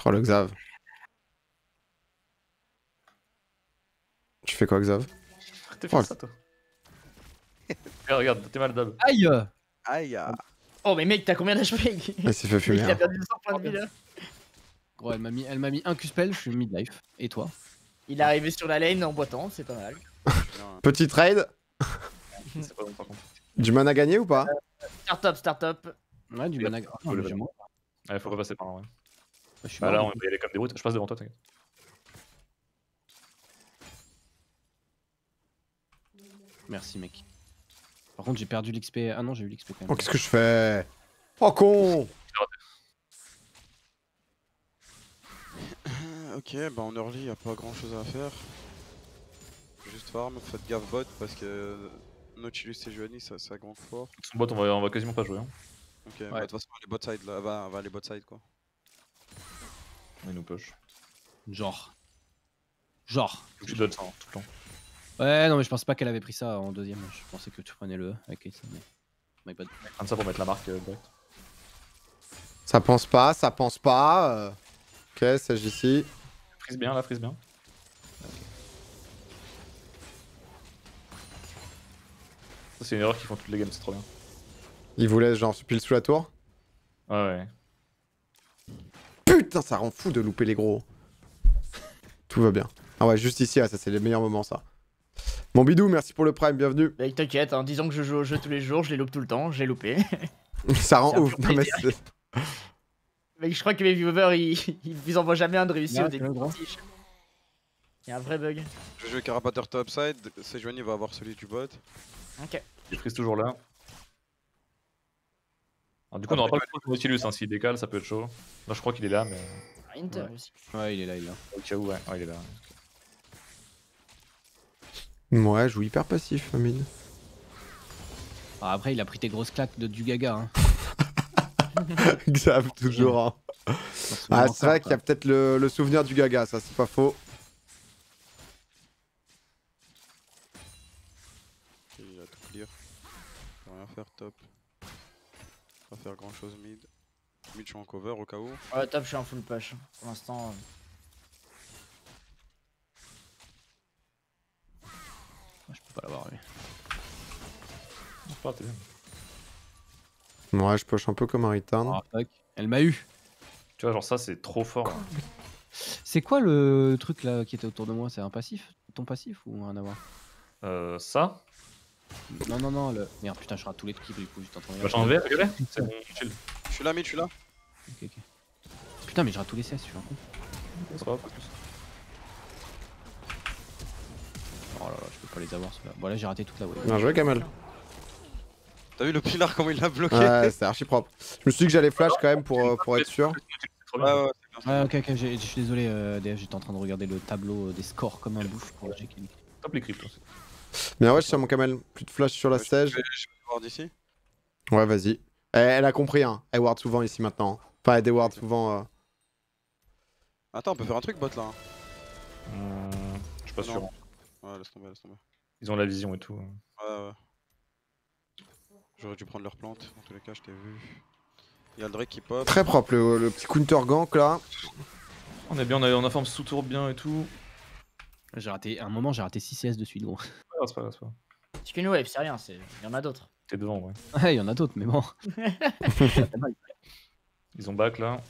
Oh le Xav. Tu fais quoi, Xav? T'es fait oh, ça, toi. Regarde, regarde, t'es mal dab. Aïe! Aïe! Oh, mais mec, t'as combien d'H P? Elle s'est fait fumer. Elle a perdu cent points de vie là. Gros, elle m'a mis, mis un Q-spell, je suis mid-life. Et toi? Il est arrivé sur la lane en boitant, c'est pas mal. Petit trade. Pas bon, par du mana gagné ou pas? euh, Start up, start up. Ouais, du mana gagné. Oh, le... Allez, faut repasser par là, ouais. Bah, bah, là, on va y aller comme des routes. Je passe devant toi, t'inquiète. Merci, mec. Par contre, j'ai perdu l'X P. Ah non, j'ai eu l'X P quand même. Oh, qu'est-ce que je fais? Oh, con. Ok, bah en early y'a pas grand chose à faire. Juste farm, faites gaffe bot parce que Nautilus et Joanny ça, ça grand fort. Son bot on va, on va quasiment pas jouer hein. Ok, ouais. Bah de toute façon les bot side là, va, va les bot side quoi. Il nous push. Genre. Genre. Tu donnes ça hein, tout le temps. Ouais non mais je pensais pas qu'elle avait pris ça en deuxième, je pensais que tu prenais le avec okay, ça mais... My bad. Prends ça pour mettre la marque euh, direct. Ça pense pas, ça pense pas euh... Ok, ça ici. Frise bien, la frise bien. Okay. Ça c'est une erreur qu'ils font toutes les games, c'est trop bien. Ils vous laissent genre pile sous la tour? Ouais ouais. Putain, ça rend fou de louper les gros. Tout va bien. Ah ouais, juste ici, ouais, ça c'est les meilleurs moments ça. Mon bidou, merci pour le prime, bienvenue. Mec t'inquiète, hein, disons que je joue au jeu tous les jours, je les loupe tout le temps, j'ai loupé. Ça rend ouf, non mais c'est... Mec, je crois que mes viewers ils, ils envoient jamais un de réussi au début. Y'a un vrai bug. Je vais jouer Carapateur top side, Sejuani va avoir celui du bot. Ok. Il frise toujours là. Alors, du coup, on n'aura pas le coup de Nautilus, hein. S'il décale, ça peut être chaud. Non, je crois qu'il est là, mais. Inter aussi. Ouais, il est là, il est là. Ok, ouais, ouais, il est là. Ouais, je joue hyper passif, mine. Ah, après, il a pris tes grosses claques de du gaga, hein. Xav toujours hein. Ah c'est vrai qu'il y a peut-être le, le souvenir du gaga, ça c'est pas faux. J'ai déjà tout clear. Je peux rien faire top. Pas faire grand chose mid. Mid je suis en cover au cas où. Ouais top je suis en full push. Pour l'instant. Euh... Je peux pas l'avoir lui. Oh, t'es bien. Ouais, je push un peu comme un return. Oh, elle m'a eu. Tu vois, genre ça, c'est trop fort. Hein. C'est quoi le truc là qui était autour de moi? C'est un passif? Ton passif ou un avoir? Euh, ça? Non, non, non, le. Merde, putain, je rate tous les trucs du coup, je t'entends rien. Bah, j'en vais, regardez. C'est bon, chill. Je suis là, mais je suis là. Ok, ok. Putain, mais je rate tous les C S, je suis un con. Ça va, pas plus. Oh là là, je peux pas les avoir ceux-là. Bon, là, j'ai raté toute la wave. Bien joué, Kamal. T'as vu le pilar comment il l'a bloqué? Ouais, c'est archi propre. Je me suis dit que j'allais flash quand même pour, pour être sûr. Ah, ouais, ah, ok, ok, je suis désolé, euh, D F, j'étais en train de regarder le tableau des scores comme un bouffe pour checker. Top les cryptos. Mais ouais, je suis sur mon camel. Plus de flash sur la stage. Je vais voir d'ici. Ouais, vas-y. Elle a compris, hein. Elle ward souvent ici maintenant. Enfin, elle ward souvent. Euh... Attends, on peut faire un truc, bot là. Mmh, je suis pas sûr. Ouais, laisse tomber, laisse tomber. Ils ont la vision et tout. Ouais, ouais. J'aurais dû prendre leur plante, en tous les cas, je t'ai vu. Y'a le Drake qui pop. Très propre le, le petit counter gank là. On est bien, on a, on a forme sous-tour bien et tout. J'ai raté, à un moment j'ai raté six CS de suite gros. Ouais, c'est pas grave, c'est pas grave. C'est qu'une wave, c'est rien, c'est... y'en a d'autres. T'es devant, ouais. Ouais, y'en a d'autres, mais bon. Ils ont back là.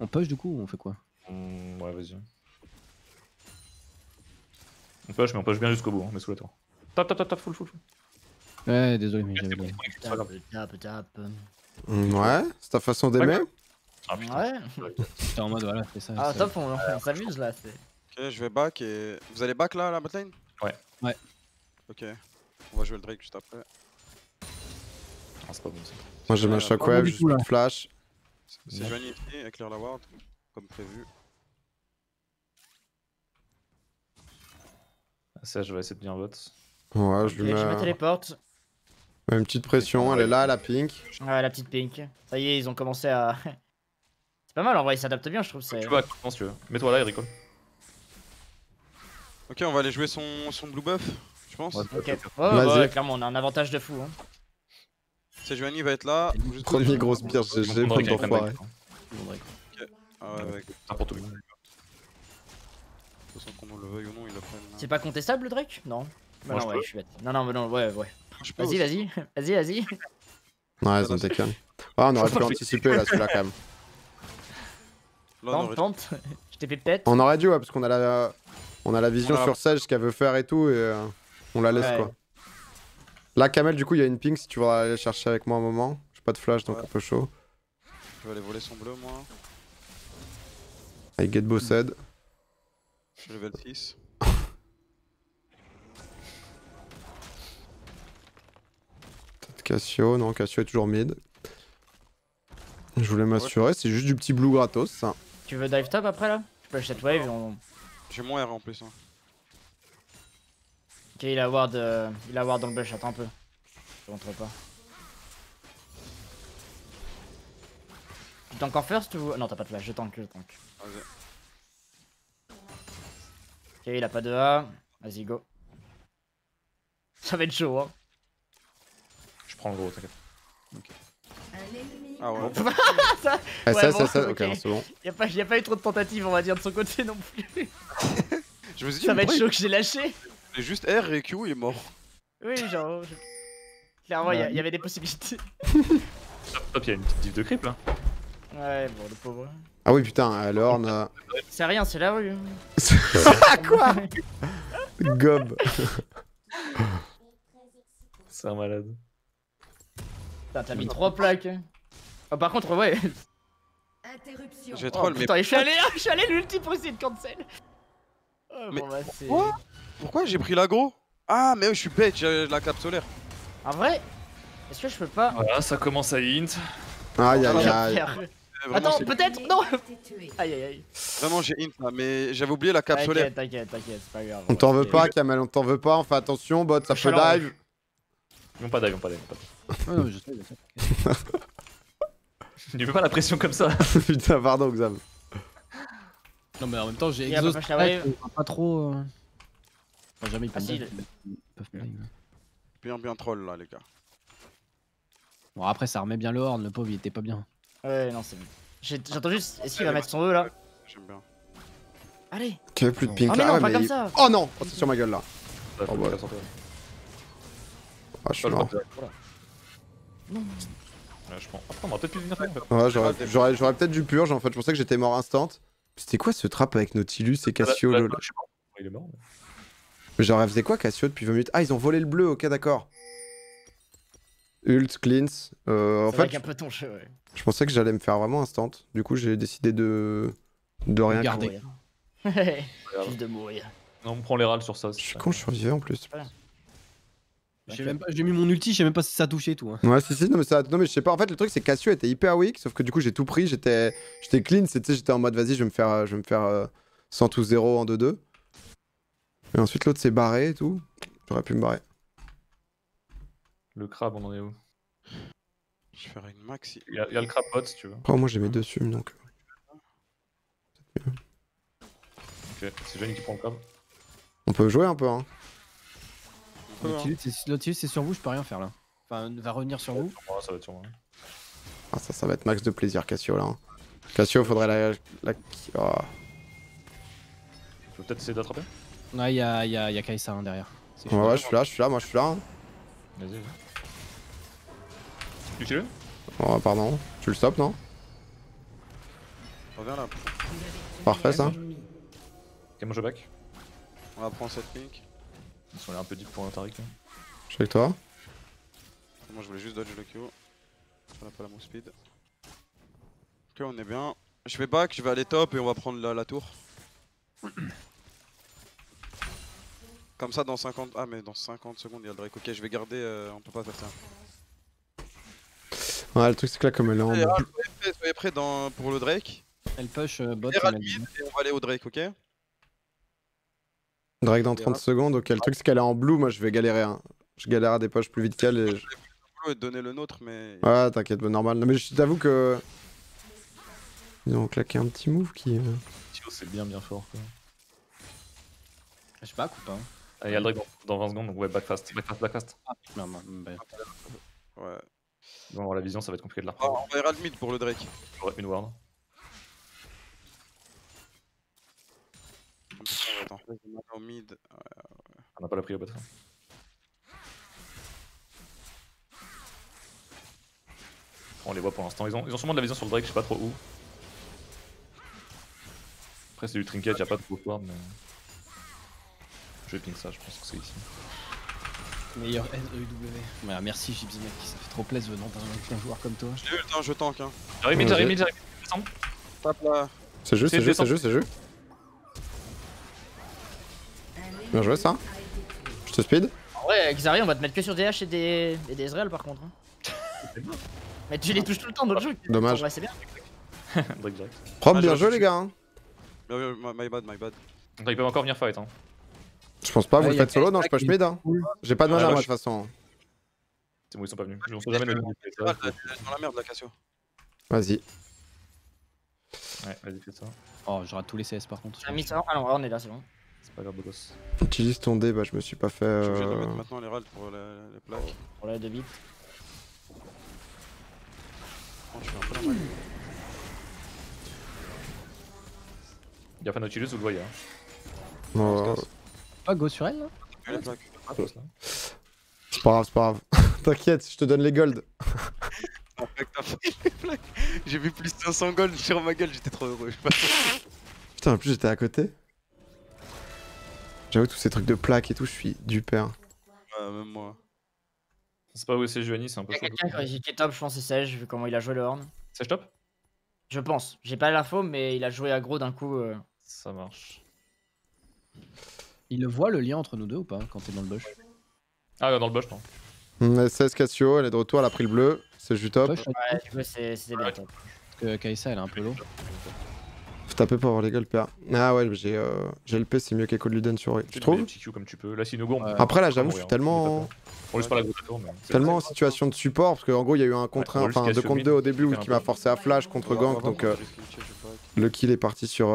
On push du coup ou on fait quoi? Mmh, ouais, vas-y. On push, mais on push bien jusqu'au bout, hein, mais sous la tour. Tap, tap, tap, tap, full, full, full. Ouais, désolé, mais j'avais oublié. Tap, tap, tap. Mmh, ouais, c'est ta façon d'aimer. Ah putain. Ouais. T'es en mode, voilà, c'est ça. Ah, top, on, on s'amuse là. Ok, je vais back et. Vous allez back là, la botlane? Ouais. Ouais. Ok, on va jouer le Drake juste après. Ah, c'est pas bon ça. Moi j'aime un shockwave, je joue flash. C'est ouais. Johnny ici, éclaire la ward, comme prévu. Ça, je vais essayer de bien bot. Ouais, je lui mets. Je me téléporte. Une petite pression, elle est là, la pink. Ouais, la petite pink. Ça y est, ils ont commencé à. C'est pas mal en vrai, ils s'adaptent bien, je trouve. Tu vas, je pense que. Mets-toi là, Erico. Ok, on va aller jouer son, son blue buff, je pense. Ouais, okay. Oh, ouais, clairement, on a un avantage de fou. Hein. C'est Joanny va être là. Premier grosse pierre, j'ai j'ai pas d'enfoiré. Ok, ah ouais, n'importe où. De toute façon, qu'on le veuille ou non, il a pris. C'est pas contestable le Drake? Non. Bah non, ouais, je suis bête. Non, non, mais non, ouais, ouais. Vas-y, vas-y, vas-y, vas-y. Ouais, ils ont été calmes. Ah, on aurait pu anticiper là, celui-là quand même. Pente, pente, je t'ai fait pète. On aurait dû, ouais, parce qu'on a la, on a la vision sur Sage, ce qu'elle veut faire et tout, et euh, on la laisse ouais. quoi. Là, Kamel, du coup, il y a une ping si tu veux aller chercher avec moi un moment. J'ai pas de flash donc ouais. Un peu chaud. Je vais aller voler son bleu, moi. I get bossed. Je suis level six. Cassio, non, Cassio est toujours mid. Je voulais m'assurer, c'est juste du petit blue gratos ça. Tu veux dive top après là? Je peux cette wave et on... J'ai mon R en plus. Hein. Ok, il a ward euh... il a ward dans le bush, attends un peu. Je rentre pas. Tu tank en first ou... Non, t'as pas de flash, je tank, je tank. Ok, il a pas de A. Vas-y, go. Ça va être chaud hein. Je prends le gros, t'inquiète. Ok. Ah ouais. Ça, ouais, ça, bon, ça, ça, ok, okay. C'est bon. Y'a pas, y a pas eu trop de tentatives, on va dire, de son côté non plus. Je me suis dit, ça va être chaud que j'ai lâché. Mais juste R et Q, il est mort. Oui, genre. Je... Clairement, il ouais. y, y avait des possibilités. Top, top, y'a une petite diff de creep là. Ouais, bon, le pauvre. Ah oui, putain, le Ornn. Euh... C'est rien, c'est la rue. Quoi? Gob. C'est un malade. T'as mis trois plaques. Oh, par contre, ouais. Interruption. J'ai troll, oh, putain, mais. Je suis allé, je suis allé l'ulti pour essayer de cancel. Oh, mais bon, bah, pourquoi, pourquoi j'ai pris l'aggro? Ah, mais je suis bête, j'ai la cape solaire. En vrai, est-ce que je peux pas. Voilà, ça commence à hint. Aïe aïe aïe. Attends, peut-être. Non. Aïe aïe aïe. Vraiment, j'ai hint là, mais j'avais oublié la cape solaire. T'inquiète, t'inquiète, c'est pas grave. On t'en veut pas, Kamel, on t'en veut pas, on fait attention, bot, ça peut dive. Ils vont pas dive, ils vont pas dive. Ouais, non, je sais, je sais. Tu veux pas la pression comme ça. Putain, pardon, Xam. Non, mais en même temps, j'ai exhaust. Pas, travail, pas, pas trop. Euh... Enfin, jamais ils peuvent pas. Bien, bien troll là, les gars. Bon, après, ça remet bien le Ornn, le pauvre, il était pas bien. Ouais, non, c'est. J'attends juste, est-ce qu'il va mettre son E là? J'aime bien. Allez! Tu veux plus de ping oh, là? Non, ouais, mais il... ça. Oh non! Oh, c'est sur ma gueule là. Ouais, oh, bah. Ah, je suis mort. Non. Ouais, je prends. Oh, on aurait peut-être pu venir faire. Ouais, j'aurais peut-être du purge en fait. Je pensais que j'étais mort instant. C'était quoi ce trap avec Nautilus et Cassio? Là, là, là, là, je sais pas. Il est mort. Mais... mais genre, elle faisait quoi Cassio depuis vingt minutes? Ah, ils ont volé le bleu, ok, d'accord. Ult, cleanse. Euh, en fait. Un peu ton jeu, ouais. Je pensais que j'allais me faire vraiment instant. Du coup, j'ai décidé de. De rien garder. Juste de mourir. Non, on prend les râles sur ça. Je suis con, je suis revivais en plus. Voilà. J'ai mis mon ulti, je sais même pas si ça a touché et tout. Hein. Ouais, si, si, non, mais ça. Non, mais je sais pas. En fait, le truc, c'est que Cassio était hyper weak, sauf que du coup, j'ai tout pris. J'étais clean, c'était j'étais en mode vas-y, je vais me faire, je vais me faire euh, cent ou zéro en deux deux. Et ensuite, l'autre s'est barré et tout. J'aurais pu me barrer. Le crabe, on en est où? Je ferai une maxi. Il y a, il y a le crabe bot si tu veux. Oh, moi, j'ai mes deux sum donc. Ok, c'est Johnny qui prend le crabe. On peut jouer un peu, hein. Nautilus, c'est sur vous, je peux rien faire là. Enfin, va revenir sur vous. Ça va être sur moi. Ah, ça, ça va être max de plaisir, Cassio là. Hein. Cassio, faudrait la. la... Oh. Faut peut-être essayer d'attraper. Ouais, y'a y a, y a Kai'Sa hein, derrière. Ouais, ouais, je suis là, je suis là, moi je suis là. Hein. Vas-y, vas-y. Tu kill? Oh, pardon. Tu le stops, non? Reviens là. Parfait, ça. Ok, moi je back. On va prendre cette pick. Ils sont là un peu deep pour un Taric. Je suis avec toi. Moi je voulais juste dodge le Q. On a pas la move speed. Ok, on est bien. Je vais back, je vais aller top et on va prendre la, la tour. Comme ça dans cinquante. Ah, mais dans cinquante secondes il y a le Drake. Ok, je vais garder. Euh, on peut pas faire ça. Ouais, le truc c'est que là, comme elle est en. Soyez prêts, soyez prêts dans... pour le Drake. Elle push euh, bot. Elle mid, et on va aller au Drake, ok? Drake dans trente secondes, ok. Le truc c'est qu'elle est en blue, moi je vais galérer. Hein. Je galère à des poches plus vite qu'elle. Et je vais donner le nôtre, mais. Ouais, t'inquiète, normal. Non, mais je t'avoue que. Ils ont claqué un petit move qui. C'est bien, bien fort quoi. Je back ou pas? Il y a le Drake dans vingt secondes, donc ouais, back fast. Back fast, back fast. Ah, merde, merde. Ouais. Bon, alors la vision, ça va être compliqué de la reprendre. On va aller à le mid pour le Drake. J'aurais une ward. Attends, au mid. On n'a pas la pris au bot. On les voit pour l'instant. Ils ont, ils ont sûrement de la vision sur le Drake, je sais pas trop où. Après, c'est du trinket, y'a pas de go ward, mais. Je vais ping ça, je pense que c'est ici. Meilleur N E W. Ouais, merci Gypsy mec, ça fait trop plaisir venant d'un joueur comme toi. J'ai eu le temps, je tank hein. J'arrive mid, j'arrive mid, j'arrive mid, tape là. C'est juste, c'est juste, c'est juste, c'est juste. Bien joué ça. Je te speed. Ouais, Xayah, on va te mettre que sur D H et des, et des Ezreal par contre. Hein. Mais tu les touches tout le temps dans le jeu. Dommage. Ouais, c'est bien. Propre, bien joué les gars. Hein. My bad, my bad. Donc, ils peuvent encore venir fight hein. Je pense pas, ouais, vous le faites solo, non je push mid hein. J'ai pas de mana moi de toute façon. C'est bon, ils sont pas venus. Je sais jamais le mid. Dans la merde la Cassio. Vas-y. Ouais, vas-y fais ça. Oh, je rate tous les C S par contre. Ah non, on est là, c'est bon. C'est pas grave de boss. Utilise ton dé, bah je me suis pas fait... Euh... Je suis obligé de mettre maintenant les ralls pour les plaques. Pour la débite. Oh, je suis un peu normal. Y'a pas Nautilus, vous le voyez hein. Oh... Ah, go sur elle là. C'est pas grave, c'est pas grave. T'inquiète, je te donne les golds. J'ai vu plus de cinq cents golds sur ma gueule, j'étais trop heureux. Putain, en plus j'étais à côté. J'avoue, tous ces trucs de plaques et tout, je suis du père. Ouais, même moi. C'est pas où c'est Joanny, c'est un peu chaud. J'ai quelqu'un top, je pense, c'est Sage, vu comment il a joué le Ornn. Sage top? Je pense. J'ai pas l'info, mais il a joué aggro d'un coup. Euh... Ça marche. Il le voit le lien entre nous deux ou pas quand t'es dans le bush? Ah, dans le bush, non. Mmh, S S Cassio, elle est de retour, elle a pris le bleu, c'est juste top. Ouais, tu vois, c'était bien top. Parce que Kai'Sa, elle est un peu low. Faut taper pour avoir les gueules, P A. Ah ouais, j'ai euh, le P, c'est mieux qu'Echo de Luden sur. Tu trouves? Après, là, j'avoue, je suis tellement. On laisse pas la grosse tour, mais. Tellement en situation de support, parce qu'en gros, il y a eu un contre un, enfin deux contre deux au début qui m'a forcé à flash contre gank, donc. Le kill est parti sur.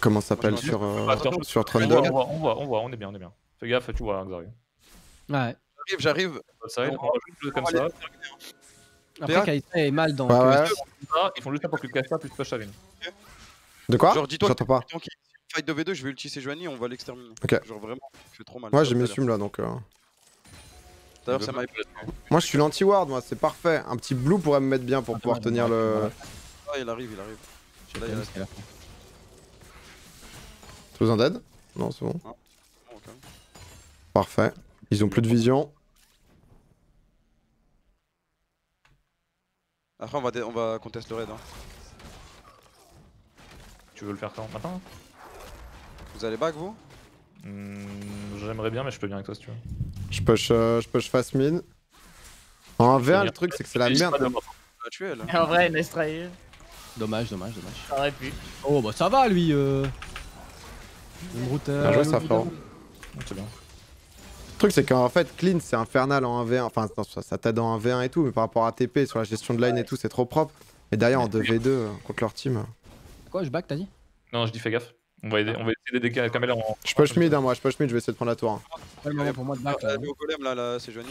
Comment ça s'appelle sur, euh, Attends, sur Trundle? On voit, on voit, on voit, on est bien, on est bien. Fais gaffe, tu vois, Xayah. Ouais. J'arrive, j'arrive. On comme ça. Après, Kai'Sa est mal dans. Bah ouais. Ils font juste ça pour que Kai'Sa puisse push Avin. De quoi? Genre, dis-toi, j'entends pas. Fight de V deux, je vais ulti Sejuani, on va l'exterminer. Ok. Genre, vraiment, je fais trop mal. Ouais, j'ai mes sum là donc. Euh... D'ailleurs, ça m'a. Moi, je suis l'anti-ward, moi, c'est parfait. Un petit blue pourrait me mettre bien pour pouvoir tenir le. Ah, il arrive, il arrive. Là, tous un dead? Non, c'est bon. Ah, bon okay. Parfait. Ils ont plus de vision. Après, on va, on va contester le raid. Hein. Tu veux le faire quand? Maintenant? Vous allez back, vous? mmh, J'aimerais bien, mais je peux bien avec toi si tu veux. Je push, euh, je push fast mid. En V un, le truc, c'est que c'est la merde. Tuer, là. En vrai, il laisse trahir. Dommage, dommage, dommage. Ça aurait pu. Oh, bah ça va lui. Euh... Bien joué ça frérot. Le truc c'est qu'en fait Clean c'est infernal en un v un, enfin non, ça, ça t'aide en un v un et tout, mais par rapport à T P sur la gestion de line et tout c'est trop propre. Mais derrière en deux v deux contre leur team. Quoi je back t'as dit? Non je dis fais gaffe. On va aider, on va essayer d'aider Kamel en... Je push mid, hein, moi, je push mid, je vais essayer de prendre la tour. Hein. Ouais, mais pour moi de back, là. Au golem, là, là c'est Johnny.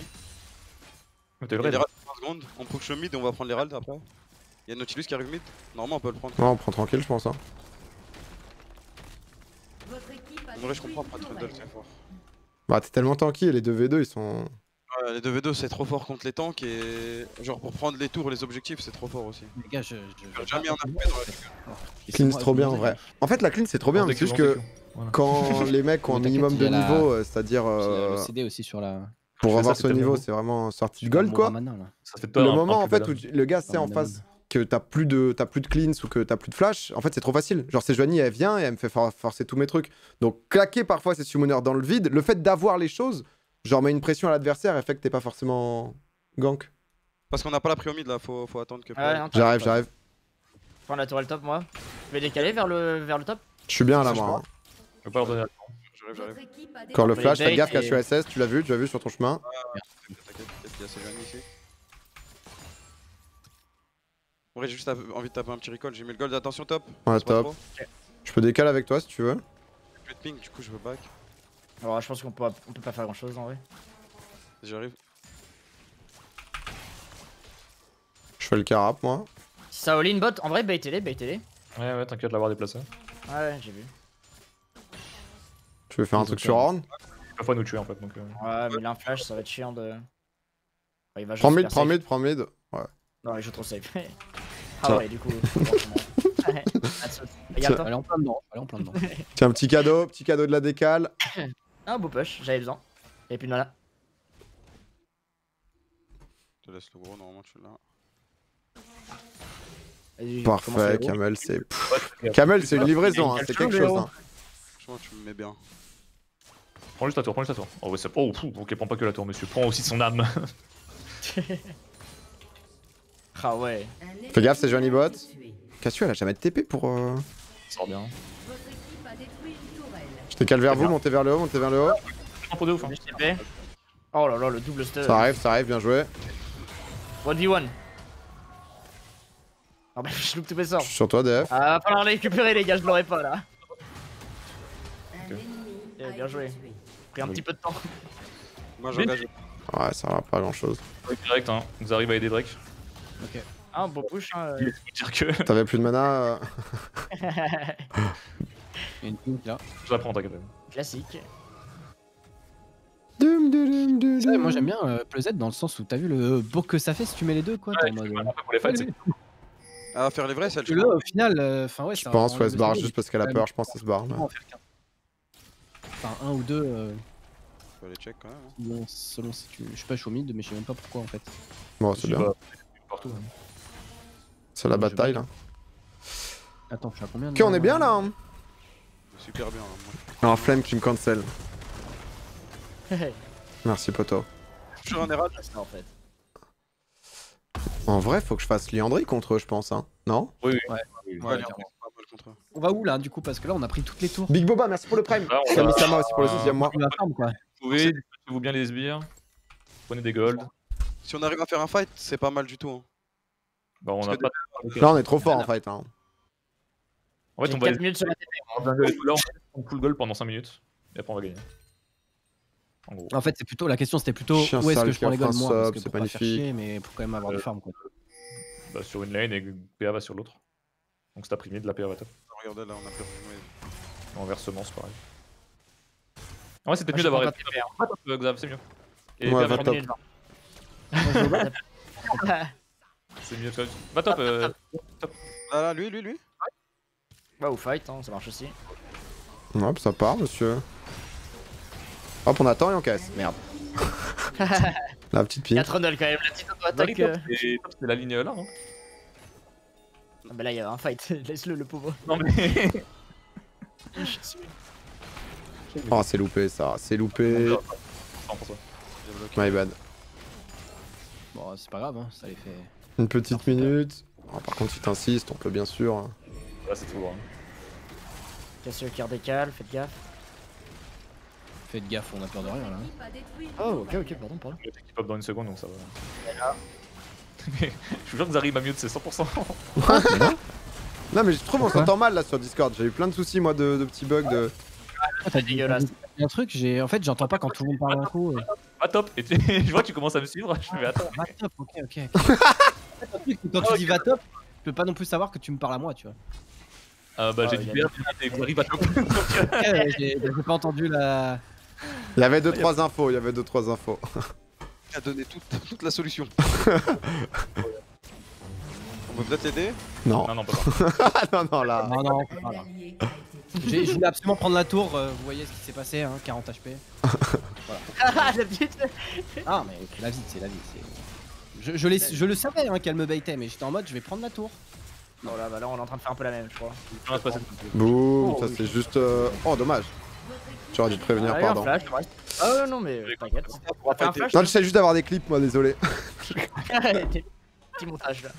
Il y a les ralds trente secondes, on push mid et on va prendre les ralds après. Il y a Nautilus qui arrive mid, normalement on peut le prendre. Ouais, on prend tranquille, je pense. Hein. En vrai, je comprends pas Trundle, c'est fort. Bah, t'es tellement tanky et les deux v deux ils sont. Ouais, les deux v deux c'est trop fort contre les tanks et. Genre pour prendre les tours et les objectifs, c'est trop fort aussi. Les gars, je. je... jamais en A P de clean, c'est trop bien en vrai. En fait, la clean, c'est trop bien, c'est juste que quand les mecs ont un minimum de niveau, c'est-à-dire. Le C D aussi sur la. Pour avoir ce niveau, c'est vraiment sorti de gold quoi. Le moment en fait où le gars c'est en phase. Que t'as plus de t'as plus de cleans ou que t'as plus de flash, en fait c'est trop facile. Genre c'est Joanie, elle vient et elle me fait for forcer tous mes trucs. Donc claquer parfois ces summoners dans le vide, le fait d'avoir les choses, genre met une pression à l'adversaire et fait que t'es pas forcément gank. Parce qu'on n'a pas la priomide là, faut, faut attendre que... Ah, j'arrive, j'arrive. Je prends la tourelle top moi. Je vais décaler vers le, vers le top. Je suis bien là moi. Je peux pas leur donner la tour. J'arrive, j'arrive. Encore le flash, fais gaffe qu'à sur S S, tu l'as vu, tu l'as vu sur ton chemin. Euh, En vrai j'ai juste envie de taper un petit recall, j'ai mis le gold, attention top. Ouais top. Okay. Je peux décaler avec toi si tu veux. J'ai plus de ping du coup je veux back. Alors je pense qu'on peut, on peut pas faire grand chose en vrai. J'arrive. Je fais le carap moi. Si ça all in bot, en vrai baitez-les, baitez-les. Ouais ouais t'inquiète de l'avoir déplacé. Ouais ouais j'ai vu. Tu veux faire un truc sur Ornn ? Il va falloir nous tuer en fait donc... Euh... Ouais mais il a un flash ça va être chiant de... Enfin, il va prends mid, prends mid, prends mid. Ouais. Non il joue trop safe. Ah ça. Ouais du coup regarde-toi. Allez en plein dedans, allez en plein dedans. Tiens petit cadeau, petit cadeau de la décale. Ah beau push, j'avais besoin. Et puis voilà. Je te laisse le gros, normalement tu l'as. Parfait, Kamel c'est... Kamel c'est une livraison, hein, c'est quelque chose. Hein. Franchement tu me mets bien. Prends juste la tour, prends juste la tour. Oh ouais ça... Oh pff, ok prends pas que la tour monsieur, prends aussi son âme. Ah ouais. Fais gaffe, c'est Johnny Bot. Cassio, elle a jamais de T P pour. Euh... Sort bien. Je te cale vers vous, montez vers le haut, montez vers le haut. Pour de ouf, hein. Oh là là, le double stun. Ça arrive, ça arrive, bien joué. un v un. Ah bah je loupe tous mes sorts. Je suis sur toi, D F. Ah, va falloir les récupérer, les gars, je l'aurais pas là. Okay. Yeah, bien joué. Pris un oui. petit peu de temps. Moi j'engage. Ouais, ça va pas grand chose. Direct, hein. Vous arrivez à aider Drake. Ok. Ah, un beau push hein. Euh... dire que... T'avais plus de mana. Euh... une ping là. Je la prends, t'inquiète. Classique. Dum, dum, dum, dum. Moi j'aime bien euh, Plezette dans le sens où t'as vu le beau que ça fait si tu mets les deux quoi. Ouais, mode... pour les fights, ouais, ouais. Ah, faire les vrais, celle là au final. Enfin euh, ouais. Je pense, ouais, se barre juste parce qu'elle a peur, je pense, elle se barre. Enfin, un ou deux. Euh... Faut aller check quand même. Hein. Bon, selon si tu. Je suis pas chaud mid, mais je sais même pas pourquoi en fait. Bon, c'est bien. Pas... C'est la bataille là. Attends, je suis à combien de... Ok, on est bien là hein. Super bien là. Moi. Un flemme qui me cancel. Merci poto. Je en erreur ça en fait. En vrai, faut que je fasse Liandry contre eux, je pense hein. Non ? Oui, oui. Ouais, ouais, ouais, on va où là du coup parce que là on a pris toutes les tours. Big Boba, merci pour le prime. Sami Sama aussi pour le sixième mois. Vous pouvez, vous bien les sbires. Prenez des golds. Si on arrive à faire un fight, c'est pas mal du tout. Hein. Bah, on a pas... des... Là, on est trop fort en fight. Hein. En fait, on va quatre minutes sur la T P. Là, on pull goal pendant cinq minutes et après, on va gagner. En gros. En fait, c'est plutôt la question c'était plutôt Chien où est-ce que je prends les golds moi parce que pour pas faire chier, mais pour quand même avoir euh... des farms quoi. Bah, sur une lane et P A va sur l'autre. Donc, c'est primé de la P A va top. Regardez là, on a perdu. Ouais. Inversement, c'est pareil. En vrai, c'est peut-être mieux d'avoir Xav, c'est mieux. Et P A va top. C'est mieux toi. Bah top, euh, top. Ah là, lui, lui, lui. Bah ou fight, hein, ça marche aussi. Hop, ça part, monsieur. Hop, on attend et on casse. Merde. La petite pile. Il y a Trundle quand même, la petite auto-attaque. Euh... C'est la ligne là. Hein. Ah bah là, il y a un fight. Laisse-le, le pauvre. Non mais. Oh, c'est loupé ça, c'est loupé. My bad. Bon, c'est pas grave, hein, ça les fait. Une petite parfait. Minute. Oh, par contre, si t'insistes, on peut bien sûr. Là, ouais, c'est tout lourd. Cassio qui redécale, faites gaffe. Faites gaffe, on a peur de rien là. Oh, ok, ok, pardon, pardon. Qui pop dans une seconde, donc ça va. Je vous jure que Zari m'a mieux de ses cent pour cent. Non mais je trouve on s'entend mal là sur Discord, j'ai eu plein de soucis moi de, de petits bugs de... Ah, t'as dégueulasse. Un truc, j'ai en fait j'entends pas quand tout le monde parle d'un coup. Pas top, et tu... je vois que tu commences à me suivre, je fais attends. Va top, ok ok. En fait, quand tu dis va top, je peux pas non plus savoir que tu me parles à moi tu vois. Euh, bah ah, j'ai dit bien, t'es guéri va top. J'ai pas entendu la... Il y avait deux trois infos, il y avait deux trois infos. Il a donné toute, toute la solution. On peut peut-être l'aider? Non. Non, non, pas. non, non, là. Non, non, voilà. Je voulais absolument prendre la tour, euh, vous voyez ce qui s'est passé, hein, quarante H P. Voilà. Ah, mais la vie, c'est la vie. Je, je, je le savais hein, qu'elle me baitait, mais j'étais en mode je vais prendre la tour. Non, là, bah, là, on est en train de faire un peu la même, je crois. Ah, pas ça. Boum, oh, ça oui. C'est juste. Euh... Oh, dommage. Tu aurais dû te prévenir, ah, pardon. Un flash, oh non, mais t'inquiète. Non, j'essaie juste d'avoir des clips, moi, désolé. Petit montage là.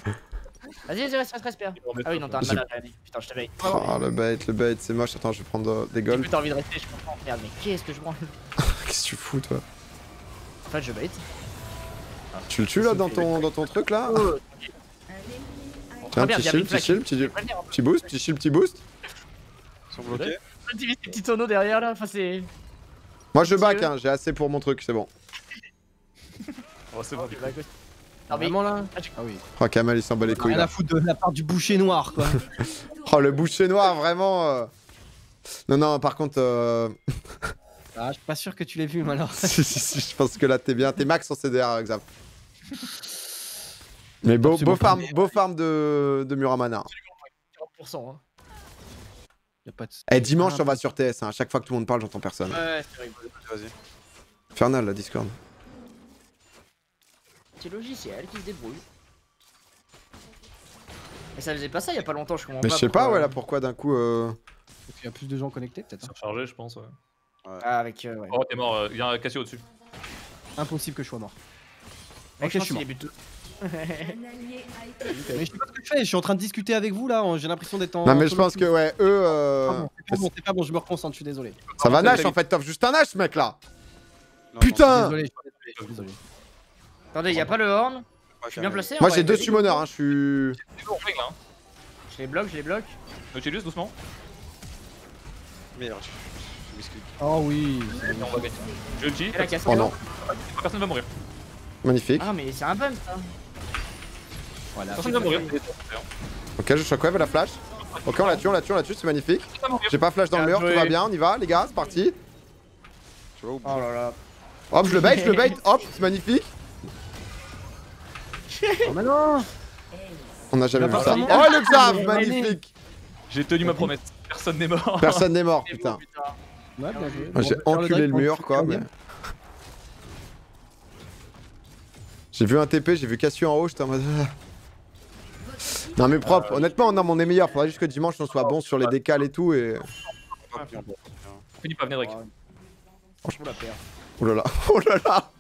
Vas-y, vas-y, reste, reste, respire. Ah oui, non, t'as un malade, putain, je te bait. Oh, le bait, le bait, c'est moche. Attends, je vais prendre des golds. J'ai plus envie de rester, je comprends. Merde, mais qu'est-ce que je branle? Qu'est-ce que tu fous, toi? En fait, je bait. Tu le tues là dans ton, dans ton truc là? Tiens, petit shield, petit shield, petit boost, petit shield, petit boost. Ils sont bloqués. Petit petit tonneau derrière là, enfin c'est. Moi je back, hein, j'ai assez pour mon truc, c'est bon. Oh, c'est bon, ah, mais... là ah oui. Oh, Kamal il s'en bat les couilles. Rien à foutre de la part du boucher noir quoi. Oh, le boucher noir vraiment. Euh... Non, non, par contre. Euh... Ah, je suis pas sûr que tu l'aies vu, malheureusement. Si, si, si, je pense que là t'es bien. T'es max en C D R, exemple. Mais beau, beau, farm, beau farm de, de Muramana. quarante pour cent. Hein. Y a pas de... Eh, dimanche, ah, on va sur T S. Hein. À chaque fois que tout le monde parle, j'entends personne. Ouais, ouais, c'est rigolo. Vas-y. Infernal la Discord. Logiciel qui se débrouille. Et ça faisait pas ça il y a pas longtemps, je comprends mais pas. Mais je sais pas, ouais, là pourquoi d'un coup. Euh... Il y a plus de gens connectés peut-être. Surchargé, je pense, ouais. Ouais. Ah, avec. Euh, ouais. Oh, t'es mort, il y a un Cassio au-dessus. Impossible que je sois mort. Ok, je, je suis mort. Mais je sais pas ce que je fais, je suis en train de discuter avec vous là, j'ai l'impression d'être en. Non, mais je pense que, ouais, eux. Euh... Ah, bon, c'est pas, bon, pas bon, je me reconcentre, je suis désolé. Ça va Nash en fait, t'offres juste un Nash, mec là. Non, putain non, désolé, je suis désolé. Attendez, y'a pas le horn. Je suis bien placé. Moi j'ai deux summoners, hein, je suis. Je les bloque, je les bloque. Nautilus, doucement. Merde, je m'excuse. Oh oui. Je le dis. Oh non. Personne va mourir. Magnifique. Ah, mais c'est un bump ça. Voilà. Personne va mourir. Ok, je shockwave à la flash. Ok, on la tue, on la tue, on la tue, c'est magnifique. J'ai pas flash dans le mur, tout va bien, on y va, les gars, c'est parti. Oh là là. Hop, je le bait, je le bait, hop, c'est magnifique. Oh mais non. On a jamais vu ça. Oh le Xav, magnifique. J'ai tenu ma promesse, personne n'est mort. Personne n'est mort, putain. Ouais, j'ai enculé le mur quoi, mais... J'ai vu un T P, j'ai vu Cassio en haut, j'étais en mode... Non mais propre, honnêtement non, mais on est meilleur, faudrait juste que dimanche on soit bon sur les décales et tout et... On finit pas, venez Drake. Franchement la perd. Oh là là, oh là là.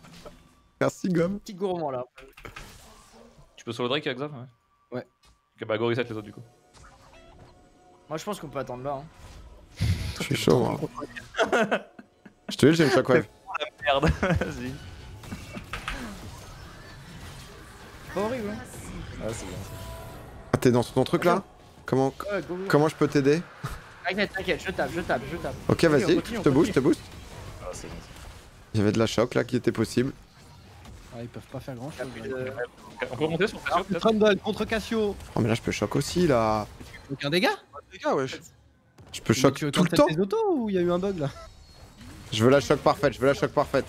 Merci Gob. Petit gourmand là. Tu peux solo Drake avec Zac? Ouais. Ouais. Ok, bah Gorisette les autres du coup. Moi je pense qu'on peut attendre là. Hein. Je suis chaud moi. Je te dis, j'ai une shockwave. Merde, vas-y. Pas horrible hein. Ah c'est bien. Ah t'es dans ton truc là? Comment ouais, go, go. Comment je peux t'aider? T'inquiète, t'inquiète, je tape, je tape, je tape. Ok vas-y, je te boost, je te boost. Ah c'est bon. Il y avait de la choc là qui était possible. Ah, ils peuvent pas faire grand chose. Euh... On peut monter sur Cassio. Ah, Trundle contre Cassio. Oh, mais là je peux choc aussi là. Aucun dégât? Aucun dégât, wesh. Je peux choc tout le temps. Tu veux ou il y a eu un bug là? Je veux la choc parfaite, je veux la choc parfaite.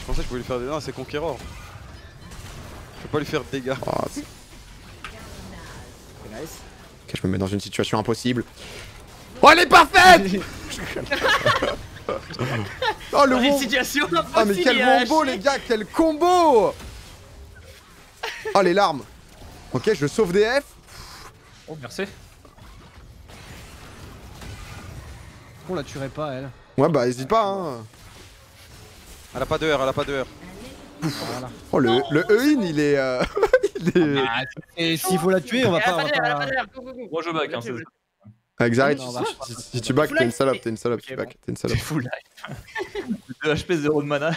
Je pensais que je pouvais lui faire des dégâts, c'est Conqueror. Je peux pas lui faire de dégâts. Oh, nice. Ok, je me mets dans une situation impossible. Oh, elle est parfaite. Oh le wombo! Ah mais quel wombo les gars, quel combo! Oh les larmes! Ok, je sauve D F. Oh merci. On la tuerait pas elle. Ouais bah hésite pas hein. Elle a pas de R, elle a pas de R. Voilà. Oh le, le E-in il est... Euh... il est... Ah, et s'il faut la tuer on va pas... Moi je back hein, c'est... Avec Xayah, tu, si, si tu back, t'es une salope, t'es une salope, okay, tu back, bon. T'es une salope. Full life. deux H P, zéro de mana.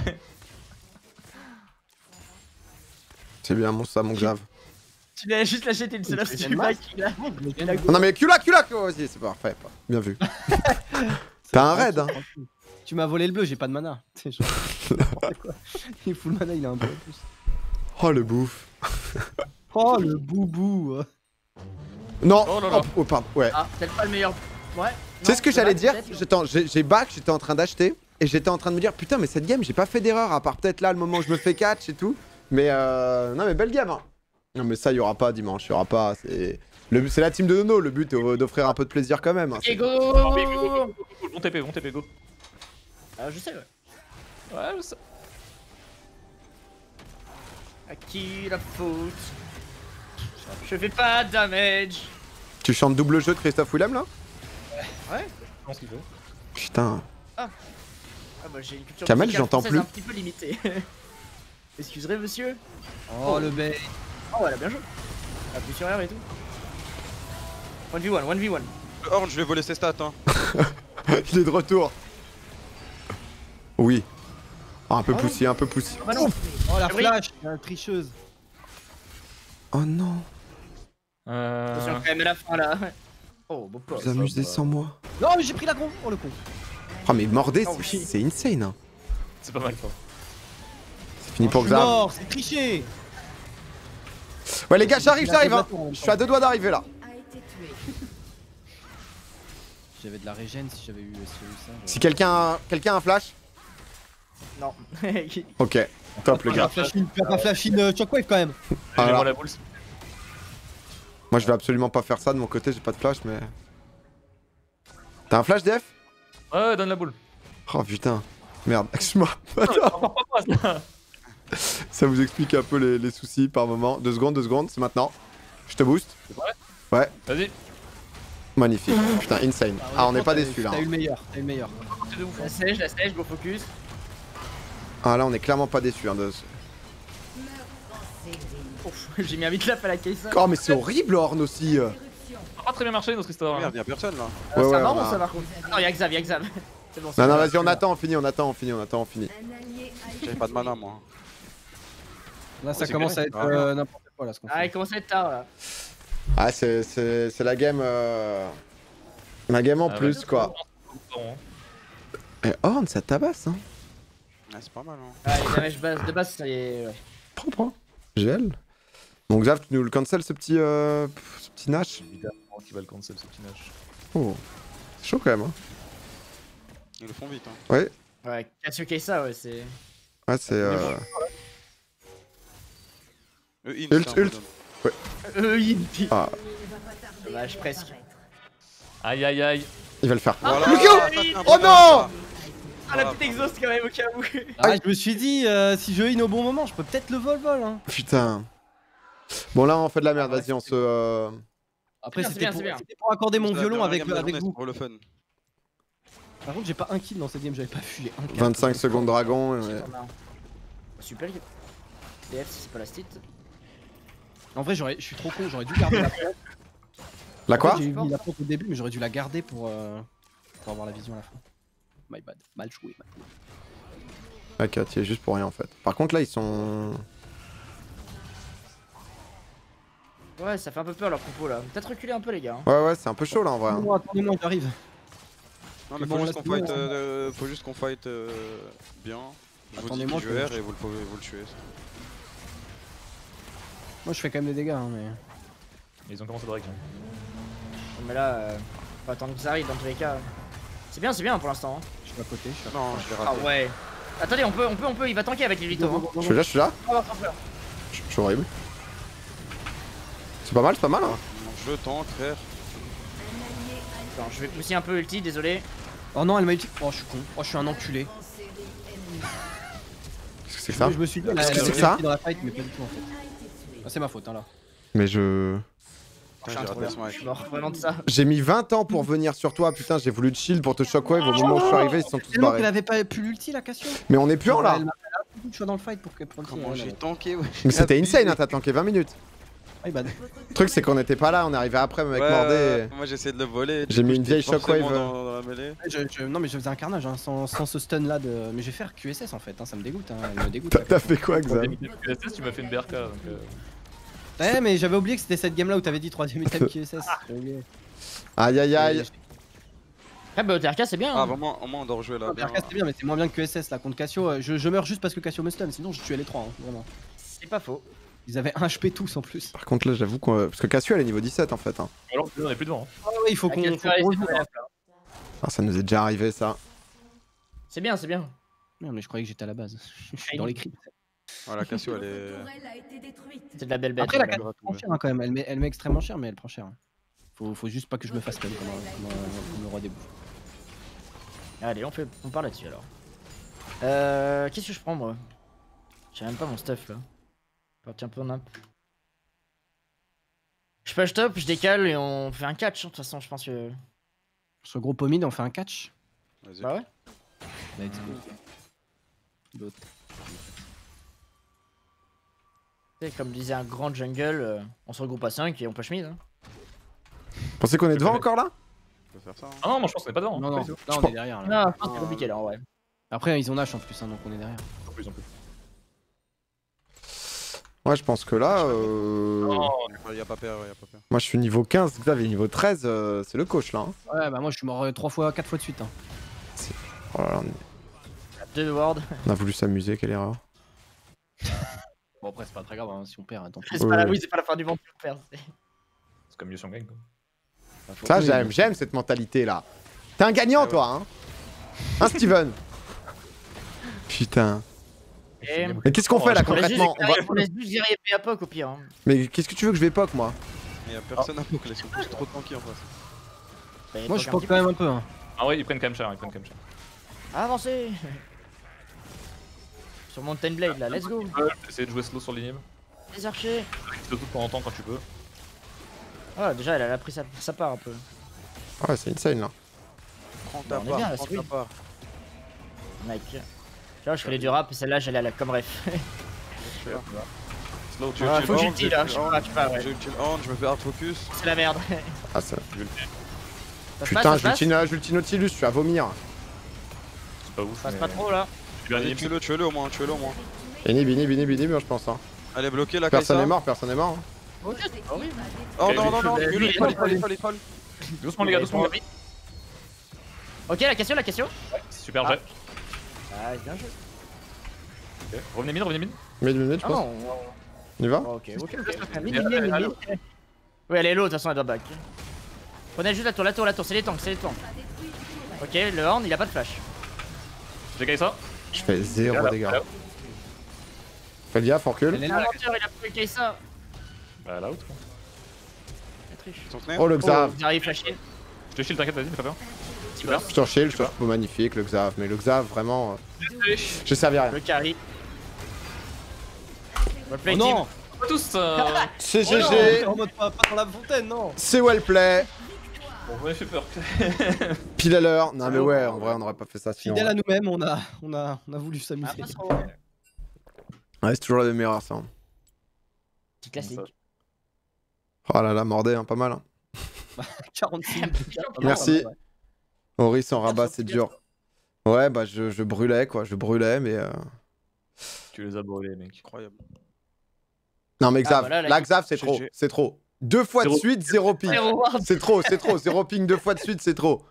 C'est bien, mon ça, mon Xav. Il a juste lâché une seule stupa qu'il a. Non mais Q-là, Q-là, vas-y, c'est parfait. Bien vu. T'as un raid, hein. Tu m'as volé le bleu, j'ai pas de mana. Il fout le mana, il a un bleu en plus. Oh le bouffe. Oh le boubou. Non, oh, non, non. Oh, oh pardon, ouais. Ah, c'est pas le meilleur. Ouais. C'est ce que j'allais dire. J'ai back, j'étais en train d'acheter et j'étais en train de me dire putain mais cette game j'ai pas fait d'erreur à part peut-être là le moment où je me fais catch et tout. Mais euh, non mais belle game hein. Non mais ça y aura pas dimanche, y aura pas. C'est la team de Nono, le but est d'offrir un peu de plaisir quand même. Hein, et go, bon T P, bon T P, go. Ah je sais ouais. Ouais je sais. À qui la faute? Je fais pas de damage. Tu chantes double jeu de Christophe Willem là? Ouais, je pense qu'il faut. Putain. Ah, ah bah j'ai une culture Kamel, j'entends plus. Un petit peu limitée. Excuserez monsieur. Oh, oh le bait. Oh elle a bien joué. Appuie sur R et tout. one v one, one v one. Le Ornn, je vais voler ses stats hein. Il est de retour. Oui. Ah, un peu oh, poussé, un peu poussé. Bah non. Oh la flash, la tricheuse. Oh non. Euh... Attention quand même à la fin là. Oh, bon pas. Vous amusez sans moi. Non mais j'ai pris la gros. Oh le con. Oh mais mordé, oh, oui. C'est insane hein. C'est pas mal quoi. C'est fini oh, pour Xayah. Mort, c'est triché. Ouais les gars, j'arrive, j'arrive hein. Je suis à deux doigts d'arriver là. J'avais de la régène si j'avais eu ça. Si quelqu'un quelqu'un a un flash. Non. Ok. Top le gars. Pas flash in shockwave quand même. Ah, la boule. Moi je vais absolument pas faire ça de mon côté, j'ai pas de flash mais. T'as un flash D F? Ouais, donne la boule. Oh putain. Merde, excuse-moi. Ça vous explique un peu les, les soucis par moment. Deux secondes, deux secondes, c'est maintenant. Je te booste. Ouais. Vas-y. Magnifique. Putain, insane. Ah, ah on est pas déçus là. T'as eu le meilleur, t'as eu le meilleur. La sèche, la sèche, go focus. Ah là on est clairement pas déçus hein de ce... J'ai mis un vite lap à la caisse. Oh mais c'est horrible Ornn aussi. Ça n'a pas très bien marché notre histoire. Merde, y'a personne là. Euh, ouais, ça ouais, va ou a... ça va contre. Non y'a Xav, y'a Xav. C'est bon. Non non vas-y on attend, on finit, on attend, on finit, on attend, on finit. J'avais pas de mana moi. Là ça oh, commence à être euh, n'importe quoi là ce qu'on fait. Ah il commence à être tard là. Ah c'est la game euh... La game en ah, plus quoi. Et Ornn ça tabasse hein. Ah c'est pas mal hein. Ah les damages base, de base c'est... Ouais. Prends, prends. G L. Donc Xav, tu nous le cancel ce petit euh, ce petit Nash. Évidemment qu'il va le cancel ce petit Nash. Oh, c'est chaud quand même hein. Ils le font vite hein. Ouais. Ouais, Cassio Kaysa ouais c'est... Ouais c'est euh... E ult, ult, ult. Ouais. E int. Ah. Dommage presque. Aïe aïe aïe. Il va le faire. Voilà. Voilà. Oh non. Ah la petite exhaust quand même au cas où. Ah je me suis dit euh, si je in au bon moment je peux peut-être le vol-vol hein. Putain. Bon là on fait de la merde, vas-y on se... Euh... Après c'était pour, pour accorder mon violon avec, euh, avec vous. Pour le fun. Par contre j'ai pas un kill dans cette game, j'avais pas vu les un kill. vingt-cinq secondes dragon. Et... Super. D F si c'est pas la stit. En vrai je suis trop con, j'aurais dû garder la pompe. La quoi? J'ai mis la pompe au début mais j'aurais dû la garder pour, euh, pour avoir la vision à la fin. My bad, mal joué, mal joué. Ok, c'est juste pour rien en fait. Par contre là ils sont... Ouais, ça fait un peu peur leur propos là. Peut-être reculer un peu les gars. Hein. Ouais, ouais, c'est un peu chaud là en vrai. Hein. Oh, attendez-moi, j'arrive. Non, mais faut, bon, juste qu'on fight, euh, faut juste qu'on fight euh, bien. Je vous dis qui je R et vous le, pouvez, vous le tuez. Moi je fais quand même des dégâts, hein, mais. Ils ont commencé à drag. Hein. Non, mais là, euh, faut attendre qu'ils arrivent dans tous les cas. C'est bien, c'est bien pour l'instant. Hein. Je suis à côté, je suis à... Non, je vais rater. Ah ouais. Attendez, on peut, on peut, on peut, il va tanker avec les Vito. Hein. Je suis là, je suis là. Oh, je, je suis horrible. C'est pas mal, c'est pas mal hein. Je tank, frère. Attends, je vais pousser un peu ulti, désolé. Oh non, elle m'a ulti. Oh, je suis con. Oh, je suis un enculé. Qu'est-ce que c'est que ça? Je me suis dit, qu'est-ce que c'est que ça dans la fight, mais pas du tout en fait. Ah, c'est ma faute, hein là. Mais je. Oh, je suis mort vraiment de ça. J'ai mis vingt ans pour venir sur toi, putain, j'ai voulu de shield pour te shockwave. Au moment où je suis arrivé, ils sont tous barrés. Elle avait pas pu l'ulti la Cassio. Mais on est plus en là. Je suis dans le fight pour que. Comment j'ai tanké, ouais. Mais c'était insane, hein, t'as tanké vingt minutes. Ah, le truc c'est qu'on était pas là, on est arrivé après avec ouais, Mordé. Euh, moi j'ai essayé de le voler. J'ai mis une vieille shockwave. Dans, dans la mêlée. Je, je, non mais je faisais un carnage hein, sans, sans ce stun là de. Mais je vais faire Q S S en fait, hein, ça me dégoûte. Hein, me dégoûte. T'as fait quoi Xayah? Q S S tu m'as fait une B R K donc. Euh... Ouais, mais j'avais oublié que c'était cette game là où t'avais dit troisième étape Q S S. Aïe aïe aïe. Ah bah O T R K c'est bien. Ah vraiment, au moins on doit rejouer là. O T R K c'est bien, mais c'est moins bien que Q S S là contre Cassio. Je, je meurs juste parce que Cassio me stun, sinon je tuais les trois, hein, vraiment. C'est pas faux. Ils avaient un H P tous en plus. Par contre là j'avoue qu'on... Parce que Cassio elle est niveau dix-sept en fait. Hein. Alors on est plus devant. Hein. Ah ouais, il faut qu'on rejoue. Ah ça nous est déjà arrivé ça. C'est bien, c'est bien. Non mais je croyais que j'étais à la base. Je suis dans les cryptes. Voilà, Cassio elle est... C'est de la belle bête. Après la Cassio elle prend cher hein, quand même. Elle met, elle met extrêmement cher mais elle prend cher. Hein. Faut, faut juste pas que je me fasse comme le roi des bouffes. Allez, on, fait, on part là-dessus alors. Euh, Qu'est-ce que je prends moi? J'ai même pas mon stuff là. Tiens, un peu en up. Je push top, je décale et on fait un catch. De toute façon, je pense que. Ce gros pomide, on fait un catch. Vas-y. Bah ouais. Let's go. Et comme disait un grand jungle, on se regroupe à cinq et on push mid. Hein. Vous pensez qu'on est devant encore là? On peut faire ça, hein. Ah non, moi je pense qu'on est pas devant. Non, non, là on est derrière. Là. Non, je pense que c'est compliqué là, ouais. Après, ils ont nage en plus, hein, donc on est derrière. En plus, en plus. Ouais, je pense que là. Euh... Non, y a pas peur, y a pas peur. Moi je suis niveau quinze, Xav est niveau treize, euh, c'est le coach là. Hein. Ouais, bah moi je suis mort trois fois, quatre fois de suite. Hein. Oh là là. On... on a voulu s'amuser, quelle erreur. Bon, après c'est pas très grave hein, si on perd, hein, tant pis. C'est ouais. pas la... Oui, c'est pas la fin du monde si on perd. C'est comme mieux si on gagne quoi. Ça j'aime, j'aime cette mentalité là. T'es un gagnant ah ouais. toi hein. Hein Steven. Putain. Et... Mais qu'est-ce qu'on fait là concrètement? On laisse juste gérer et à P O C au pire. Hein. Mais qu'est-ce que tu veux que je vais P O C moi? Mais y'a personne oh. à P O C là, ils sont tous trop tanky en face. Moi je P O C quand même un peu. Hein. Ah ouais, ils prennent quand même cher, ils prennent quand même cher. Avancez. Sur Mountain Blade là, let's go. Essayer de jouer slow sur l'énigme. Les archers. Surtout pendant longtemps quand tu peux. Ah déjà elle a pris sa, sa part un peu. Ouais c'est insane là. Prends ta part, prends ta part. Mike. Là, je fais du rap, celle-là j'allais à la com ref. Slow, tu veux que je ulti là, je sais pas, tu vas ouais. Je me fais hard focus. C'est la merde. Ah ça. Putain, j'ulti Nautilus, tu vas vomir. C'est pas ouf. Passe pas trop là. Tue-le, tue-le au moins, tue-le au moins. Bini, bini, bini, bini, je pense. Elle est bloquée là, personne est mort, personne est mort. Oh non, non, non, il troll, il troll, il troll, il troll. Doucement les gars, doucement. Ok, la Cassio, la Cassio. Ouais, c'est super jet. Ah, bien joué. Okay. Revenez mid, revenez mid. Mid, mid, je pense. Ah non, on... On y va oh, ok, ok, ok. Mid, mid, mid, mid. Oui, elle est low, de toute façon, elle doit back. Prenez juste la tour, la tour, la tour, c'est les tanks, c'est les tanks. Ok, le Ornn, il a pas de flash. Je décaille ça. Je fais zéro dégâts. Fais gaffe, on recule. Il a pas décaille ça. Bah, là-haut, quoi. La triche. Oh, le Xav. J'arrive, flashé. Je te shield, t'inquiète, vas-y, fais bien. Super. Je te shield, je te trouve magnifique le Xav, mais le Xav vraiment. Euh... J'ai servi à rien. Le carry. Oh non pas tous euh... C'est oh G G non, on pas, pas dans la fontaine, non. C'est well play. Bon, on m'a fait peur. Pile à l'heure. Non mais ouais, en vrai on aurait pas fait ça sinon. Fidèle à nous-mêmes, on a, on, a, on a voulu s'amuser. Ah, ouais, c'est toujours la même erreur ça. C'est classique. Oh là là, mordé, hein, pas mal. Hein. quarante-six. Merci. Ori sans rabat, c'est dur. Ouais, bah je, je brûlais quoi, je brûlais, mais. Euh... Tu les as brûlés, mec, incroyable. Non, mais Xav, ah, voilà, la Xav, c'est trop, c'est trop. Deux fois zéro. De suite, zéro ping. C'est trop, c'est trop, zéro ping, deux fois de suite, c'est trop.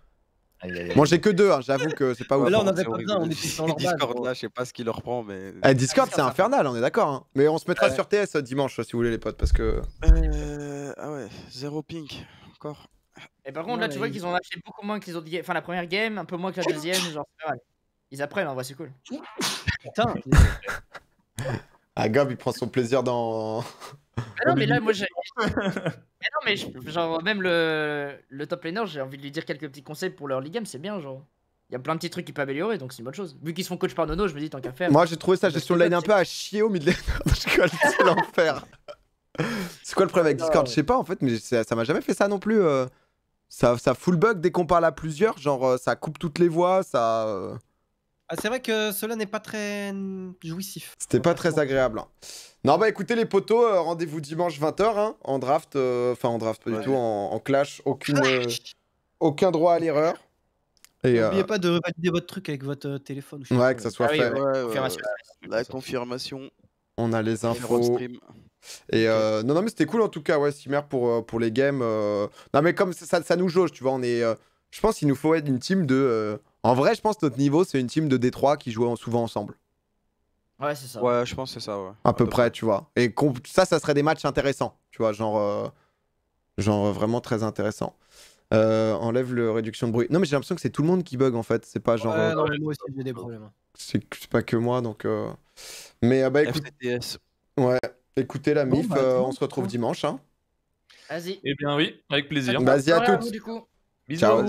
Bon, j'ai que deux, hein, j'avoue que c'est pas ouf. Là, on avait pas besoin, on était sans leur Discord là, je sais pas ce qu'il leur prend, mais. Eh, Discord, c'est infernal, on est d'accord, hein. Mais on se mettra ouais. sur T S dimanche si vous voulez, les potes, parce que. Euh. Ah ouais, zéro ping, encore. Et par contre non, là tu vois ils... qu'ils ont lâché beaucoup moins que les autres games, enfin la première game, un peu moins que la deuxième, genre c'est mal. Ils apprennent en vrai c'est cool. Putain. Ah Gob il prend son plaisir dans... Ah non mais là moi j'ai... Mais non mais je... genre même le, le top laner j'ai envie de lui dire quelques petits conseils pour leur league game, c'est bien genre. Il y a plein de petits trucs qui peuvent améliorer donc c'est une bonne chose. Vu qu'ils se font coach par Nono je me dis tant qu'à faire. Moi j'ai trouvé sa gestion de line un peu à chier au mid laner, c'est l'enfer. C'est quoi le problème avec Discord? Je sais pas en fait mais ça m'a jamais fait ça non plus. Euh... Ça, ça full bug dès qu'on parle à plusieurs, genre ça coupe toutes les voix, ça... Ah c'est vrai que cela n'est pas très jouissif. C'était pas très agréable. Hein. Non bah écoutez les potos, euh, rendez-vous dimanche vingt heures hein, en draft, enfin euh, en draft pas ouais. du tout, en, en clash, aucune, euh, aucun droit à l'erreur. N'oubliez euh... pas de valider votre truc avec votre euh, téléphone. Je ouais, que ça soit ah, fait. Oui, ouais, ouais, ouais, ouais, la confirmation. On a les infos. Et euh, non, non, mais c'était cool en tout cas, ouais, Simer pour, pour les games. Euh... Non, mais comme ça, ça, ça nous jauge, tu vois, on est. Euh... Je pense qu'il nous faut être une team de. Euh... En vrai, je pense que notre niveau, c'est une team de D trois qui jouait souvent ensemble. Ouais, c'est ça. Ouais, je pense que c'est ça, ouais. À, à peu, peu près, près, tu vois. Et ça, ça serait des matchs intéressants, tu vois, genre. Euh... Genre vraiment très intéressant. Euh, enlève le réduction de bruit. Non, mais j'ai l'impression que c'est tout le monde qui bug en fait. C'est pas genre. Ouais, euh... non, mais moi aussi j'ai des problèmes. C'est pas que moi donc. Euh... Mais euh, bah écoute. F T S. Ouais, écoutez la M I F, bon, bah, euh, on se retrouve dimanche. Hein. Vas-y. Eh bien, oui, avec plaisir. Vas-y à toutes. Ciao.